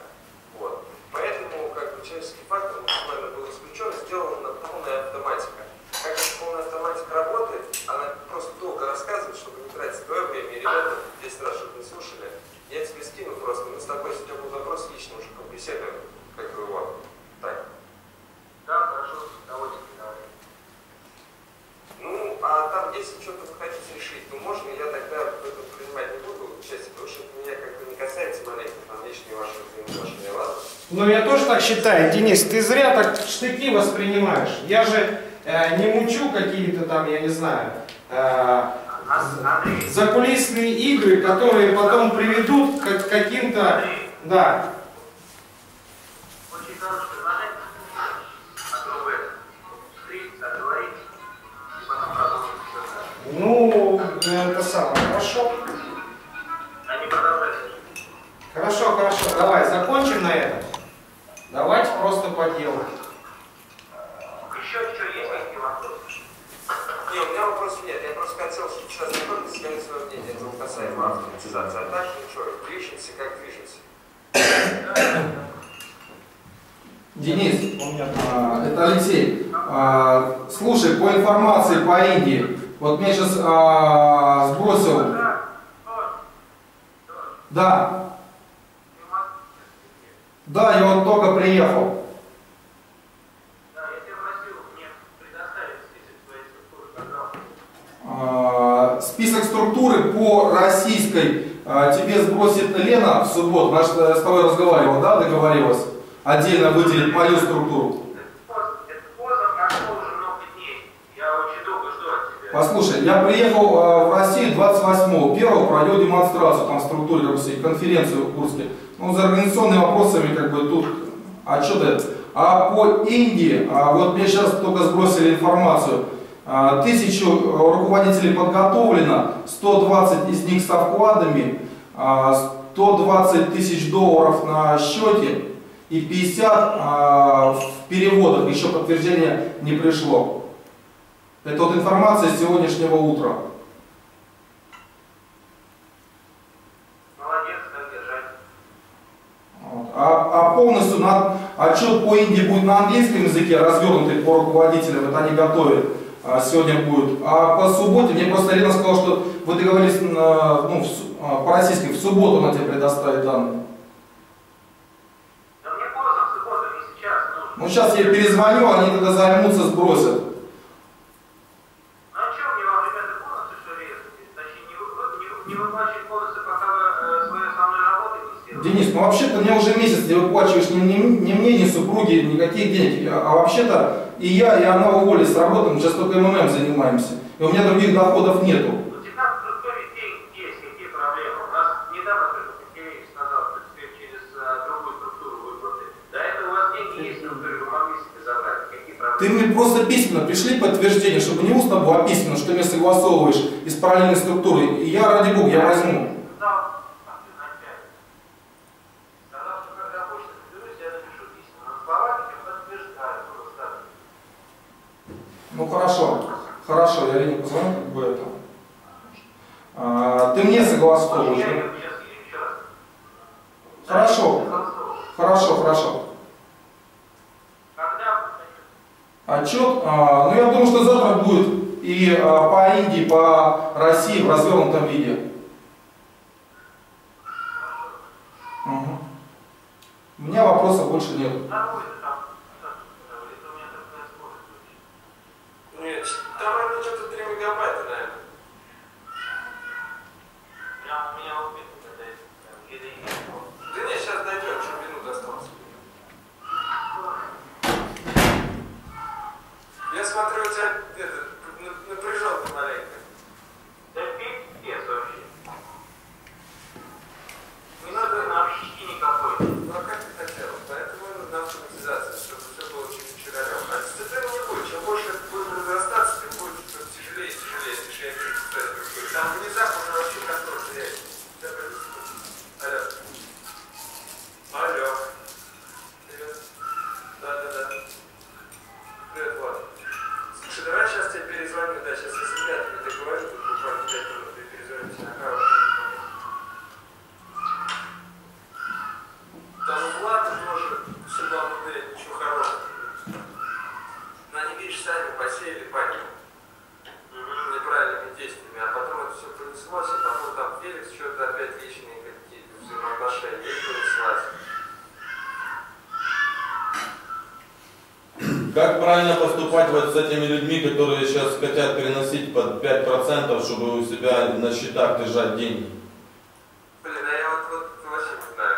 Вот. Поэтому как бы человеческий фактор максимально был исключен, сделана полная автоматика. Как эта полная автоматика работает, она просто долго рассказывает, чтобы не тратить твое время, и ребята десять раз, чтобы не слушали. Я тебе скину просто, мы с тобой сегодня был вопрос лично уже по беседам, как бы вот. Так. Да, хорошо, довольно-таки давай. Ну, а там, если что-то вы хотите решить, то можно, я тогда в этом принимать не буду участие, потому что это меня как бы не касается маленьких, там личные ваши взаимоотношения, ладно? Ну, я тоже так считаю, Денис, ты зря так штыки воспринимаешь. Я же э, не мучу какие-то там, я не знаю, э, закулисные игры, которые потом приведут к каким-то... Да. Очень хорошее предложение от Рубена. Встретиться, отговорить и потом продолжить все. Ну, это самое. Хорошо. Они продолжают. Хорошо, хорошо. Давай, закончим на этом. Давайте просто по делу. Еще, еще есть какие вопросы? Нет, у меня вопросов нет. Я просто хотел, чтобы сейчас не только сказали свое мнение. Это касаемо автоматизации. А так, ну что, движемся, как движемся. Денис, а, это Алексей. А, слушай, по информации по Индии. Вот мне сейчас а, сбросил. Да. Да, я вот только приехал. Да, я тебя просил мне предоставить список твоей структуры, пожалуйста. суббот, мы с тобой разговаривал, да, договорилась, отдельно выделить мою структуру. Послушай, я приехал в Россию двадцать восьмого, первого провел демонстрацию там в структуре, как бы, конференцию в Курске. Ну, за организационными вопросами, как бы, тут, а что ты? А по Индии, а вот мне сейчас только сбросили информацию, тысячу руководителей подготовлено, сто двадцать из них со вкладами, сто двадцать тысяч долларов на счете и пятьдесят в переводах, еще подтверждение не пришло. Это вот информация с сегодняшнего утра. Молодец, как держать. Вот. А, а полностью на, отчет по Индии будет на английском языке, развернутый по руководителям, это они готовят, а, сегодня будет. А по субботе, мне просто Рина сказала, что вы договорились, на, ну, в, по-российски, в субботу она тебе предоставит данные. Да мне поздно в субботу, не сейчас. Ну, ну сейчас я перезвоню, они тогда займутся, сбросят. Денис, ну вообще-то мне уже месяц не выплачиваешь ни, ни, ни мне, ни супруге никаких денег, а, а вообще-то и я, и она уволились с работы, мы сейчас только МММ занимаемся, и у меня других доходов нету. У тебя в структуре денег есть, какие проблемы? У нас недавно, как Пантелеевич сказал, что теперь через а, другую структуру выплаты. Да, это у вас деньги есть, но вы могли себе забрать, какие проблемы? Ты мне просто письменно пришли подтверждение, чтобы не устно было, а письменно, что ты мне согласовываешь из параллельной структуры, и я, ради бога, я возьму. Ну хорошо, хорошо, я Лене позвоню, как бы это. А, ты мне согласовываешь, да? Хорошо, хорошо, хорошо. Отчет, а, ну я думаю, что завтра будет и а, по Индии, по России в развернутом виде. Угу. У меня вопросов больше нет. Там ровно что-то три мегабайта, наверное. Прям у меня убит, когда есть. Да нет, сейчас дойдет, что минут осталось. Я смотрю, у тебя это, напряжен ты маленько. Да пиздец вообще. Не надо на общине никакой. Ну а как ты хотел? Поэтому нужна автоматизация, чтобы все было через чиралем. А дисциплина не будет, чем больше это будет разрастаться, тем будет тяжелее и тяжелее, потому что я вижу, что это будет. Там внезапно уже вообще контроль теряется. Алло. Алло. Привет. Да-да-да. Привет, Влад. Слушай, давай сейчас тебе перезвоню, да, сейчас я с ребятами договорю, тут буквально пять минут и перезвонимся на хорошую. Там у Влада тоже сюда внутри ничего хорошего. Но они, видишь, сами посеяли панику неправильными действиями, а потом это все понеслось, а потом там Феликс, что-то опять личные какие-то взаимоотношения, и понеслась. Как правильно поступать вот с этими людьми, которые сейчас хотят переносить под пять процентов, чтобы у себя на счетах держать деньги? Блин, а я вот, вот вообще не знаю.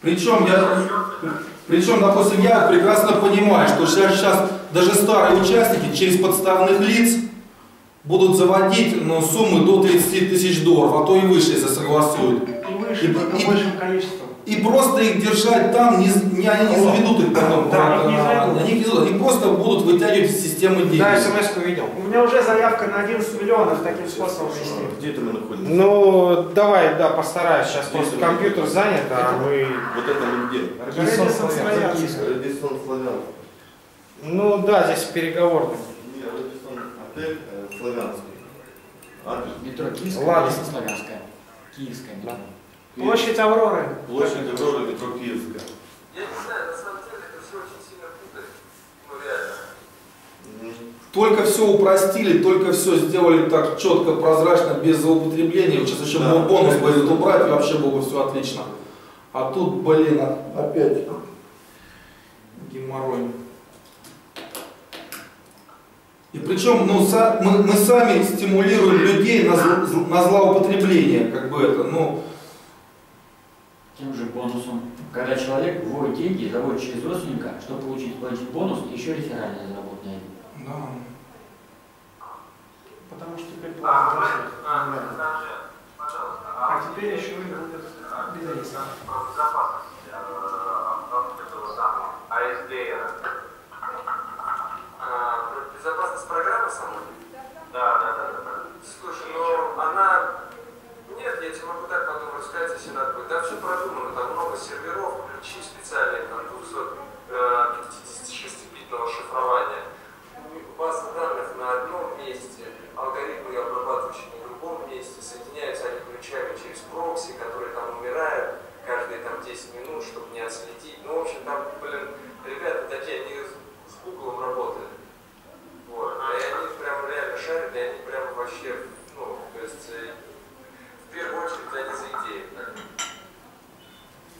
Причем, я, причем, допустим, я прекрасно понимаю, что сейчас даже старые участники через подставных лиц будут заводить, ну, суммы до тридцати тысяч долларов, а то и выше, если согласуют. И выше, и, только и, большим количеством. И просто их держать там, не, не, они не заведут их потом. Да, а, их не заведут. Они не заведут. И просто будут вытягивать из системы денег. Да, смс-ку видел. У меня уже заявка на одиннадцать миллионов таким способом. Где ты находишься? Ну, давай, да, постараюсь. Сейчас где просто компьютер занят, а мы... Вот это мы где? Радиссон Славянская. Радиссон Славянская. Ну да, здесь переговорный. Нет, Радиссон отель Славянский. Метро Киевская. Радиссон Славянская. Киевская, да. Площадь Авроры. Площадь Авроры, метро Киевская. Я не знаю, на самом деле это все очень сильно путает. Ну реально. Только все упростили, только все сделали так четко, прозрачно, без злоупотребления. Сейчас еще да, был бонус, будет убрать, и вообще было бы все отлично. А тут, блин, опять геморрой. И причем, ну, са, мы, мы сами стимулируем людей на, зл, на злоупотребление, как бы это, ну... тем же бонусом, когда человек вводит деньги, заводит через родственника, чтобы получить бонус, еще реферальное заработанное. Да. Потому что теперь платят. А теперь еще выиграют без риска. Безопасность программы самой? Да, да, да. Слушай, ну она... Нет, я тебе могу так потом рассказать, если надо будет. Да, все продумано, там много серверов, ключи специальные, там двести пятьдесят шестибитного шифрования. База данных на одном месте, алгоритмы, обрабатывающие на другом месте, соединяются они ключами через прокси, которые там умирают каждые там десять минут, чтобы не отследить. Ну, в общем, там, блин, ребята такие, они с Гуглом работают. Вот. И они прям реально шарят, и они прям вообще, ну, то есть, в первую очередь, они за идею. Да?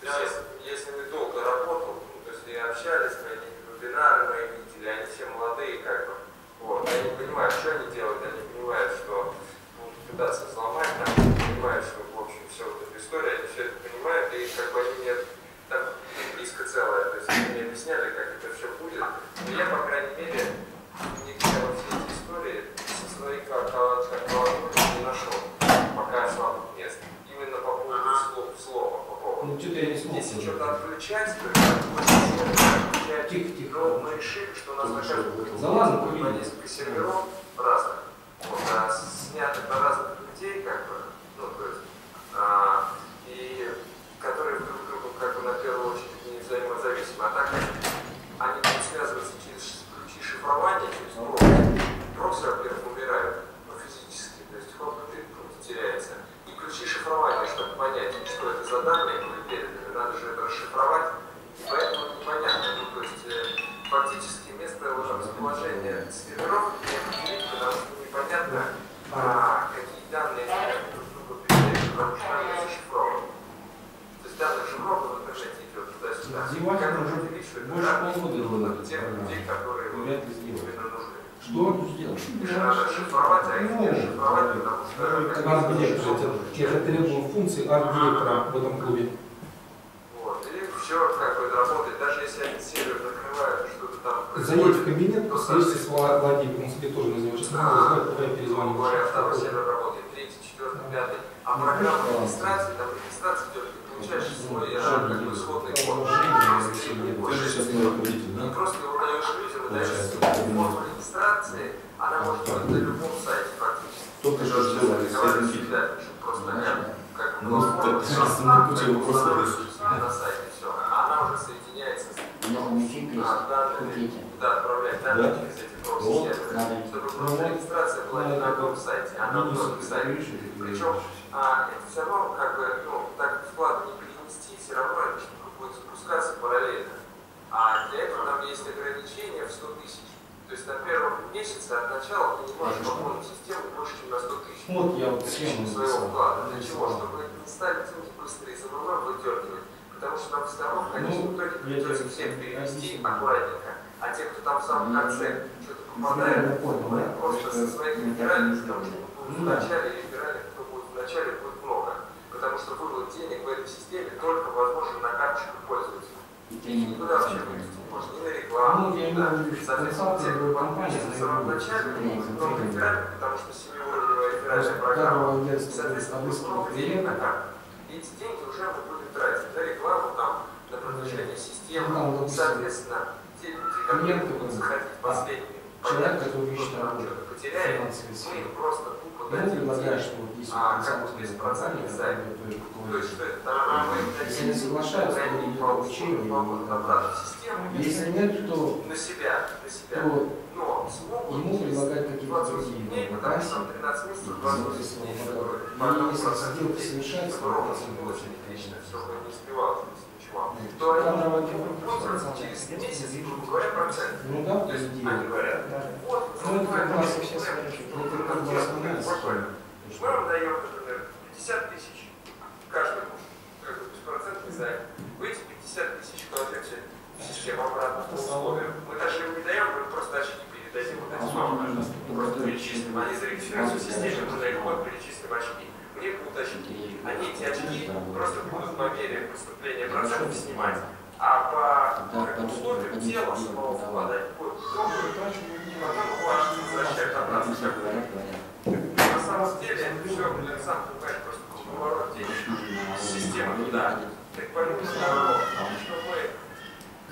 Если, если мы долго работал, ну, то есть и общались, мы эти вебинары, мы видели, они все молодые, как бы. Вот. Они понимают, что они делают, они понимают, что будут пытаться взломать, они понимают, что, в общем, все вот эта история, они все это понимают, и как бы они нет. Там близко целое, то есть они мне объясняли, как это все будет. Но я, по крайней мере, никогда во всей этой истории со своей картой не нашел, пока слабых мест. Именно по поводу слов, слова, по поводу. Ну, не смог, если что-то отключать, то это тихо, тихо. Но мы решили, что у нас на каждом будет по несколько серверов разных. Вот, а, снятых на разных людей, как бы, ну, то есть, а, и которые друг другу как бы на первую очередь не взаимозависимы, а так они будут связываться через ключи шифрования, через прокси. Прокси, во-первых, умирают, ну, физически, то есть хоп, и теряется. И ключи шифрования, чтобы понять, что это за данные были переданы, надо же это расшифровать, и поэтому непонятно. Ну, то есть э, фактически место расположения серверов неопределить, потому что непонятно, а, какие данные друг другу передают, потому что они зашифрованы. Данных же много, но отношение идет туда-сюда. Как можно делить, что это данные тех людей, которые именно нужны. Что тут сделать? Надо шифровать, а их не шифровать, потому что... Арт-директор, это требовал функции арт-директора в этом клубе. Вот, и все как бы работает, даже если они сервер накрывают, что-то там происходит. Зайдите в кабинет, встретитесь с Владимиром, он себе тоже называется, куда я перезвонил. Говорят, второй сервер работает, третий, четвертый, пятый. А программа регистрации, там регистрация идет. Чаще всего я как бы исходный код. Ты же сейчас не руководитель, да? Просто его даешь людям, даешь форму регистрации, она может быть на любом сайте фактически. Только же разговаривать всегда, чтобы просто как на сайте все. Она уже соединяется с данными, куда отправлять данные через эти прокси, чтобы просто регистрация была не на одном сайте, а на многих сайтах. Причем это все равно как бы, ну, так вклад не перенести, все равно эта штука будет запускаться параллельно. А для этого там есть ограничение в сто тысяч. То есть на первом месяце от начала ты не можешь пополнить систему больше, чем на сто тысяч. Вот я вот схему своего вклада. Для чего? Чтобы не стали деньги быстро из МММ выдергивать. Потому что там втором, конечно, в итоге придется всех перевести аккуратненько. А те, кто там в самом конце что-то попадает, просто со своих реферальных, потому что в начале реферальных вначале будет много, потому что вывод денег в этой системе только возможен на карточку пользователя. И никуда вообще вывести можно, не на рекламу, ну, не на... Соответственно, те, кто подключится в самом начале, будут много реферальных, потому что семиуровневая реферальная программа, соответственно, будет много денег на карту. И эти деньги уже мы будем тратить на рекламу, там, на продвижение системы, соответственно, те люди, которые будут заходить последними, понятно, что что-то потеряли, мы им просто тупо дадим деньги, а как вот без процентов сами. То есть, что это там, мы если не соглашаются, они не получают обратную систему. Если нет, то на себя, на себя. Но смогут ему предлагать какие-то другие вакансии, двадцать месяцев, двадцать дней, которые сделки совершаются, это очень отлично, все, что не успевал. То они пользуются через месяц, грубо говоря, процент. Ну да, то есть они говорят, вот, ну это как раз все спокойно. Мы вам даем, например, пятьдесят тысяч каждому, как бы без процентов не знаем. Вы эти пятьдесят тысяч кладете в систему обратно по условиям. Мы даже им не даем, мы просто очки передадим вот этим вам. Просто перечислим, они зарегистрируются в системе, мы даем, мы перечислим очки. уточнить. Они эти очки просто будут по мере поступления процентов снимать, а по условиям тела самого вклада будет другую, и потом ваши возвращают обратно. На самом деле, все, блин, сам понимаешь, просто поворот денег, система туда. Так по-любому, что мы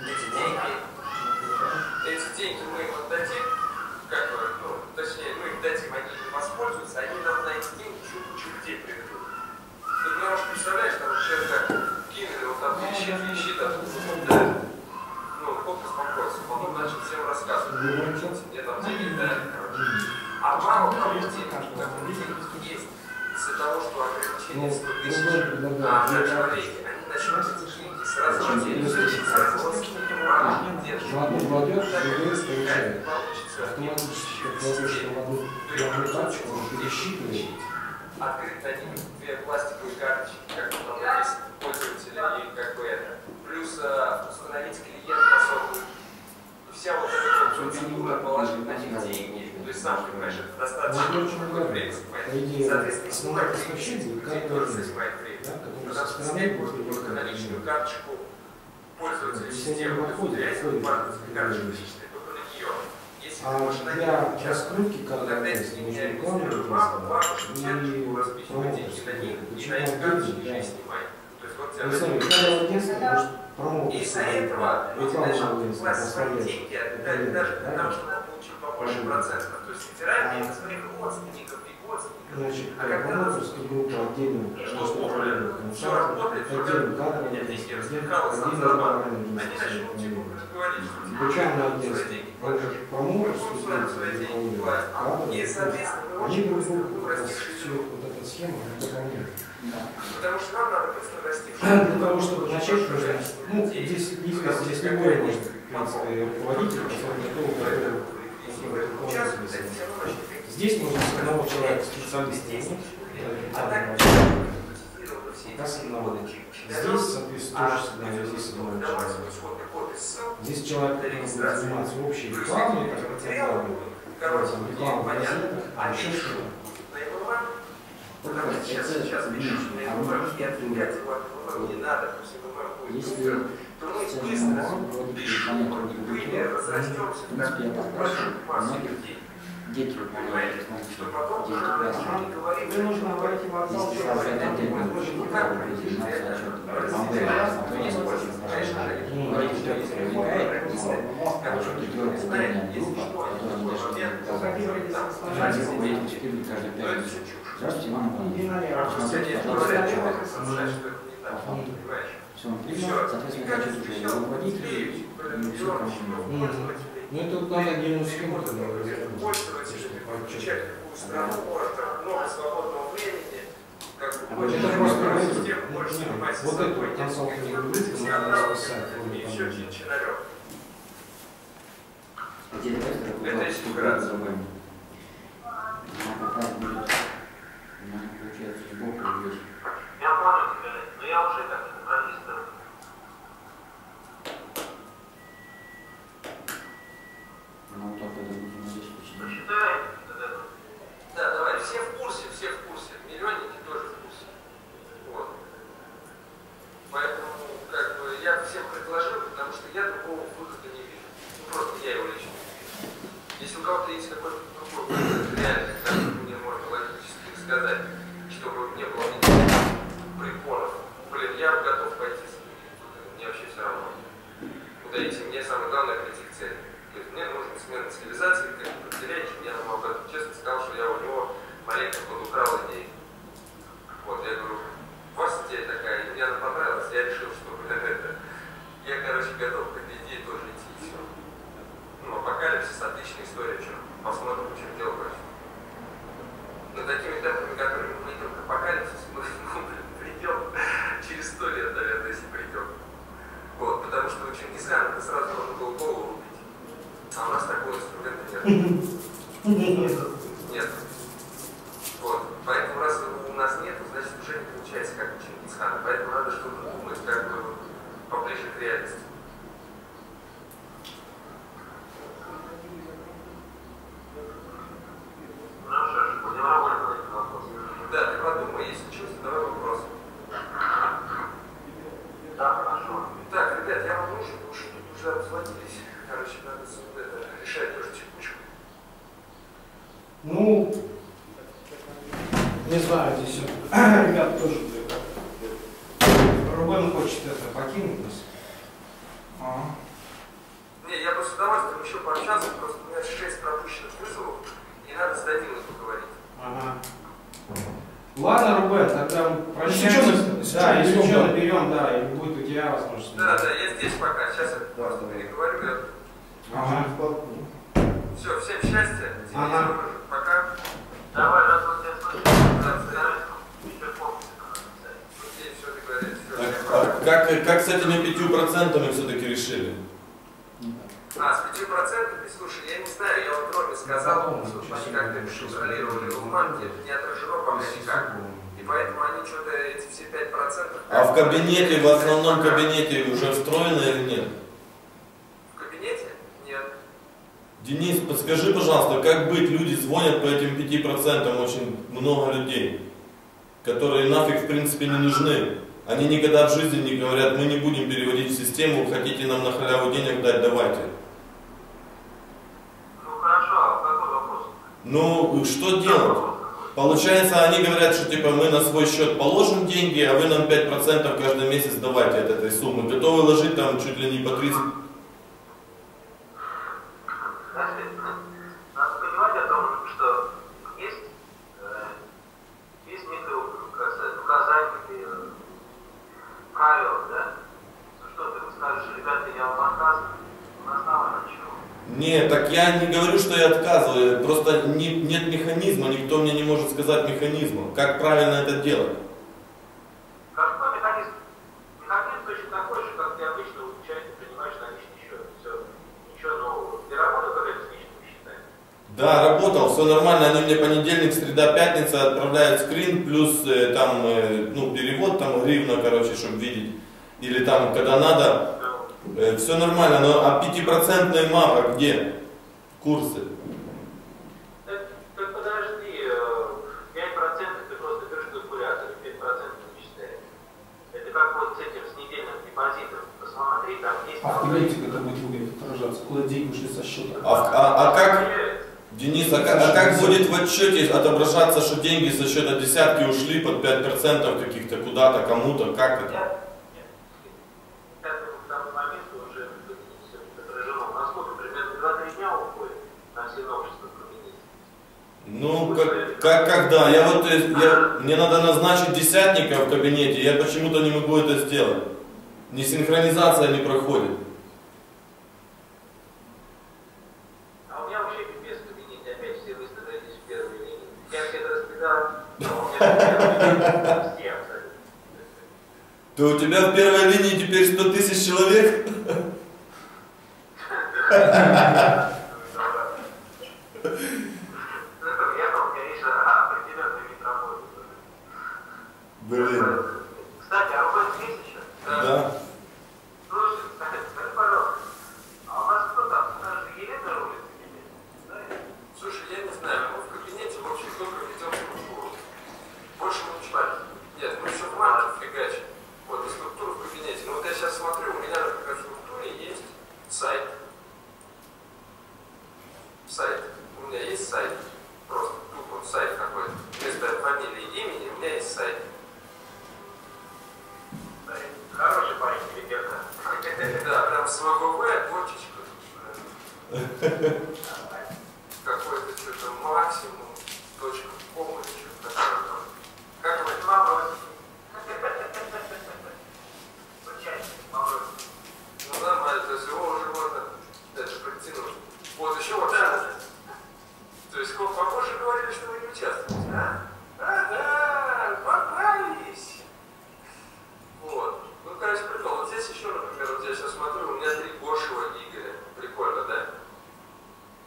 эти деньги, эти деньги мы им отдадим, как бы, ну, точнее, мы им дадим, они не воспользуются, они нам на эти деньги чуть-чуть людей приведут. Ты, ну, уж представляешь, там человека кинули, вот там вещи, вещи, да, ну, коп успокоился, потом начал всем рассказывать, мне там деньги дали, короче. А мало там людей, как у людей есть, из-за того, что ограничение сто тысяч на человеке, они начнут эти деньги сразу же делить, сразу вот с каким уровнем держат. Автоматически, открыты они две пластиковые карточки, как там есть пользователя и как бы это. Плюс установить клиент особый. И вся вот эта процедура положить на них деньги. То есть сам понимаешь, это достаточно много времени. Соответственно, сколько клиентов, который занимает время. Потому что снять можно только наличную карточку пользователя системы, доверять ему банковской карточке личной, только на нее. А для раскрутки, когда есть инженерный план, и промоушен, да. Вы сами, когда вы детство, может, промоушен. И за этого люди начнут класть свои деньги, отдали даже для того, чтобы получить побольше процентов. То есть федеральные, это своих родственников и родственников. А когда вы раскрутили отдельную, что управляли, все работает, отдельную кадры, нет, здесь не развлекалось, сам зарабатывал. Они начнут типа говорить, что тебе свои деньги. И, соответственно, они будут растить вот эту схему, потому что нам надо быстро расти. Для того, чтобы начать, ну, здесь любой руководитель, который готов участвовать. Здесь нужно с одного человека специалиста, здесь, соответственно, тоже здесь одного человека. Здесь человек будет заниматься общей рекламой, рекламой газетах, а еще что-то. Дети понимают, что потом не говорит, не нужно говорить им о том, что мы можем никак пройти. Есть больше, конечно, не. Ну, это вот надо отдельную схему, когда вы пользоваться, чтобы отчечать какую страну, это много свободного времени, как бы больше систем, больше заниматься собой, нет никаких мыслей, и все, чинарек. Это если вкратце. Я понял тебя, но я уже как программист. Ну, так это нужно здесь почему. Посчитаем. Да, давай, все в курсе, все в курсе. Миллионники тоже в курсе. Вот. Поэтому, как бы, я всем предложил, потому что я другого выхода не вижу. Ну, просто я его лично не вижу. Если у кого-то есть какой-то другой выход, реально, как мне можно логически сказать, чтобы не было никаких препонов. Блин, я готов пойти с ними. Мне вообще все равно. Ударите мне самое главное прийти к цели. То есть мне нужна смена цивилизации, как бы потеряешь, я ему об этом честно сказал, что я у него маленько подукрал идеи. Вот, я говорю, у вас идея такая, и мне она понравилась, я решил, что это, я, короче, готов к этой идее тоже идти, и все. Ну, апокалипсис, отличная история, что посмотрим, в чем дело больше. Но такими этапами, которыми мы идем к апокалипсису, мы, ну, блин, придем через сто лет, наверное, если придем. Вот, потому что у Чингисхана сразу нужно было голову. А у нас такого инструмента нет. Нет. Вот. Поэтому раз у нас нет, значит уже не получается, как у Чингисхана. Поэтому надо что-то думать, как бы поближе к реальности. Ну что ж, будем работать на этот вопрос. Да, ты подумай, если чувствуешь. Да, хорошо. Так, ребят, я вам нужен, потому что тут уже обзвонились. Короче, надо это, решать тоже текучку. Ну, не знаю, здесь ребята тоже. Рубен хочет это покинуть нас. Ага. Не, я бы с удовольствием еще пообщался, просто у меня шесть пропущенных вызовов, и надо с Данилом поговорить. Ага. Ладно, Рубен, тогда прощаемся. Да, если что, наберем, да, и будет у тебя возможность. Да, да, я здесь пока, сейчас я просто переговорю, я... Ага. Все, всем счастья, ага. Пока. Давай, раз вот я слышу, еще помните, все договорились, все, пока. Как, как с этими пятью процентами все-таки решили? А, с пятью процентами, слушай, я не знаю, я вот Роме сказал, что они как-то контролировали в Манке, это не отражено по мне никак. И поэтому они что-то эти все пять процентов... А в кабинете, в основном кабинете уже встроено или нет? В кабинете? Нет. Денис, подскажи, пожалуйста, как быть, люди звонят по этим пяти процентам, очень много людей, которые нафиг в принципе не нужны. Они никогда в жизни не говорят, мы не будем переводить в систему, хотите нам на халяву денег дать, давайте. Ну хорошо, а какой вопрос? Ну, что делать? Получается, они говорят, что типа мы на свой счет положим деньги, а вы нам пять процентов каждый месяц давайте от этой суммы. Готовы ложить там чуть ли не по тридцать. Нет, так я не говорю, что я отказываю, просто не, нет механизма, никто мне не может сказать механизма, как правильно это делать. Какой механизм? Механизм точно такой же, как ты обычно участие принимаешь на личный счет, все, ничего нового. Ты работал когда-то с личным счетом? Да, работал, все нормально, они мне понедельник, среда, пятница отправляют скрин, плюс э, там, э, ну, перевод, там, гривна, короче, чтобы видеть, или там, когда надо. Все нормально, но а пятипроцентная мапа где? Курсы. Так, так подожди, пять процентов ты просто берешь калькулятор, пять процентов не считаешь. Это как вот с этим, с недельным депозитом. Посмотри, там есть... А видите, как это будет выглядеть, отражаться? Куда деньги ушли со счета? А, а, а как, Денис, а, а как будет в отчете отображаться, что деньги со счета десятки ушли под пять процентов каких-то куда-то, кому-то, как это? Ну, как, как когда? Я вот, я, мне надо назначить десятника в кабинете, я почему-то не могу это сделать. Ни синхронизация не проходит. А у меня вообще без кабинета, опять все выставились в первой линии. Я все раскидал, а у меня все абсолютно. Да у тебя в первой линии теперь сто тысяч человек? Блин. Кстати, а у вас есть еще? Да. Да. Слушай, скажи, пожалуйста, а у вас кто там? У нас же Елена рулит в кабинете, знаете? Слушай, я не знаю, мы в кабинете, в общем, только ведем структуру. Больше мы не парим. Нет, мы еще в марте фигачим. Вот, и структуру в кабинете. Ну вот я сейчас смотрю, у меня на структуре есть сайт. Сайт. У меня есть сайт. Просто тупо сайт какой-то. Вместо фамилии и имени у меня есть сайт. Хороший парень, ребята. Да, прям с ВВВ, точечка. Какой-то что-то максимум, точка в комнате, что-то такое. Как вы, мама? Случайно, мама. Ну нормально, то есть его уже можно даже притянуть. Вот еще вот это. То есть, сколько похоже говорили, что вы не участвуете, а? А, да, попались. Вот. Ну, короче, прикол. Вот здесь еще, например, вот я сейчас смотрю, у меня три Гошева Игоря. Прикольно, да?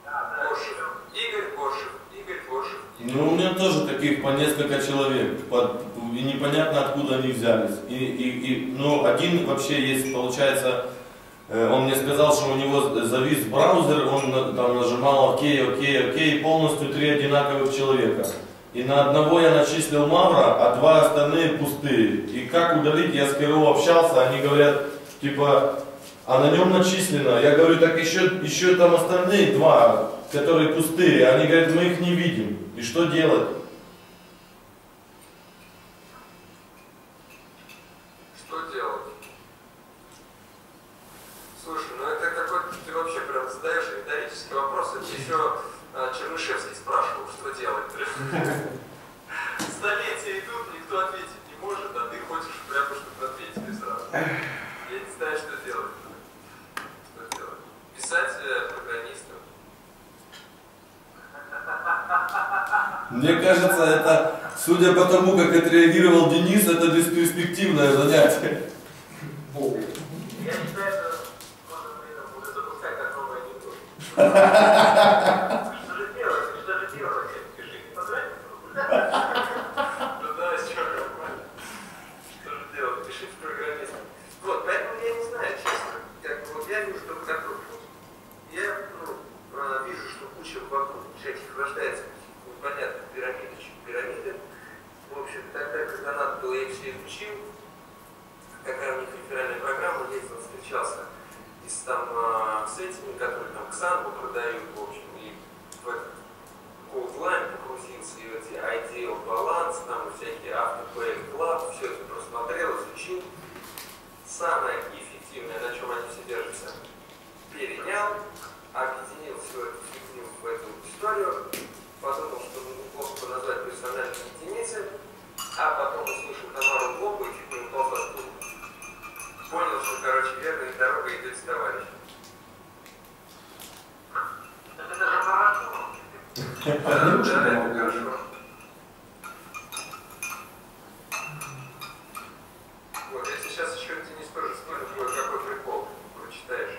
Да, да. Гошев. Игорь Гошев. Игорь Гошев. Игорь. Ну, у меня тоже таких по несколько человек. По, и непонятно, откуда они взялись. И, и, и, ну, один вообще есть, получается, он мне сказал, что у него завис браузер, он там нажимал ОК, ОК, ОК, полностью три одинаковых человека. И на одного я начислил мавра, а два остальные пустые. И как удалить, я с Кириллом общался, они говорят, типа, а на нем начислено. Я говорю, так еще, еще там остальные два, которые пустые. Они говорят, мы их не видим. И что делать? Мне кажется, это, судя по тому, как отреагировал Денис, это бесперспективное занятие. Я считаю, что можно это будет запускать как новое анекдот. Что же делать? Что же делать? Пиши, не понравится? Ну да, с чего нормально. Что же делать? Пиши в программист. Вот, поэтому я не знаю, честно. Как бы вот я вижу, что вокруг. Я вижу, что куча вокруг всяких рождается. Понятно, пирамиды, чем пирамиды. В общем, тогда, когда надо было, я их все изучил. Какая у них реферальная программа, ездил, встречался и с, там, с этими, которые там Ксанку продают, в общем, и в этот Coldline погрузился, и эти Ideal Balance, там всякие AutoPay Club, все это просмотрел, изучил. Самое эффективное, на чем они все держатся, перенял, объединил всю эту фигню в эту историю. Подумал, что неплохо назвать персональные единицы, а потом услышал Тамару Глобу и чуть не упал со стула. Понял, что, короче, верной дорогой идет с товарищем. Это даже марафон. Да, это хорошо. Вот, если сейчас еще Денис тоже вспомнил, какой прикол прочитаешь.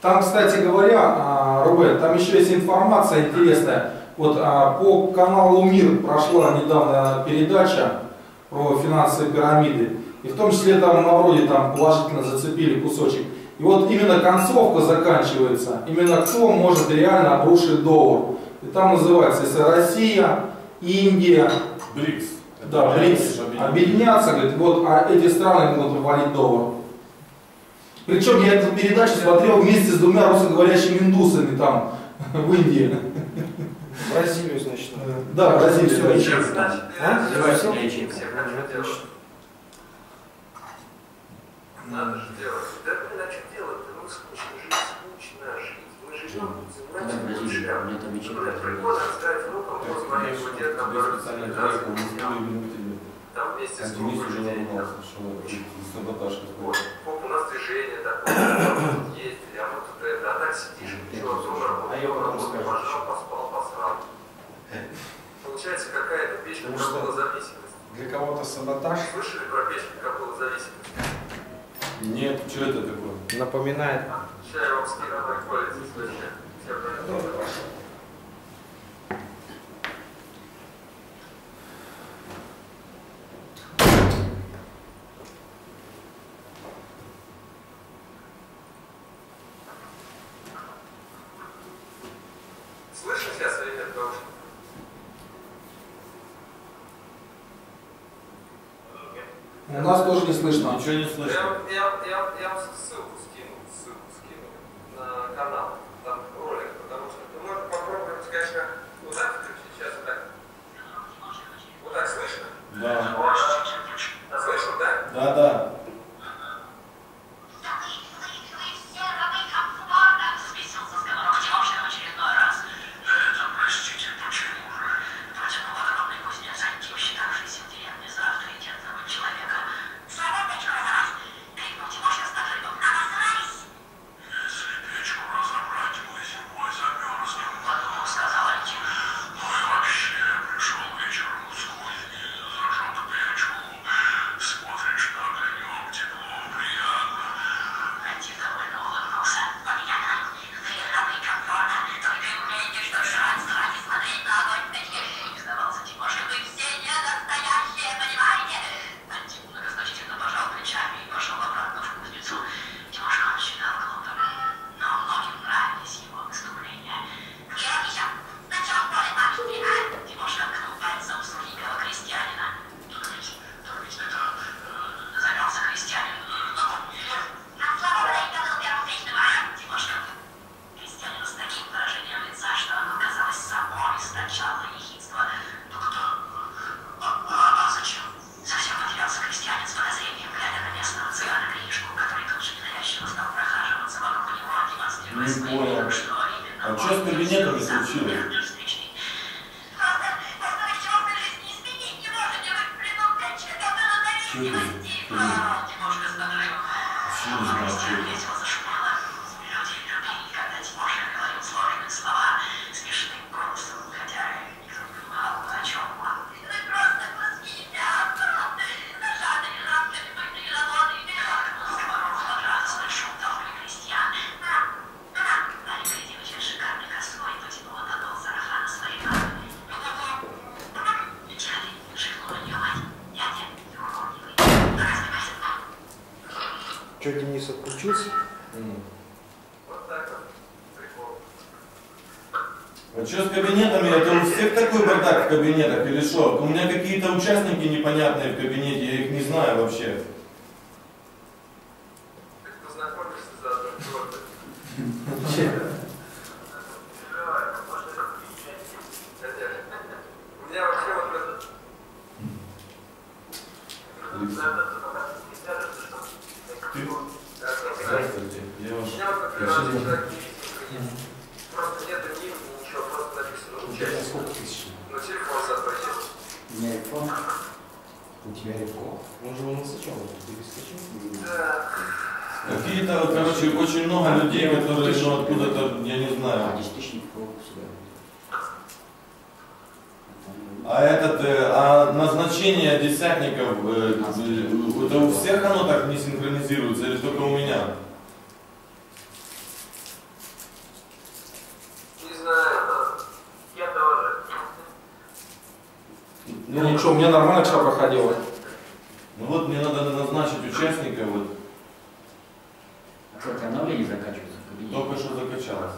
Там, кстати говоря, Рубен, там еще есть информация интересная. Вот по каналу Мир прошла недавно передача про финансовые пирамиды. И в том числе там на вроде там положительно зацепили кусочек. И вот именно концовка заканчивается. Именно кто может реально обрушить доллар. И там называется, если Россия, Индия, БРИКС. Да, БРИКС. Объединяться, говорит, вот а эти страны будут валить доллар. Причем я эту передачу смотрел вместе с двумя русскоговорящими индусами там, в Индии. Бразилию, значит. Да, Бразилию. Все, лечим. Все, лечим. Надо же делать. Да, блин, а что делать-то? Ну, скучно жить, скучно жить. Мы же ждем, занимаемся лучше. У меня там вечером. Прикольно, сказать, ну, там, позвонить, вот я там, пожалуйста, там вместе с другом людей, там, вот, поп, у нас движение такое, мы ездили, а мы тут это, а так сидишь, ничего, тоже работаешь, работаешь, пожал, поспал, посрал. Получается какая-то печка капеллозависимости. Для кого-то саботаж. Слышали про печку капеллозависимости? Нет, что это такое? Напоминает. Сейчас я вам скину, она колется, слышали? Все правильно. У нас тоже не слышно. Ничего не слышно. Я, я, я, я вам ссылку скину, ссылку скину на канал, там ролик, потому что ты можешь попробовать, конечно, вот так сейчас, вот так. Вот так слышно? Да. А слышно, да? Да, да. Сказал один, ну и вообще пришел вечером, скользкий, зажег пять. Не понял. А что с кабинетом случилось? Что это? Что, Денис отключился? Вот так вот. Прикол. А что с кабинетами? Это у всех такой бардак в кабинетах или что? У меня какие-то участники непонятные в кабинете, я их не знаю вообще. Ты познакомишься завтра. У меня вообще вот этот... Ты? Здравствуйте. Я вас... Просто нет других, ничего, просто написано участие. Сколько тысяч? Но телефон запросил. У меня iPhone. У тебя iPhone? Он же его насычал, ты бесконечный? Да. Какие-то, короче, очень много людей, которые ну, откуда-то, я не знаю. А этот, а назначение десятников, это у всех оно так не синхронизируется или только у меня? Не знаю, я тоже. Ну ничего, у меня нормально вчера проходило. Ну вот мне надо назначить участника вот. А кстати, обновление закачивается? Только что закачалось.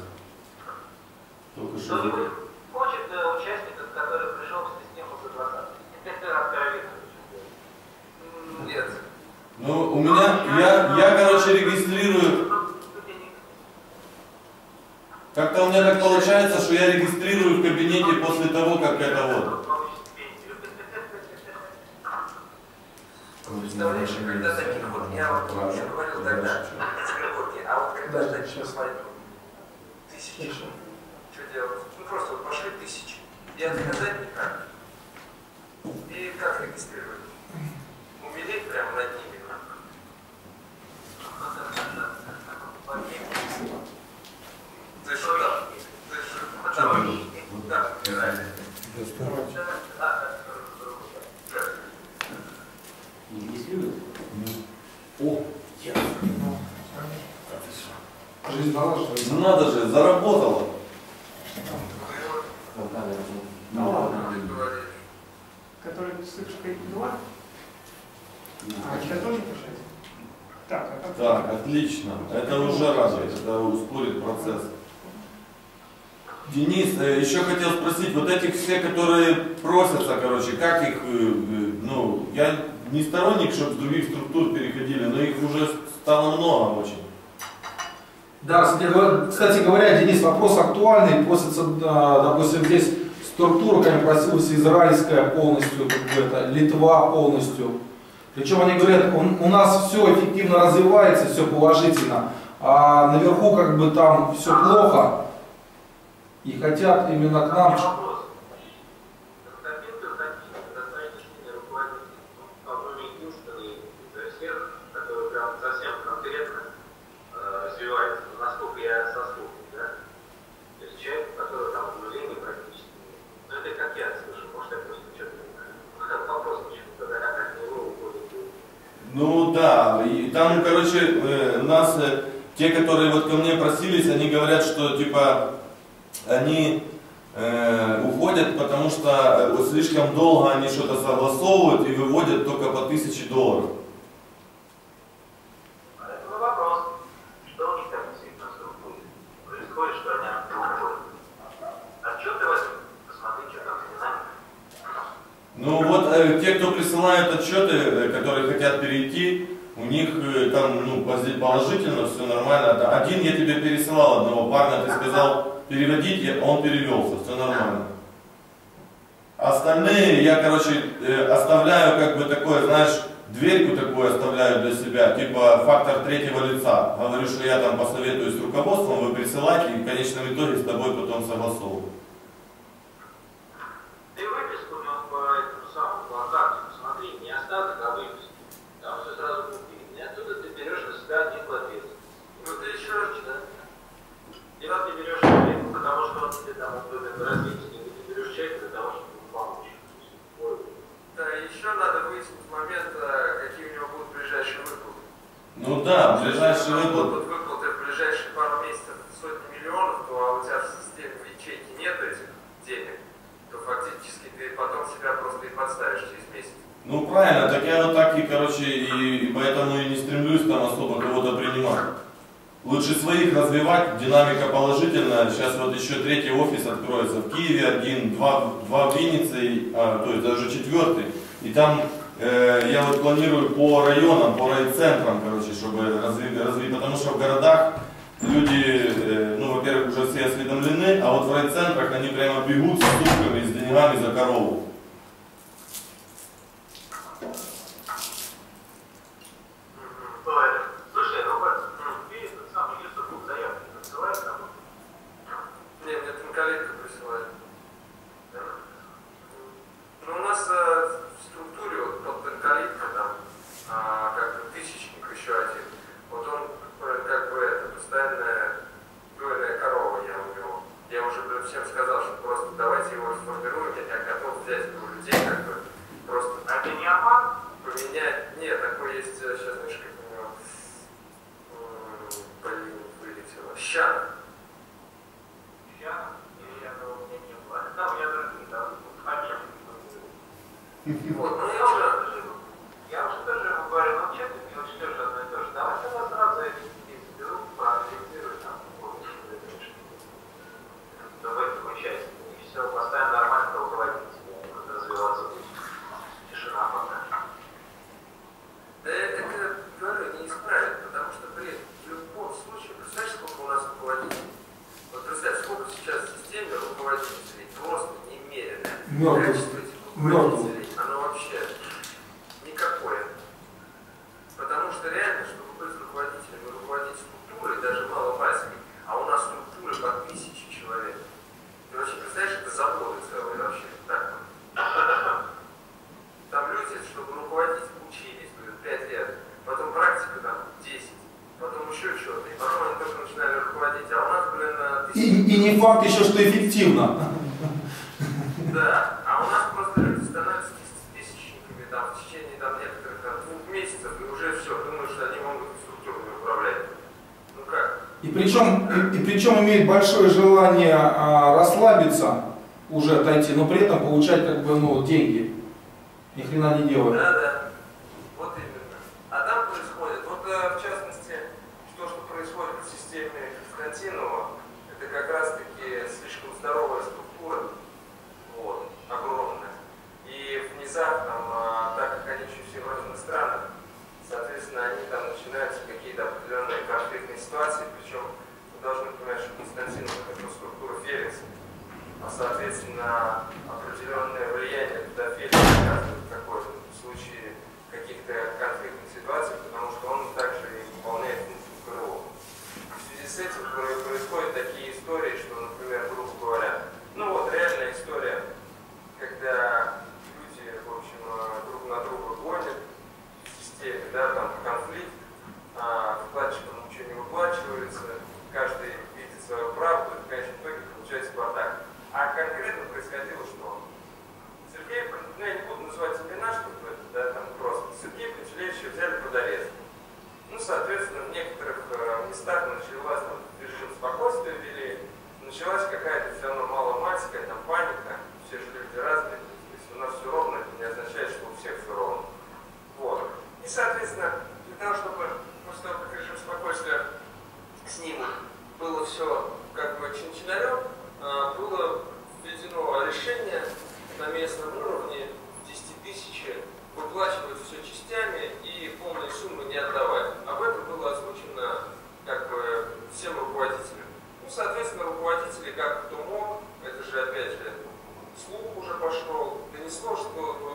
Только что закачалось. Хочет участника, который пришел в систему за двадцать. Нет. Ну, у меня, я, я, короче, регистрирую. Как-то у меня так получается, что я регистрирую в кабинете после того, как это вот. Представляешь, когда таких вот, я говорил тогда, а вот когда таких свадьбы, тысячи, что делать? Просто вот пошли тысячи. И отказать никак. И как регистрировать? Умереть прямо над ними. Ты что там? Ты что там? Да, умирали. Не регистрируют? О, я. Жизнь дала, что ли? Ну надо же, заработала. Ну ладно. Который с сышкой два? А тебя тоже пишет? Так, а как? Так, отлично. Это уже радует, это ускорит процесс. Денис, еще хотел спросить, вот этих все, которые просятся, короче, как их, ну, я не сторонник, чтобы с других структур переходили, но их уже стало много очень. Да, кстати говоря, Денис, вопрос актуальный, просится, допустим, здесь структура, как просилась израильская полностью, это, Литва полностью. Причем они говорят, у нас все эффективно развивается, все положительно, а наверху как бы там все плохо и хотят именно к нам... Ну да, и там, короче, нас, те, которые вот ко мне просились, они говорят, что типа они э, уходят, потому что слишком долго они что-то согласовывают и выводят только по тысяче долларов. Это вопрос, что у них там действительно происходит, что они уходят. Отчеты возьмут, посмотри, что там с нами. Ну вот э, те, кто присылают отчеты, которые хотят перейти, у них там ну, положительно, все нормально. Один я тебе пересылал одного парня, ты сказал переводить, он перевелся, все нормально. Остальные я, короче, оставляю как бы такое, знаешь, дверьку такую оставляю для себя, типа фактор третьего лица. Говорю, что я там посоветуюсь с руководством, вы присылайте, и в конечном итоге с тобой потом согласовываю. Ты выписку нам по этому самому плакату, смотри, не остаток, а выписку. Там все сразу купили. И оттуда ты берешь на себя один платец. И вот ты решаешь, да? И раз ты берешь человека, потому что он тебе там отдает развитие, и ты берешь человека для того, чтобы он помочь. Да, еще надо выяснить момент, какие у него будут ближайшие выплаты. Ну да, ближайшие выплаты. Будут выплаты в ближайшие пару месяцев сотни миллионов, то а у тебя в системе в ячейке нет этих денег, то фактически ты потом себя просто и подставишь через месяц. Ну правильно, так я вот так и, короче, и, и поэтому и не стремлюсь там особо кого-то принимать. Лучше своих развивать, динамика положительная. Сейчас вот еще третий офис откроется в Киеве, один, два, два в Виннице, а, то есть даже четвертый. И там э, я вот планирую по районам, по райцентрам, короче, чтобы развить, разви, потому что в городах люди, э, ну, во-первых, уже все осведомлены, а вот в райцентрах они прямо бегут с сумками, с деньгами за корову.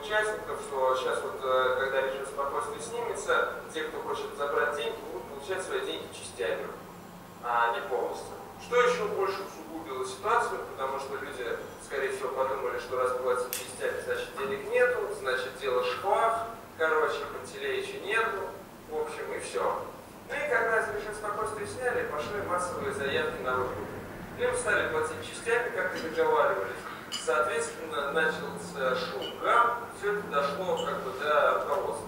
Участников, что сейчас вот, когда режим спокойствия получать свои деньги частями, а не полностью. Что еще больше усугубило ситуацию, потому что люди, скорее всего, подумали, что раз платят частями, значит денег нету, значит дело шкаф, короче, Пантелеича нету, в общем, и все. Ну и когда с режим спокойствия сняли, пошли массовые заявки на руку. Им стали платить частями, как и договаривались. Соответственно, начался шум гам, все это дошло как бы до руководства.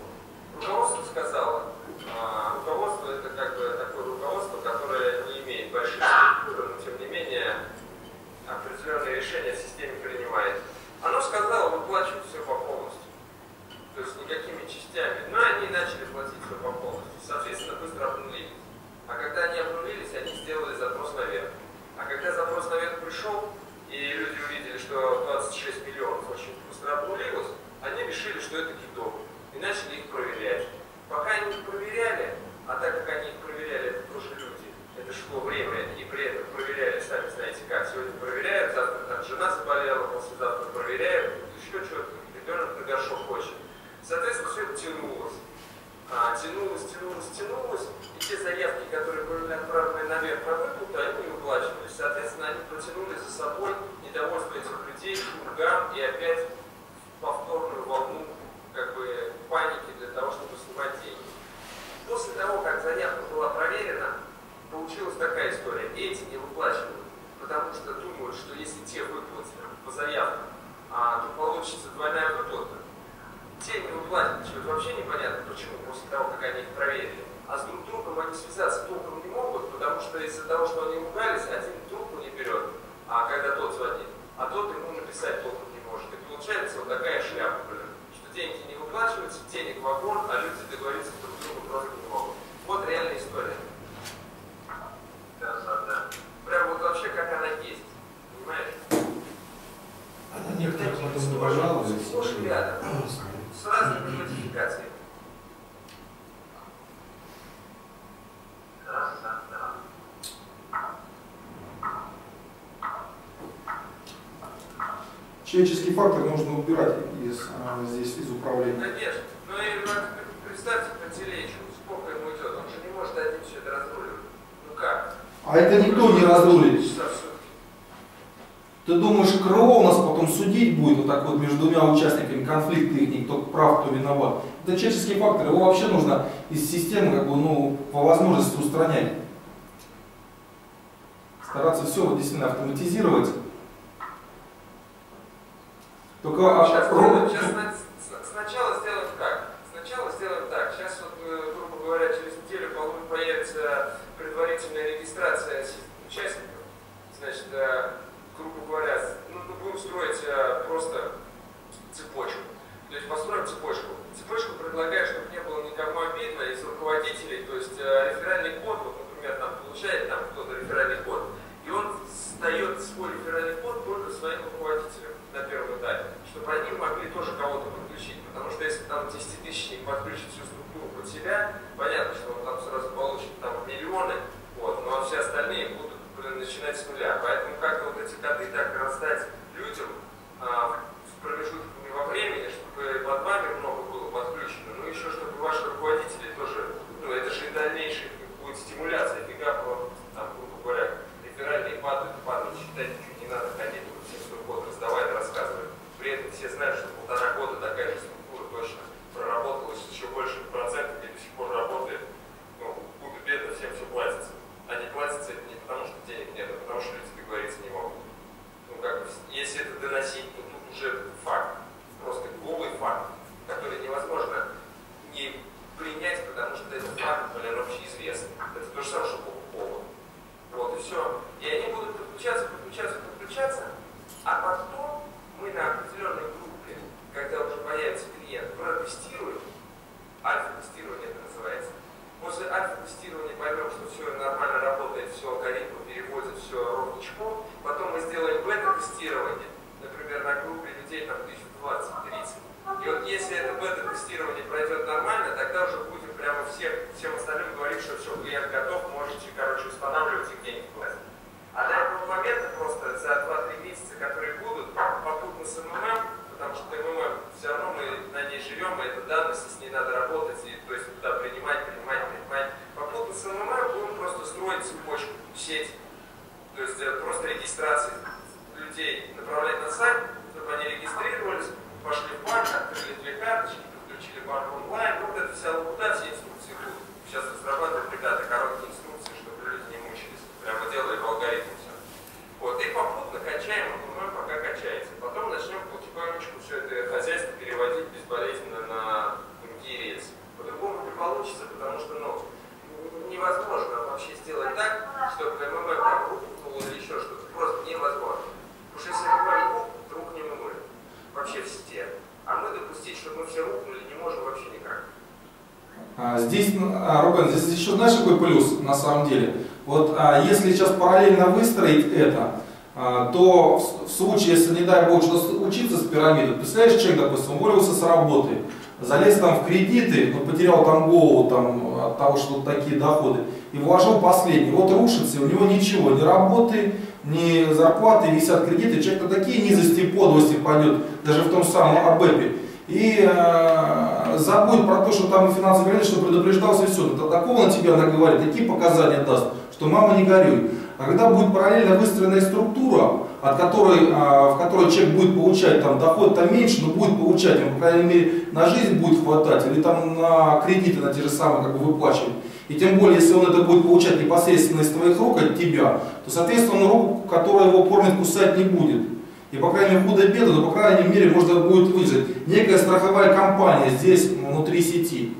Руководство сказало, а, руководство это как бы такое руководство, которое не имеет больших структур, но тем не менее определенные решения в системе принимает. Оно сказало, выплачивать все по полностью, то есть никакими частями. Но они начали платить все по полностью, соответственно, быстро обнулились. А когда они обнулились, они сделали запрос наверх. А когда запрос наверх пришел, и люди увидели, что двадцать шесть миллионов очень быстро обнулилось, они решили, что это кидок, и начали их проверять. Пока они их проверяли, а так как они их проверяли, это тоже люди, это шло время, и при этом проверяли, сами знаете как, сегодня проверяют, завтра там жена заболела, послезавтра проверяют, еще что-то, ребенок на горшок хочет. Соответственно, все это тянулось. А, тянулось, тянулось, тянулось, и те заявки, которые были отправлены наверх на выплату, они не выплачивались. Соответственно, они протянули за собой недовольство этих людей, шумгам и опять повторную волну как бы паники для того, чтобы снимать деньги. После того, как заявка была проверена, получилась такая история. Эти не выплачивают, потому что думают, что если те выплатили по заявкам, а, то получится двойная выплата. Те не выплатят, что вообще непонятно, почему, после того, как они их проверили. А с друг другом они связаться толком не могут, потому что из-за того, что они ругались, один трубку не берет, а когда тот звонит, а тот ему написать толком не может. И получается вот такая шляпа, блин, что деньги не выплачиваются, денег вагон, а люди договориться друг с другом просто не могут. Вот реальная история. Да, да, да. Прям вот вообще как она есть, понимаешь? Она некоторые потом пожаловались. Слушай, рядом. С разными модификациями. Да, да, да. Человеческий фактор нужно убирать из, а, здесь из управления. Конечно. Ну и представьте Пантелеичу, сколько ему идет. Он же не может один все это разруливать. Ну как? А это никто не разрулит. Ты думаешь, КРО у нас потом судить будет вот так вот между двумя участниками конфликта, их кто прав, кто виноват. Это человеческий фактор, его вообще нужно из системы как бы, ну, по возможности устранять. Стараться все вот действительно автоматизировать. Только сейчас, а, ро... сейчас сначала сделаем как? Сначала сделаем так. Сейчас, вот, грубо говоря, через неделю появится предварительная регистрация участников. Значит, грубо говоря, ну, мы будем строить а, просто цепочку. То есть построим цепочку. Цепочку предлагаю, чтобы не было никому обидно из руководителей. То есть а, реферальный код, вот, например, там получает там кто-то реферальный код, и он сдает свой реферальный код только своим руководителям на первом этапе, чтобы они могли тоже кого-то подключить. Потому что если там десять тысяч подключит всю структуру под себя, понятно, что он там сразу получит там миллионы, вот, но все остальные будут начинать с нуля. Поэтому как-то вот эти коды так раздать людям а, с промежутками во времени, чтобы под вами много было подключено, ну еще чтобы ваши руководители тоже, ну это же и дальнейшая будет стимуляция, фига по, там, грубо говоря, реферальные падают, падают, считать ничего не надо, ходить, вот все сто год раздавать, рассказывать. При этом все знают, что полтора года такая же структура точно проработалась, еще больше процентов и до сих пор работает, ну, куда бедно всем все платится. Они платятся это не потому, что денег нет, а потому, что люди договориться не могут. Ну, как бы, если это доносить, то тут уже факт, просто голый факт, который невозможно не принять, потому что этот факт, блин, общеизвестный. Это то же самое, что Кока-Кола. Вот и все. И они будут подключаться, подключаться, подключаться, а потом мы на определенной группе, когда уже появится клиент, протестируем, альфа-тестирование это называется. После альфа-тестирования поймем, что все нормально работает, все алгоритмы переводят, все ровничком. Потом мы сделаем бета-тестирование, например, на группе людей там тысяча двадцать - тридцать. И вот если это бета-тестирование пройдет нормально, тогда уже будем прямо всех, всем остальным говорить, что все, клиент готов, можете, короче, устанавливать и денег платить. А до этого момента просто за два-три месяца, которые будут, попутно с МММ, потому что МММ все равно мы на ней живем, и это данность, с ней надо работать, и, то есть туда принимать, принимать, принимать. Попутно с МММ в сеть, то есть просто регистрации людей направлять на сайт, чтобы они регистрировались, пошли в банк, открыли две карточки, подключили банк онлайн, вот это вся лабуда, все инструкции будут. Сейчас разрабатывают ребята короткие инструкции, чтобы люди не мучились, прямо делаем алгоритм все. Вот, и попутно качаем, МММ пока качается. Потом начнем потихонечку все это хозяйство переводить безболезненно на другие рельсы. По-другому не получится, потому что, ну, невозможно вообще сделать так, чтобы МММ там рухнуло или еще что-то. Просто невозможно. Потому что если МММ рухнул, вдруг не мы вообще в сети. А мы допустить, что мы все рухнули, не можем вообще никак. А, здесь, а, Рубен, здесь еще знаешь какой плюс на самом деле? Вот а, если сейчас параллельно выстроить это, а, то в, в случае, если не дай бог, что случится с пирамидой, представляешь, человек, допустим, уволился с работы, залез там в кредиты, но потерял там голову там, от того, что такие доходы, и вложил последний. Вот рушится, у него ничего, ни работы, ни зарплаты, висят кредиты. Человек на такие низости и подлости пойдет, даже в том самом АБЭПе. И э, забудь про то, что там финансовый говорит, что предупреждался, и все. До такого на тебя она говорит, такие показания даст, что мама не горюй. А когда будет параллельно выстроенная структура, от которой, в которой человек будет получать там, доход там меньше, но будет получать, ему, по крайней мере, на жизнь будет хватать, или там на кредиты, на те же самые как бы, выплачивать. И тем более, если он это будет получать непосредственно из твоих рук, от тебя, то, соответственно, он руку, которая его кормит, кусать не будет. И, по крайней мере, худо-бедно, но, по крайней мере, можно будет выжить. Некая страховая компания здесь, внутри сети.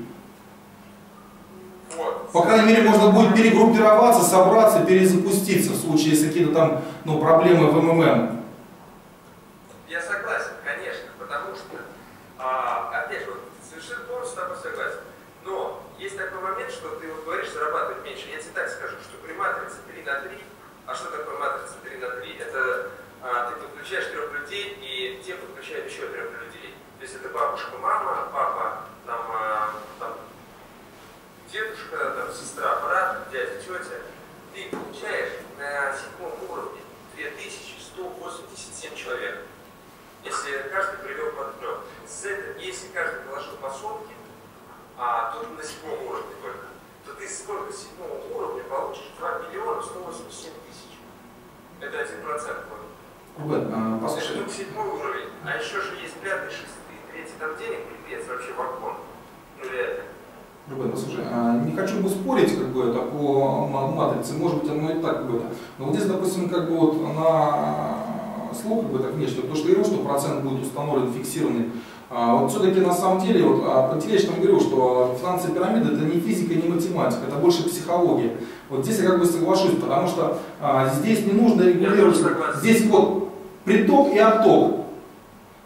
По крайней мере, можно будет перегруппироваться, собраться, перезапуститься в случае, если какие-то там ну, проблемы в МММ. Я согласен, конечно, потому что, а, опять же, вот, совершенно полностью с тобой согласен. Но есть такой момент, что ты вот говоришь, зарабатывать меньше. Я тебе так скажу, что при матрице три на три, а что такое матрица три на три? Это а, ты подключаешь трех людей, и те подключают еще трех людей. То есть это бабушка, мама, папа, там, а, там дедушка, там, сестра, брат, дядя, тетя, ты получаешь на седьмом уровне две тысячи сто восемьдесят семь человек, если каждый привел под трёх. С этим, если каждый положил по сотке, а тут на седьмом уровне только, то ты сколько с седьмого уровня получишь два миллиона сто восемьдесят семь тысяч. Это один процент. Рубен, послушай. Это седьмой уровень. А еще же есть пятый, шестый, третий, там денег пипец, вообще вагон. Ну реально. Рубен, послушай, не хочу бы спорить как бы, это, по матрице, может быть оно и так будет. Но вот здесь, допустим, как бы вот на слух как бы, так нечто, то, что и рост, что процент будет установлен, фиксированный. А, вот все-таки на самом деле, вот Пантелеевич там говорил, что финансовая пирамида это не физика, не математика, это больше психология. Вот здесь я как бы соглашусь, потому что а, здесь не нужно регулировать. Здесь вот приток и отток.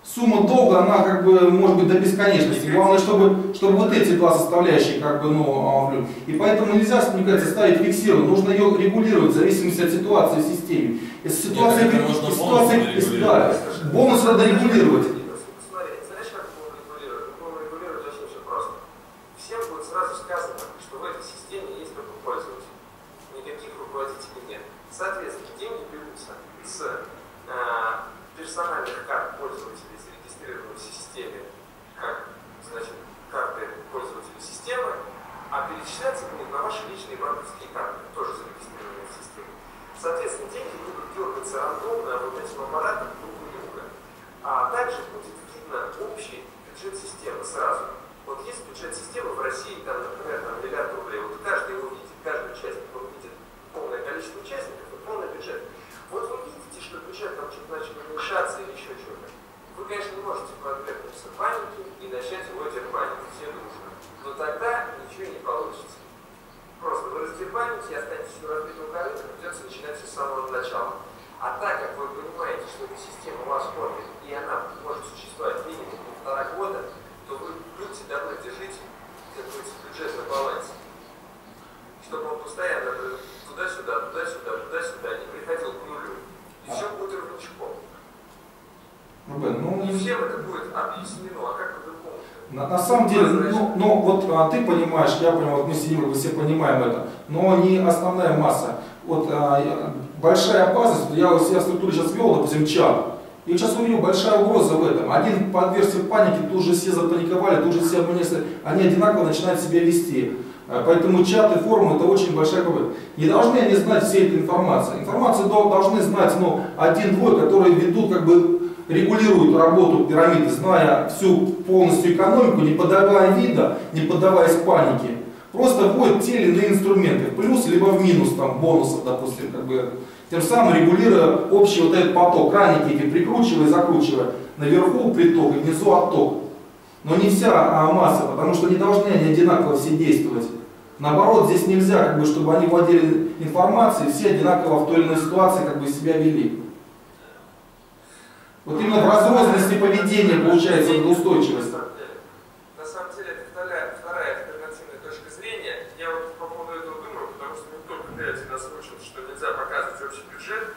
Сумма долга, она как бы может быть до бесконечности. Главное, чтобы, чтобы вот эти два составляющие как бы, ну, и поэтому нельзя, мне кажется, ставить фиксированно. Нужно ее регулировать в зависимости от ситуации в системе. Если ситуация, Нет, если ситуация бонус, да, бонус надо регулировать. И сейчас увидел большая угроза в этом. Один по отверстию паники, тут же все запаниковали, тут же все обманывали. Они одинаково начинают себя вести. Поэтому чаты, форумы — это очень большая группа. Не должны они знать все эту информацию. Информацию должны знать, ну, один-двое, которые ведут, как бы регулируют работу пирамиды, зная всю полностью экономику, не подавая вида, не поддаваясь панике. Просто вводят те или иные инструменты, в плюс либо в минус, там, бонусов, допустим, как бы, тем самым регулируя общий вот этот поток, краники эти прикручивая и закручивая, наверху приток и внизу отток. Но не вся а масса, потому что не должны они одинаково все действовать. Наоборот, здесь нельзя, как бы, чтобы они владели информацией, все одинаково в той или иной ситуации как бы себя вели. Вот именно в разрозненности поведения получается устойчивость. На самом деле, это вторая, вторая альтернативная точка зрения. Я вот по поводу этого думаю, потому что никто когда я тебя озвучил, что нельзя показывать общий бюджет.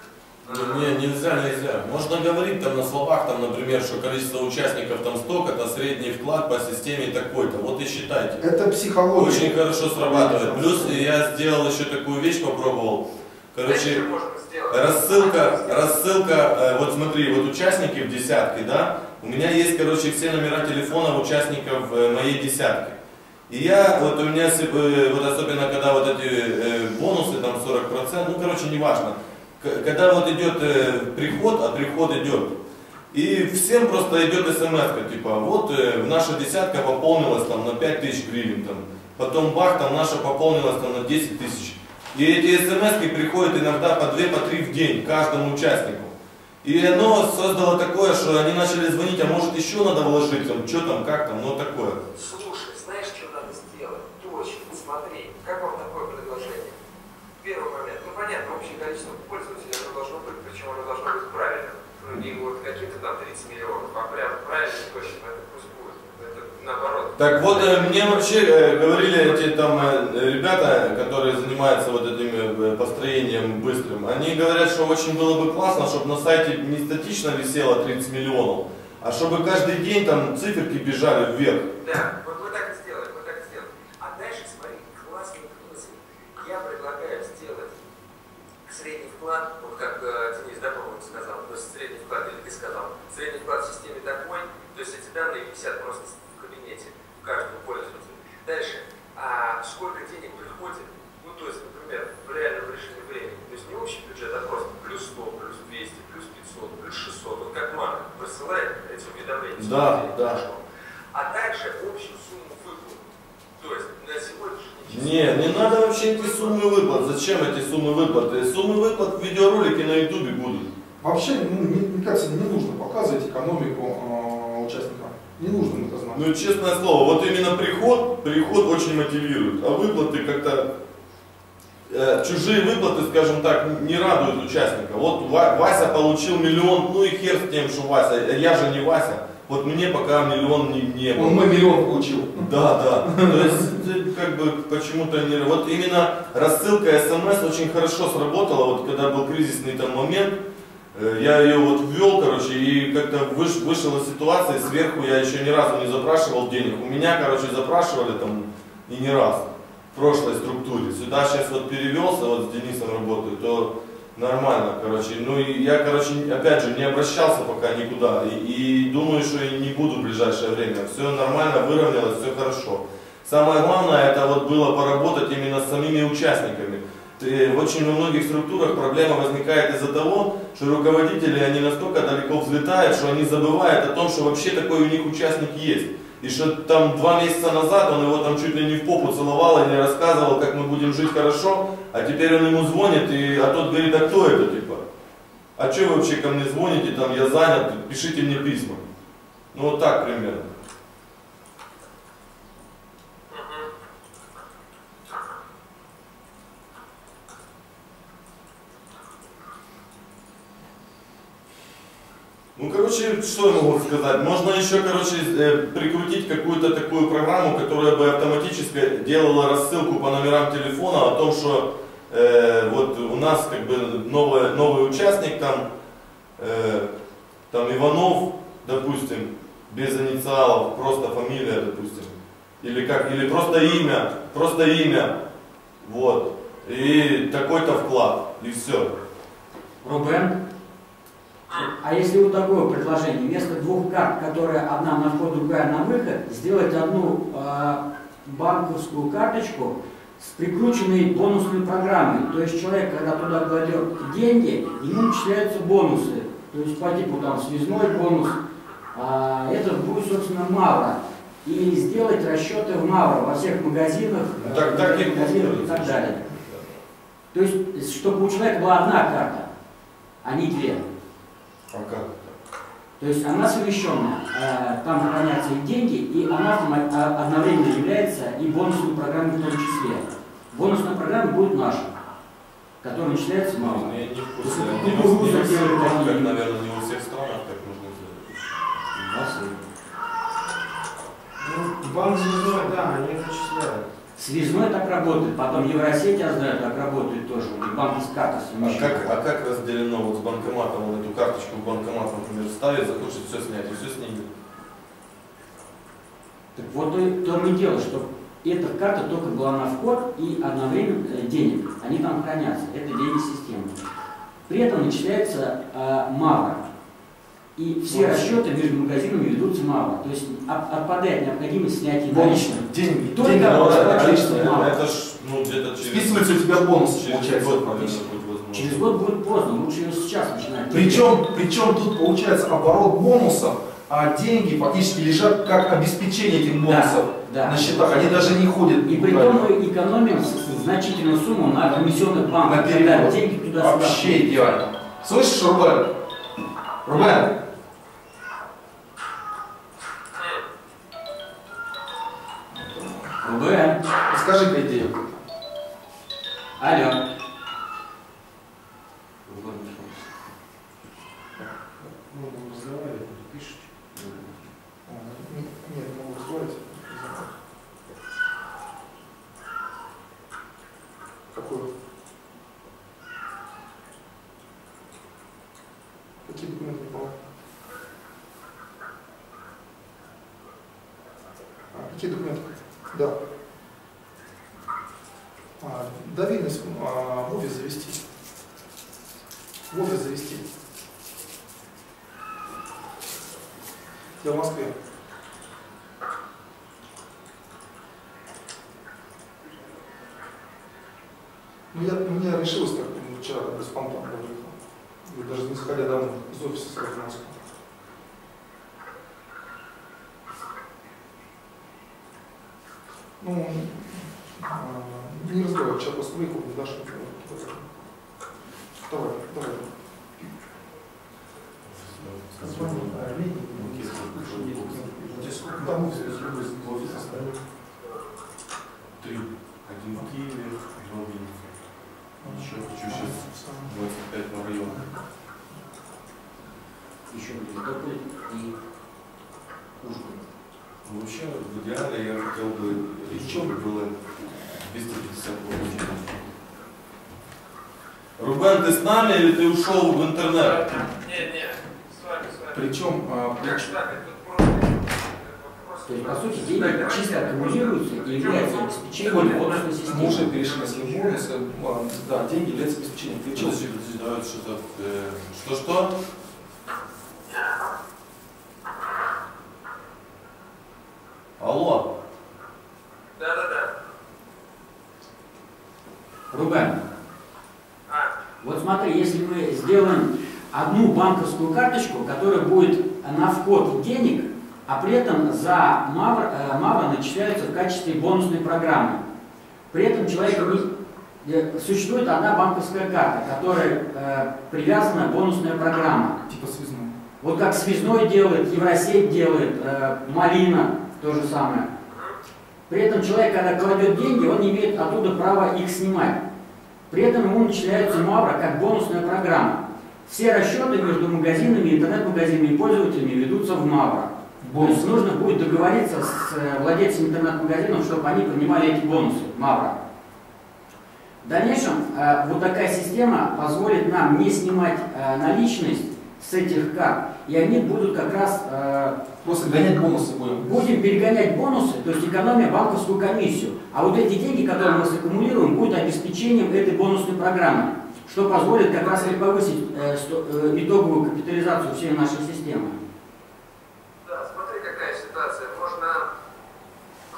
Не, нельзя, нельзя. Можно говорить там на словах, там, например, что количество участников там столько, это средний вклад по системе такой-то. Вот и считайте. Это психология. Очень хорошо срабатывает. Плюс я сделал еще такую вещь, попробовал. Короче, рассылка, рассылка, вот смотри, вот участники в десятке, да, у меня есть, короче, все номера телефонов участников моей десятки. И я, вот у меня, вот особенно когда вот эти бонусы, там сорок процентов, ну, короче, неважно. Когда вот идет э, приход, а приход идет, и всем просто идет смс-ка, типа, вот э, наша десятка пополнилась там на пять тысяч гривен, там, потом бах, там наша пополнилась там на десять тысяч. И эти смс-ки приходят иногда по две, по три в день каждому участнику. И оно создало такое, что они начали звонить, а может еще надо вложить, там, что там, как там, но такое. Слушай, знаешь, что надо сделать? Точно, смотри, как вам такое предложение? Первый момент, ну понятно, общее количество пользователей оно должно быть, причем оно должно быть правильно. Ну не вот какие-то там тридцать миллионов, а прям правильно точно, это пусть будет. Это наоборот. Так вот, мне вообще э, говорили эти там э, ребята, которые занимаются вот этим э, построением быстрым, они говорят, что очень было бы классно, чтобы на сайте не статично висело тридцать миллионов, а чтобы каждый день там циферки бежали вверх. Да. Вот как Денис, да, по-моему, сказал, то есть средний вклад, или ты сказал, средний вклад в системе такой, то есть эти данные висят просто в кабинете у каждого пользователя. Дальше, а сколько денег приходит, ну то есть, например, в реальном решении времени, то есть не общий бюджет, а просто плюс сто, плюс двести, плюс пятьсот, плюс шестьсот, вот как Манк присылает эти уведомления, да, да. Прошло. А дальше общую сумму выплат, то есть на сегодняшний. Нет, не надо вообще эти суммы выплат. Зачем эти суммы выплаты? Суммы выплат в видеоролике на ютубе будут. Вообще, ну, мне, мне кажется, не нужно показывать экономику э, участникам. Не нужно это знать. Ну, честное слово, вот именно приход, приход очень мотивирует. А выплаты как-то, э, чужие выплаты, скажем так, не радуют участника. Вот Вася получил миллион, ну и хер с тем, что Вася, я же не Вася. Вот мне пока миллион не, не было. Он мой миллион получил. Да, да. То есть, как бы, почему-то не... Вот именно рассылка смс очень хорошо сработала, вот когда был кризисный там момент, я ее вот ввел, короче, и как-то выш, вышел из ситуации, сверху я еще ни разу не запрашивал денег. У меня, короче, запрашивали там и не раз в прошлой структуре. Сюда сейчас вот перевелся, вот с Денисом работаю, то... Нормально, короче. Ну и я, короче, опять же, не обращался пока никуда. И, и думаю, что и не буду в ближайшее время. Все нормально, выровнялось, все хорошо. Самое главное, это вот было поработать именно с самими участниками. И в очень многих структурах проблема возникает из-за того, что руководители, они настолько далеко взлетают, что они забывают о том, что вообще такой у них участник есть. И что там два месяца назад он его там чуть ли не в попу целовал и не рассказывал, как мы будем жить хорошо, а теперь он ему звонит, и, а тот говорит, а кто это, типа? А что вы вообще ко мне звоните, там я занят, пишите мне письма. Ну вот так примерно. Ну, короче, что я могу сказать? Можно еще, короче, прикрутить какую-то такую программу, которая бы автоматически делала рассылку по номерам телефона о том, что э, вот у нас как бы новый, новый участник, там, э, там Иванов, допустим, без инициалов, просто фамилия, допустим, или как, или просто имя, просто имя, вот, и такой-то вклад, и все. Рубен? А если вот такое предложение, вместо двух карт, которые одна на вход, другая на выход, сделать одну э, банковскую карточку с прикрученной бонусной программой. То есть человек, когда туда кладет деньги, ему начисляются бонусы. То есть по типу там связной бонус. А, это будет, собственно, мавра. И сделать расчеты в мавра во всех магазинах, ну, так, в так, магазинах так, и так далее. То есть, чтобы у человека была одна карта, а не две. А как? То есть она совмещенная, там хранятся и деньги, и она одновременно является и бонусной программой в том числе. Бонусная программа будет наша, которая начисляется мало. Я не в курсе. Не не могу, не не как, наверное, не у всех странах так нужно сделать. Ну, банк связной, да, они начисляют. Связной так работает, потом Евросеть знает, так работает тоже, и банк с карты совмещает. А как, а как разделено вот с банкоматом, он эту карточку в банкомат, например, ставит, захочет все снять, и все снимет? Так вот в том и дело, что эта карта только была на вход и одновременно денег, они там хранятся, это деньги системы. При этом начисляется э, мавра, и все Мало. расчеты между магазинами ведутся мавра, то есть отпадает необходимость снятия наличных. Деньги, только деньги, это, количество это, мавра. Это ж, ну, через... Списывается у тебя бонус, через получается. Год, получается. Через год будет поздно, лучше ее сейчас начинать. Причем, причем тут получается оборот бонусов, а деньги фактически лежат как обеспечение этих бонусов. Да, да. На счетах, они даже не ходят. И при этом мы экономим значительную сумму на комиссионных банках. На перевод. Деньги туда вообще сюда. Идеально. Слышишь, Рубен? Рубен? Рубен? Скажи-ка идею. Алло. Какие документы? Да. А, доверенность а, в офис завести. В офис завести. Я в Москве. Ну, я, у меня решилось так, вчера, без спонтанно приехал. Даже не сходя домой, из офиса сразу в Москву. Ну, не разговаривай, сейчас просто выехал, не дашь ничего. Давай, давай. Позвони, а Лене не здесь сколько домов здесь любой в офис оставил? Три. Один в Киеве, два в Виннице. Еще хочу сейчас двадцать пять на район. Еще Мелитополь и Ужгород. Вообще, в идеале я хотел бы, чтобы было двести пятьдесят получено. Рубен, ты с нами или ты ушел в интернет? Нет, нет, с вами, с вами. Причем, а, при... То есть, по сути, деньги чисто аккумулируются и являются обеспечением бонусной системы. Мы уже перешли на свои бонусы, да, деньги являются обеспечением. Что-что? Алло. Да, да, да. Рубен. А? Вот смотри, если мы сделаем одну банковскую карточку, которая будет на вход денег, а при этом за мавр, э, мавр начисляются в качестве бонусной программы. При этом человек не... существует одна банковская карта, которая э, привязана бонусная программа. Типа связной. Вот как связной делает, Евросеть делает, э, Малина. То же самое. При этом человек, когда кладет деньги, он имеет оттуда право их снимать. При этом ему начисляются мавра как бонусная программа. Все расчеты между магазинами, интернет-магазинами и пользователями ведутся в мавра. Бонус. То есть нужно будет договориться с владельцами интернет-магазинов, чтобы они принимали эти бонусы мавра. В дальнейшем вот такая система позволит нам не снимать наличность с этих карт, и они будут как раз э, просто гонять бонусы. Будем. будем перегонять бонусы, то есть экономия банковскую комиссию. А вот эти деньги, которые мы саккумулируем, будут обеспечением этой бонусной программы, что позволит как раз и повысить э, сто, э, итоговую капитализацию всей нашей системы. Да, смотри, какая ситуация. Можно э,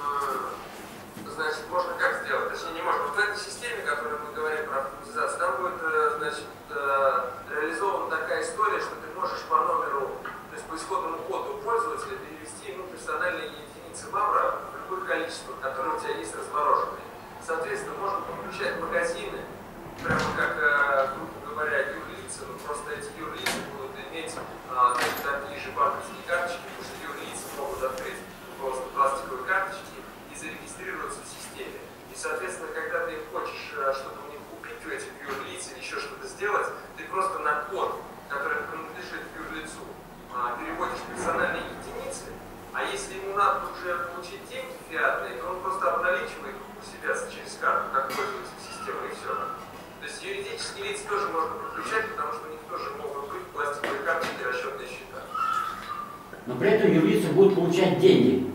сделать, ты просто на код, который принадлежит юрлицу, переводишь персональные единицы, а если ему надо уже получить деньги фиатные, то он просто обналичивает у себя через карту, как пользователь системы, и все. То есть юридические лица тоже можно подключать, потому что у них тоже могут быть пластиковые карточки и расчетные счета. Но при этом юрлицы будут получать деньги.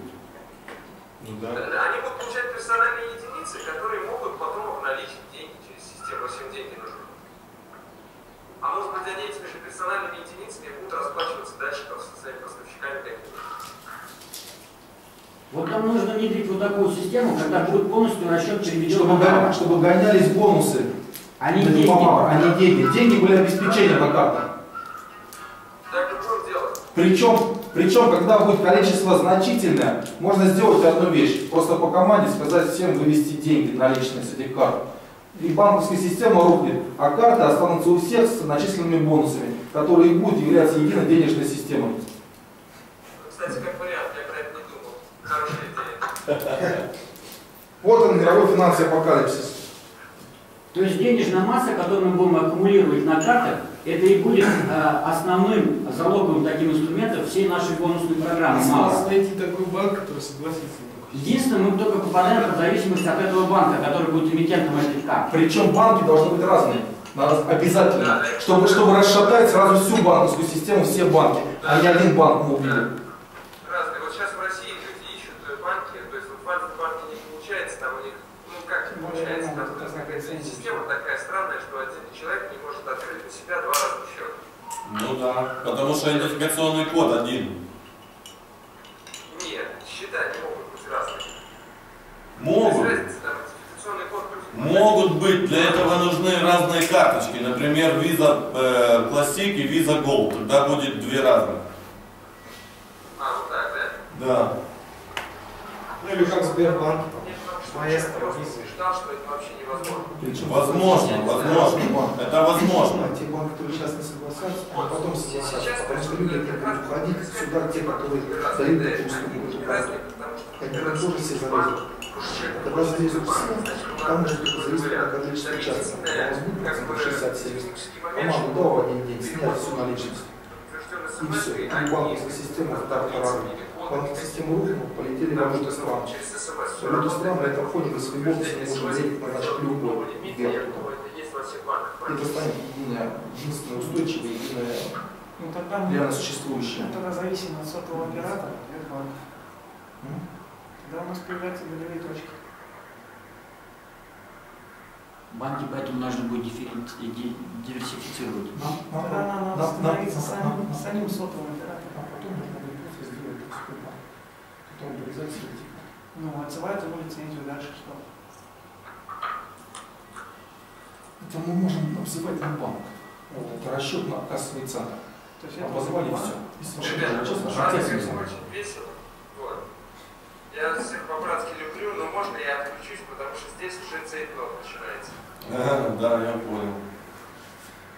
Ну, да. Они будут получать персональные единицы, которые могут потом обналичить деньги через систему, всем деньги нужны. А может быть, они этими же персональными единицами будут расплачиваться дальше там, со своими поставщиками какими-то. Вот нам нужно внедрить вот такую систему, когда будет полностью расчет переведен. Чтобы, чтобы гонялись бонусы, а не деньги. Они деньги. Деньги были обеспечения по картам. Так и будем делать. Причем. Причем, когда будет количество значительное, можно сделать одну вещь. Просто по команде сказать всем вывести деньги наличные с этих карт. И банковская система рухнет, а карты останутся у всех с начисленными бонусами, которые и будут являться единой денежной системой. Кстати, как вариант, я про это не думал. Хорошая идея. Вот он, мировой финансовый апокалипсис. То есть денежная масса, которую мы будем аккумулировать на картах, это и будет э, основным залоговым таким инструментом всей нашей бонусной программы. Мало найти такой банк, который согласится. Единственное, мы только попадаем в зависимость от этого банка, который будет эмитентом этих карт. Причем банки должны быть разные. Надо обязательно. Чтобы, чтобы расшатать сразу всю банковскую систему, все банки, а не один банк мы убили. Разные. Вот сейчас в России люди ищут банки, то есть в банке не получается, там у них, ну как не получается, там система такая странная, что один человек не может открыть на себя два раза счет. Ну да, потому что идентификационный код один. Нет, счета не могут быть разными. Могут. Разница, там, идентификационный код против... Могут быть, для этого нужны разные карточки, например, Visa э, Classic и Visa Gold, тогда будет две разных. А, вот так, да? Да. Ну или как Сбербанк. Я считал, что это вообще невозможно. Причем возможно, возможно. Это возможно. Те банки, которые сейчас не согласятся, а потом согласятся. Сейчас люди будут ходить сюда, те, которые дают эту услугу. Они тоже все заводят. Это воздействует всем, потому что это зависит от количества часа. Возьмут шестьдесят семьдесят. Команду до в один день снять всю наличность. И все, и банковская система так правильно. Банковская система рухнула, полетели валюты стран. Валюты стран на этом фоне мы своего можем взять на наш любой вверх. Это станет единая, единственная устойчивая, единая, ну, тогда реально существующая. Тогда зависимо от сотового оператора и от банка. Тогда у нас появляются нулевые точки. Банки поэтому нужно будет диверсифицировать. Тогда нам надо становиться самим сотовым оператором, а потом нужно будет просто сделать доступ. Потом вырезать среди. Ну, отзывают его лицензию дальше, что? Это мы можем обзывать на банк. Вот, это расчет на кассовый центр. То есть обозвали все. Ребята, честно, очень весело. Вот. Я всех по-братски люблю, но можно я отключусь, потому что здесь уже цейтнот начинается. А, да, я понял.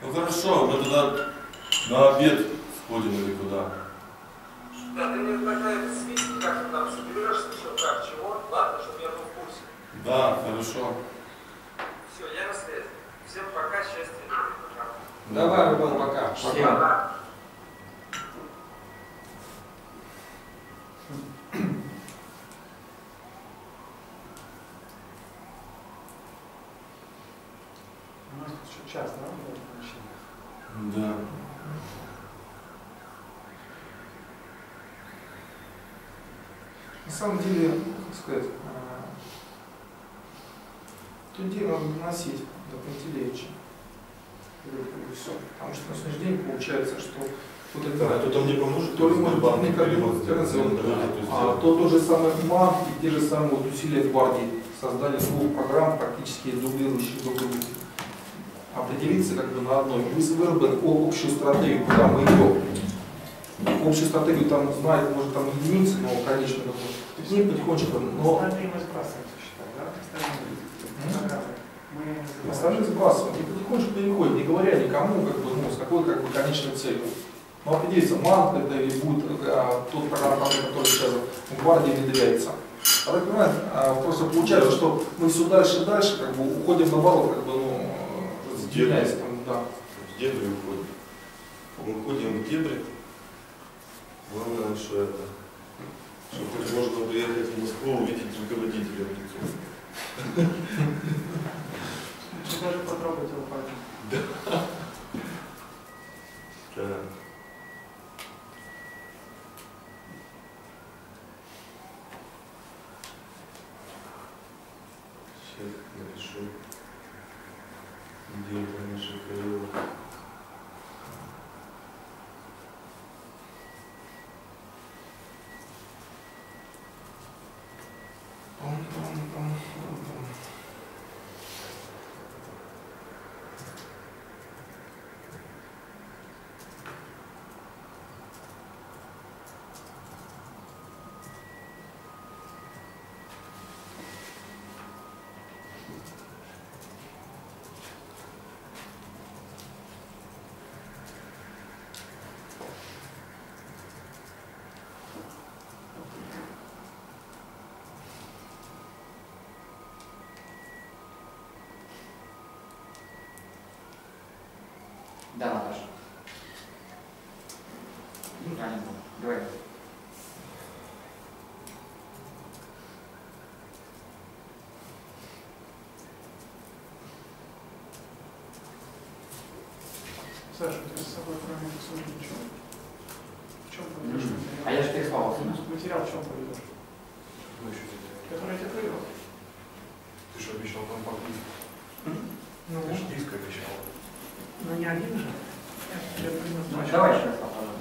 Ну хорошо, мы туда на обед сходим или куда? Да, ты мне тогда это свитки, как ты там соберешься, что как, чего? Ладно, чтобы я был в курсе. Да, хорошо. Все, я на связи. Всем пока, счастья. Да. Давай, Рубен, пока. Всем пока. Сейчас, да? Да. На самом деле, как сказать, людей надо доносить до Пантелеевича. Все. Потому что на сегодняшний день получается, что вот это... А кто-то мне поможет? То ли может быть мне а то тот же самый Манк и те же самые вот усилия Гвардии. Создание двух программ, практически дублирующих друг друга. Определиться как бы на одной. Мы выработаем общую стратегию, куда мы идем. Общую стратегию там знает, может там единицы, но конечно, с ней потихонечку. Но... Остальные мы сбрасываем, считаю, да? Мы остальные сбрасываем. И потихонечку переходит, не говоря никому, как бы, ну, с какой как бы конечной целью. Но определиться, Манк это или будет а, тот программ, который сейчас в Гвардии внедряется. А так понимаете, просто получается, что мы все дальше и дальше как бы уходим на баллов, как бы, ну, дебри, да. В дебри уходим. Мы ходим в дебри. Главное, что это, чтобы можно приехать в Москву, увидеть руководителя в лицо. Даже потрогать его пальцем. Да. Так. Сейчас напишу, где это наше крыло. Да, Наташа. Да, не буду. Давай. Саша, ты с собой кроме рисунка ничего? В чем поведешь материал? А я же переслал. Материал в чем поведешь? Ну еще материал. Который я тебе привел. Ты же обещал там покупать. Ну, ты же диск обещал. Ну не один же. Я, я ну, давай еще раз попробуем.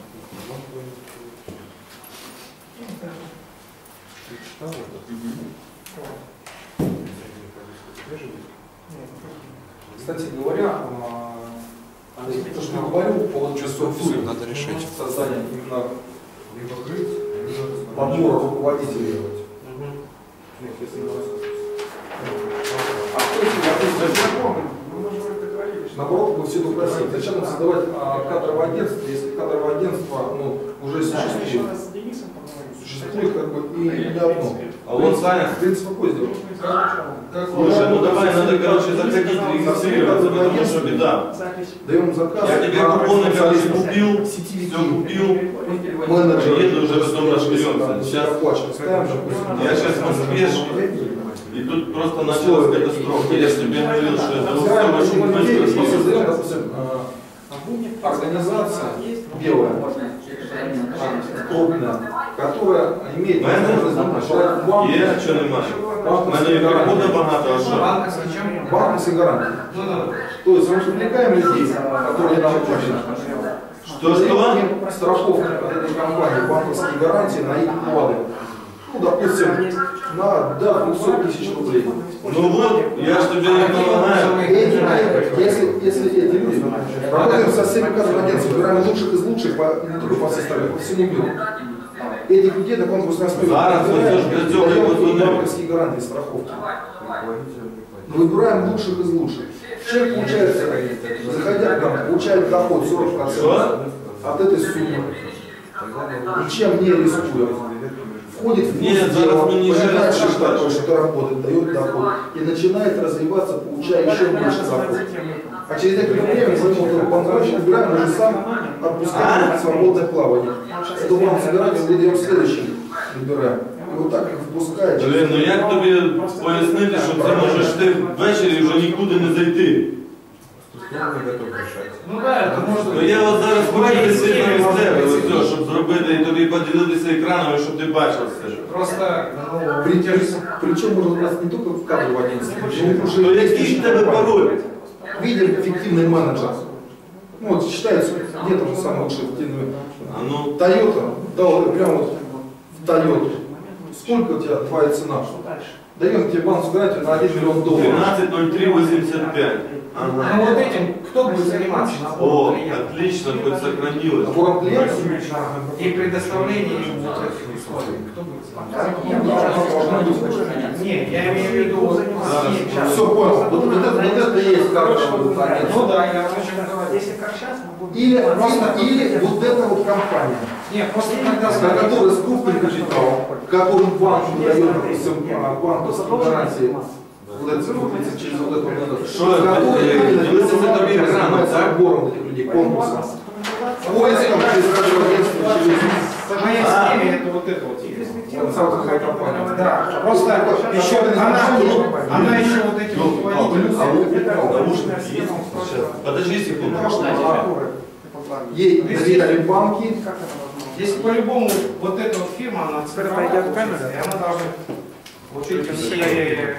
Ты читал этот? Кстати говоря, то, что я говорю, полчасов надо решить. Создание именно подбора руководителей делать. А кто тебя наоборот, мы все тут просили, зачем нам создавать а, кадровое агентство, если кадровое агентство ну, уже существует? Существует как бы и не давно. А вот Саня, ты спокойно сделал. Слушай, ну давай, надо, короче, заходить, регистрироваться, потому что беда. Даем заказ. Я тебе купоны, короче, купил, все купил. Менеджер. Еду уже потом расширился. Сейчас я сейчас в Москве. И тут просто началась катастрофа. Я тебе говорил, что это все большой момент. Организация белая, крупная, которая имеет возможность начать банк. Есть, что не мать. Банк и гарант. Банк и гарант. То есть мы привлекаем людей, которые нам нужны. Что-что? Страховка от этой компании, банковские гарантии на их вклады. Ну, допустим, на да, двести тысяч рублей. Ну вот, я же тебе не понимаю. Если, если эти люди, работаем со всеми кадровыми агентствами, выбираем лучших из лучших, по, не только по составу, по всему миру. Этих людей на конкурсной основе выбираем банковские гарантии, страховки. Выбираем лучших из лучших. Человек получается, заходя к нам, получает доход сорок процентов от этой суммы. Ничем не рискуем. Входит в нет, дело, понимает, что, что, что работает, дает доход, и начинает развиваться, получая еще больше доход. А через некоторое время мы его банкротим, убираем, уже сам отпускаем в свободное плавание. Что вам собирается, мы даем следующий, выбираем. И вот так их впускаем. Блин, ну як тобі пояснити, що ти можеш ти ввечері вже нікуди не зайти? Ну да, ну я от зараз хочу світло із тебе, щоб зробити і тобі поділитися екраном, щоб ти бачив все. Просто причому можна не тільки в кадровому агентстві. Ну який ж тебе пароль? Видим фіктивний менеджер. Ну от вважається, де там саме лучше фіктивний. Тойота, да, прямо от в Тойоту. Сколько у тебя твоя цена? Даем тебе банк сграть на один миллион долларов. тринадцать ноль три восемьдесят пять. Ага. Ну вот этим кто будет заниматься? О, отлично, хоть сохранилось. И предоставление вот этих условий. Кто будет заниматься? Нет, я имею в виду. Все понял. Вот это есть короче. Ну да, я если как сейчас, мы будем. Или вот эта вот компания. Нет, после когда который с крупным капиталом, который банк дает банковские гарантии. Просто еще она еще вот эти вот. Подожди секунду. Ей доверили банки. Если по-любому вот эта вот фирма, она цифровая, и она должна получить все,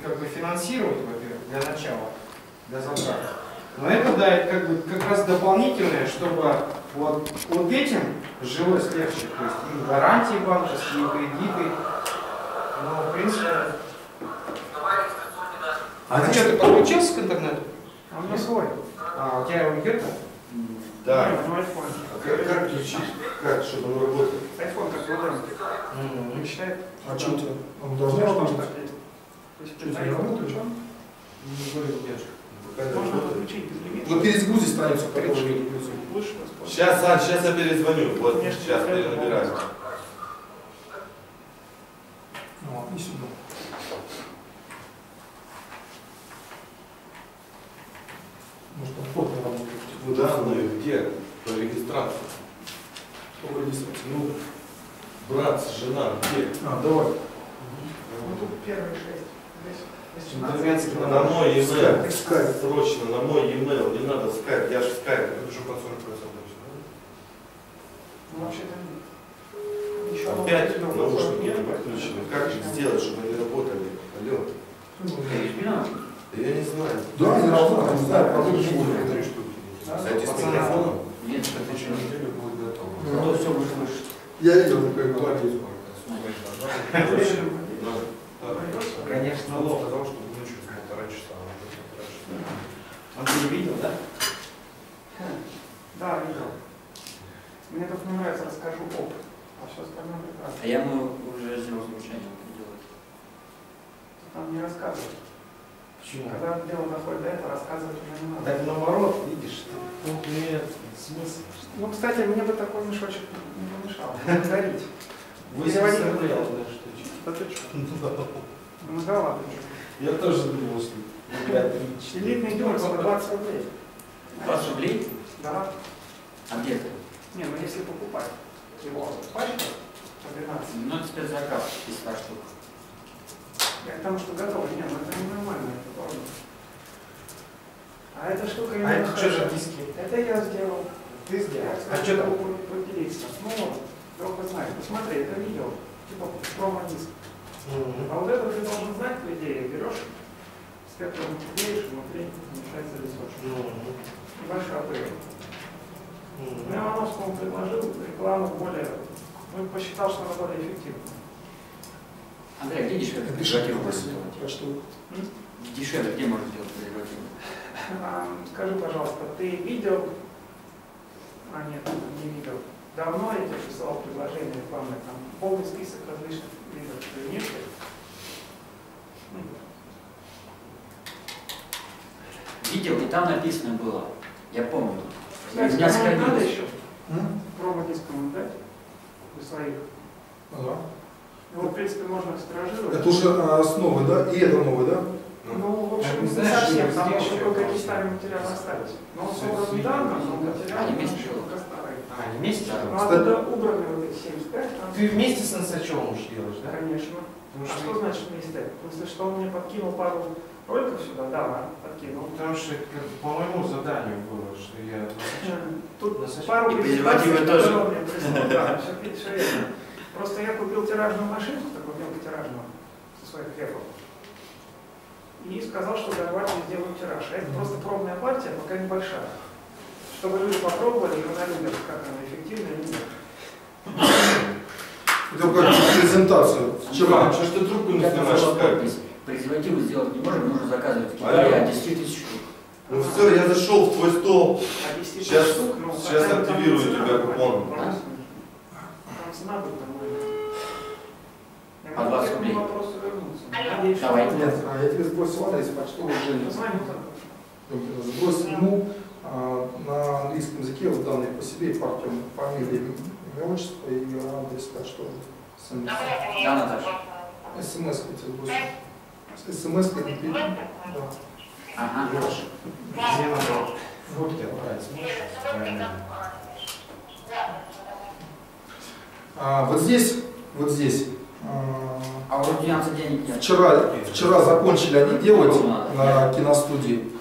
как бы, финансировать, во-первых, для начала, для затрат. Но это дает, как бы, как раз дополнительное, чтобы вот, вот этим жилось легче. То есть и гарантии банковские, и кредиты. Но, в принципе... А ты что, ты подключился к интернету? А у меня свой. А у тебя у Игоря-то? Да. Как включить? Как, чтобы он работал? Айфон как выдавать. Не мешает? А что ты? Он должен работать? Что, ты не работаешь? Не говорил, девушка. Можно подключить без лимита. Ну перезагрузи страницу, короче. Сейчас, Сань, сейчас я перезвоню. Вот, сейчас перенабираю. Ну ладно, и сюда. Может, он фото работает? Ну да, но и где? По регистрации. Что по регистрации? Ну, брат, жена, где? А, давай. Ну тут первые шесть. На мой e-mail, срочно, на мой e-mail, не надо скайп, я же скайп, я пишу под сорок процентов. Ну вообще-то опять наушники подключены, как же сделать, чтобы они работали, алло? Я не знаю. Да, не работает, не знаю, подключу три штуки. Кстати, с телефоном? Нет, это еще неделю будет готово. Ну все, вы слышите. Я видел, как говорили. Конечно, лов, потому что ночью полтора часа. Он ты не видел, да? Да, видел. Мне только не нравится, расскажу опыт. А все остальное прекрасно. А я мы уже сделал замечание, как делать. Там не рассказывают. Почему? Когда дело доходит до этого, рассказывать уже не надо. Так наоборот, видишь, ты нет, смысл. Ну, кстати, мне бы такой мешочек не помешал. Дарить. Вы сегодня ну да ладно. Я тоже думал, что элитный дом за двадцать рублей. двадцать рублей? Да. А где это? Не, ну если покупать его пачку, по двенадцать. Ну это теперь заказ, пятьдесят штук. Я к тому, что готово. Нет, ну это не нормально, это должно. А эта штука... А это что же диски? Это я сделал. Ты сделал? А что там? Поделиться. Ну вот, только знаю. Посмотри, это видео. Типа промо-диск. Mm-hmm. А вот это ты должен знать, по идее, берешь, спектром клеишь, внутри мешается лесочек. Mm-hmm. Небольшой отрыв. Mm-hmm. Я Ивановскому предложил рекламу более, ну, посчитал, что она более эффективна. Андрей, где дешевле презервативы можно сделать? Дешевле где можно сделать презервативы? А, скажи, пожалуйста, ты видел, а нет, не видел, давно я тебе писал предложение рекламное, там полный список различных. Видел, и там написано было. Я помню. Кстати, у меня надо еще промо-диском дать у своих. Ага. Ну, в принципе, можно экстражировать. Это уже основы, да? И это новые, да? Ну, в общем, не совсем. Там еще какие-то старые материалы остались. Но он собран недавно, но материалы только старые. А, они вместе? Ну, оттуда убраны вот эти семьдесят пять. Ты вместе с Ансачевым уж делаешь, да? Конечно. А что значит вместе? Если что, он мне подкинул пару роликов сюда, да, подкинул. Потому что по моему заданию было, что я... Тут пару презервативов тоже. Да, все верно. Просто я купил тиражную машинку, такую мелкотиражную, со своих хлебов. И сказал, что для партии сделаю тираж. А это просто пробная партия, пока небольшая. Чтобы люди попробовали, журналюбят, как она эффективна или нет. Это как презентацию. Вчера. Что ж ты трубку не снимаешь? Презервативы сделать не можем, нужно заказывать в Китае десять тысяч штук. Ну все, я зашел в твой стол. Сейчас активирую тебя купоном. Там цена будет нормальная. А двадцать рублей? Давай. А я тебе сбросил адрес почтового Женя. Сбросил ему на английском языке вот данные по себе, партию, фамилии, имя, отчество и адрес почтового. Да, Наташа. СМС-ку тебе сбросил. Смс-ка не пишет. Ага, Леша. Где надо? Вот я, правильно. А, вот здесь, вот здесь. А вот денег нет. Вчера, вчера закончили они делать на киностудии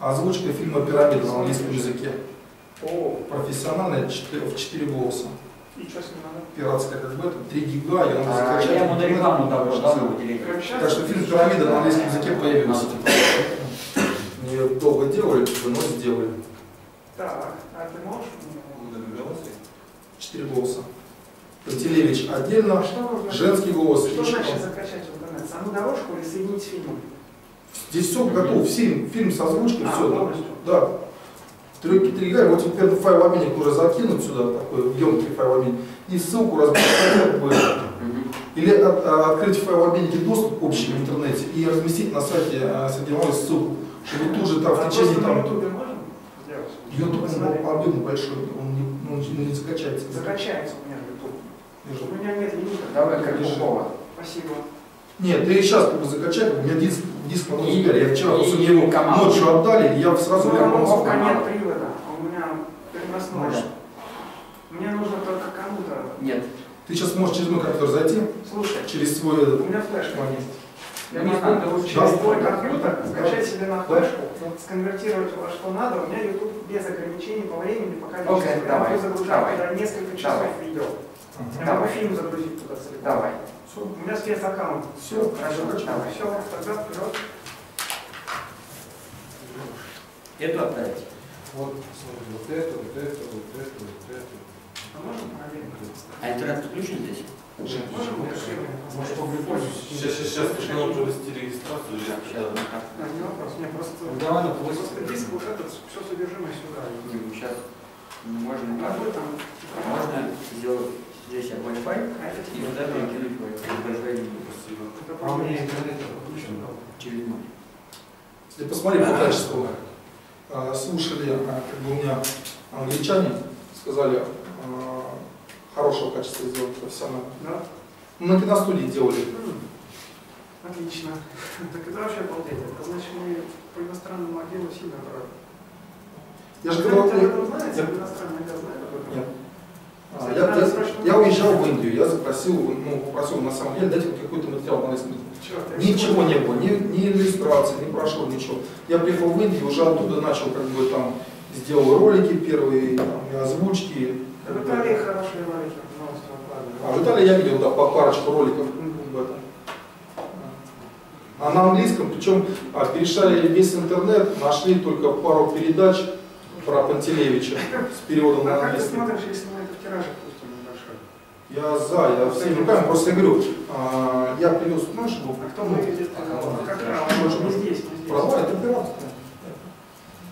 озвучка фильма «Пирамида» на английском языке. Профессиональная, в четыре голоса. Пиратская КСБ, три гига, и он закачает. Я ему на рекламу давал, да, на телевизоре. Так что фильм «Пирамида» на английском языке появился. Ее долго делали, но сделали. Так, а ты можешь? Четыре голоса. Пантелеевич отдельно, а женский голос. Что значит закачать в интернет? Саму дорожку или соединить с фильмом? Здесь все готов, фильм, фильм с озвучкой, а, все. Полностью? Да. три гига, вот теперь файлообменник уже закинуть сюда, такой емкий файлообменник, и ссылку разбить или от, открыть в файлообменнике доступ общий в интернете и разместить на сайте Сергеевой ссылку, чтобы тут же там в течение там... YouTube по объему большой, он не закачается. Закачается у меня YouTube. У меня нет лимита. Давай, как Бухова. Спасибо. Нет, ты сейчас как бы закачай, у меня диск, диск потом сгорел. Я вчера особенно его ночью отдали, и я сразу вернулся. Ну, у меня нет привода, у меня переносной. Мне нужно только кому-то. Нет. Ты сейчас можешь через мой компьютер зайти? Слушай. Через свой... У меня флешка есть. Я не знаю, через твой компьютер скачать себе на флешку, сконвертировать во что надо. У меня YouTube без ограничений по времени, по количеству. Окей, давай. Я загружаю несколько часов видео. Я могу фильм загрузить туда целиком. Давай. У меня спецаккаунт. Все, хорошо, давай. Все, тогда вперед. Эту отдать. Вот, смотри, вот эту, вот эту, вот эту, вот эту. А можно проверить? А интернет включен здесь? Можно выключить? Может, публикуем? Сейчас, сейчас, сейчас, нужно уже вести регистрацию. Да, не вопрос, мне просто... Давай, ну, просто диск уже, все содержимое сюда. Сейчас, можно... Можно сделать... Здесь я Wi-Fi, и туда перекинуть Wi-Fi. А у меня интернет включен через мой. Ты посмотри по качеству. Слушали, как бы у меня англичане сказали, хорошего качества сделать профессионально. Да? На киностудии делали. Отлично. Так это вообще обалдеть. Это значит, мы по иностранному отделу сильно брали. Я же говорю, что иностранный отдел знает. Нет. А, я, я, я уезжал в Индию, я запросил, ну, попросил на самом деле дать какой-то материал на английском языке. Ничего не было, ни, ни иллюстрации, не прошло ничего. Я приехал в Индию, уже оттуда начал, как бы там, сделал ролики первые, там, озвучки. В Италии хорошие ролики, а в Италии я видел, да, по парочку роликов. А на английском, причем перешарили весь интернет, нашли только пару передач про Пантелеевича с переводом на английский. Я за, я всеми руками просто говорю, а, я привез машину, а кто выглядит, как мы здесь, права, это пиратская.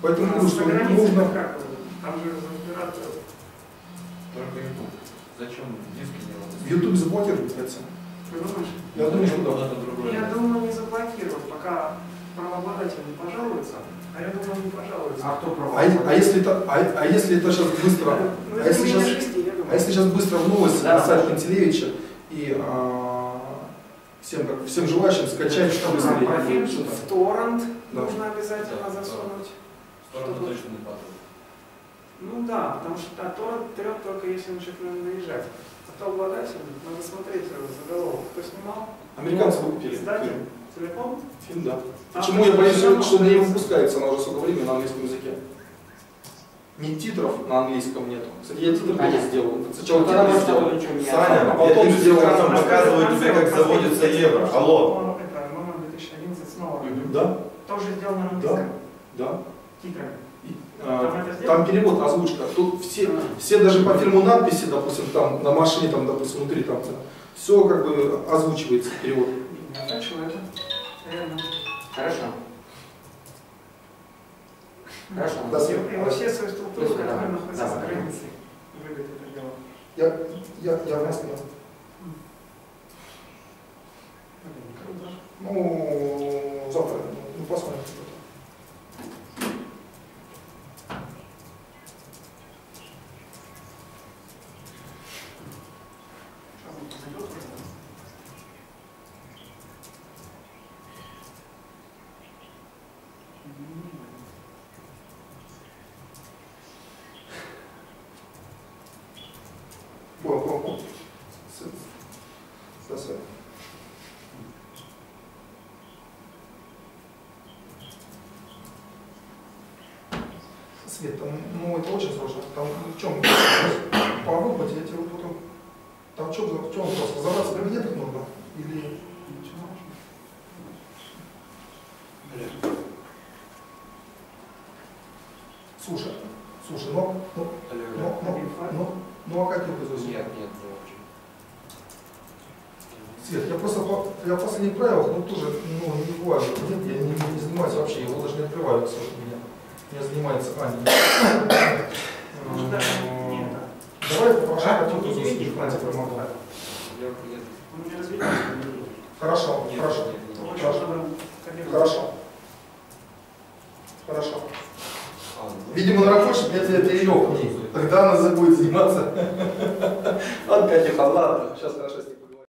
Поэтому нужно, что нужно... Там же разбираться. Только YouTube. Зачем диски не надо? YouTube заблокировать хотят. Ты думаешь? Я думаю, что куда-то другое. Я думаю, не заблокировать, пока правообладатель не пожалуется. А я думаю, он не пожалуется. А кто правообладатель? А, а, если, это, а, а если это сейчас быстро... Ну, а если сейчас... А если сейчас быстро в новости написать Пантелеевича и а, всем, как, всем желающим скачать, что быстрее. А фильм в торрент да. нужно обязательно да, засунуть. В торрент чтобы... точно не падает. Ну да, потому что а торрент трет только если он чуть не наезжать. А то обладатель, надо смотреть заголовок. Кто снимал? Американцы выкупили. Издатель? Телефон? Фильм, да. А почему я боюсь, что, что не выпускается, она уже сколько времени на английском языке? Ни титров на английском нету. Кстати, я титры тоже сделал. Сначала титры сделал. Саня, а потом сделал. Он показывает тебе, как заводится евро. Алло. Это номер две тысячи одиннадцать снова. Да. Тоже сделал на английском. Да. Титры. Там перевод, озвучка. Тут все, даже по фильму надписи, допустим, там на машине, там, допустим, внутри там все как бы озвучивается перевод. Хорошо. Хорошо. Да, его все свои структуры, которые находятся за границей, любят это дело. Я, я, я в Москве. Ну, завтра, ну, посмотрим. Свет, там, ну это очень сложно. Там в чем по выплате эти выплату. Там в чем, в чем вопрос? Разобраться в кабинетах нужно? Или ничего? Блин. Слушай, слушай, но, но, но, но, но, ну а как ты вызвался? Нет, нет, не очень. Свет, я просто я в последних правилах, ну тоже, ну не бывает, нет, я не, не занимаюсь вообще, его даже не открываю, слушай, меня. Меня занимается Аня. Давай попрошу потом изучить антипромагу. Хорошо, хорошо. Хорошо. Хорошо. Видимо, на рабочий я тебя перелег. Тогда она будет заниматься. Ладно, Катя, ладно. Сейчас хорошо с ней.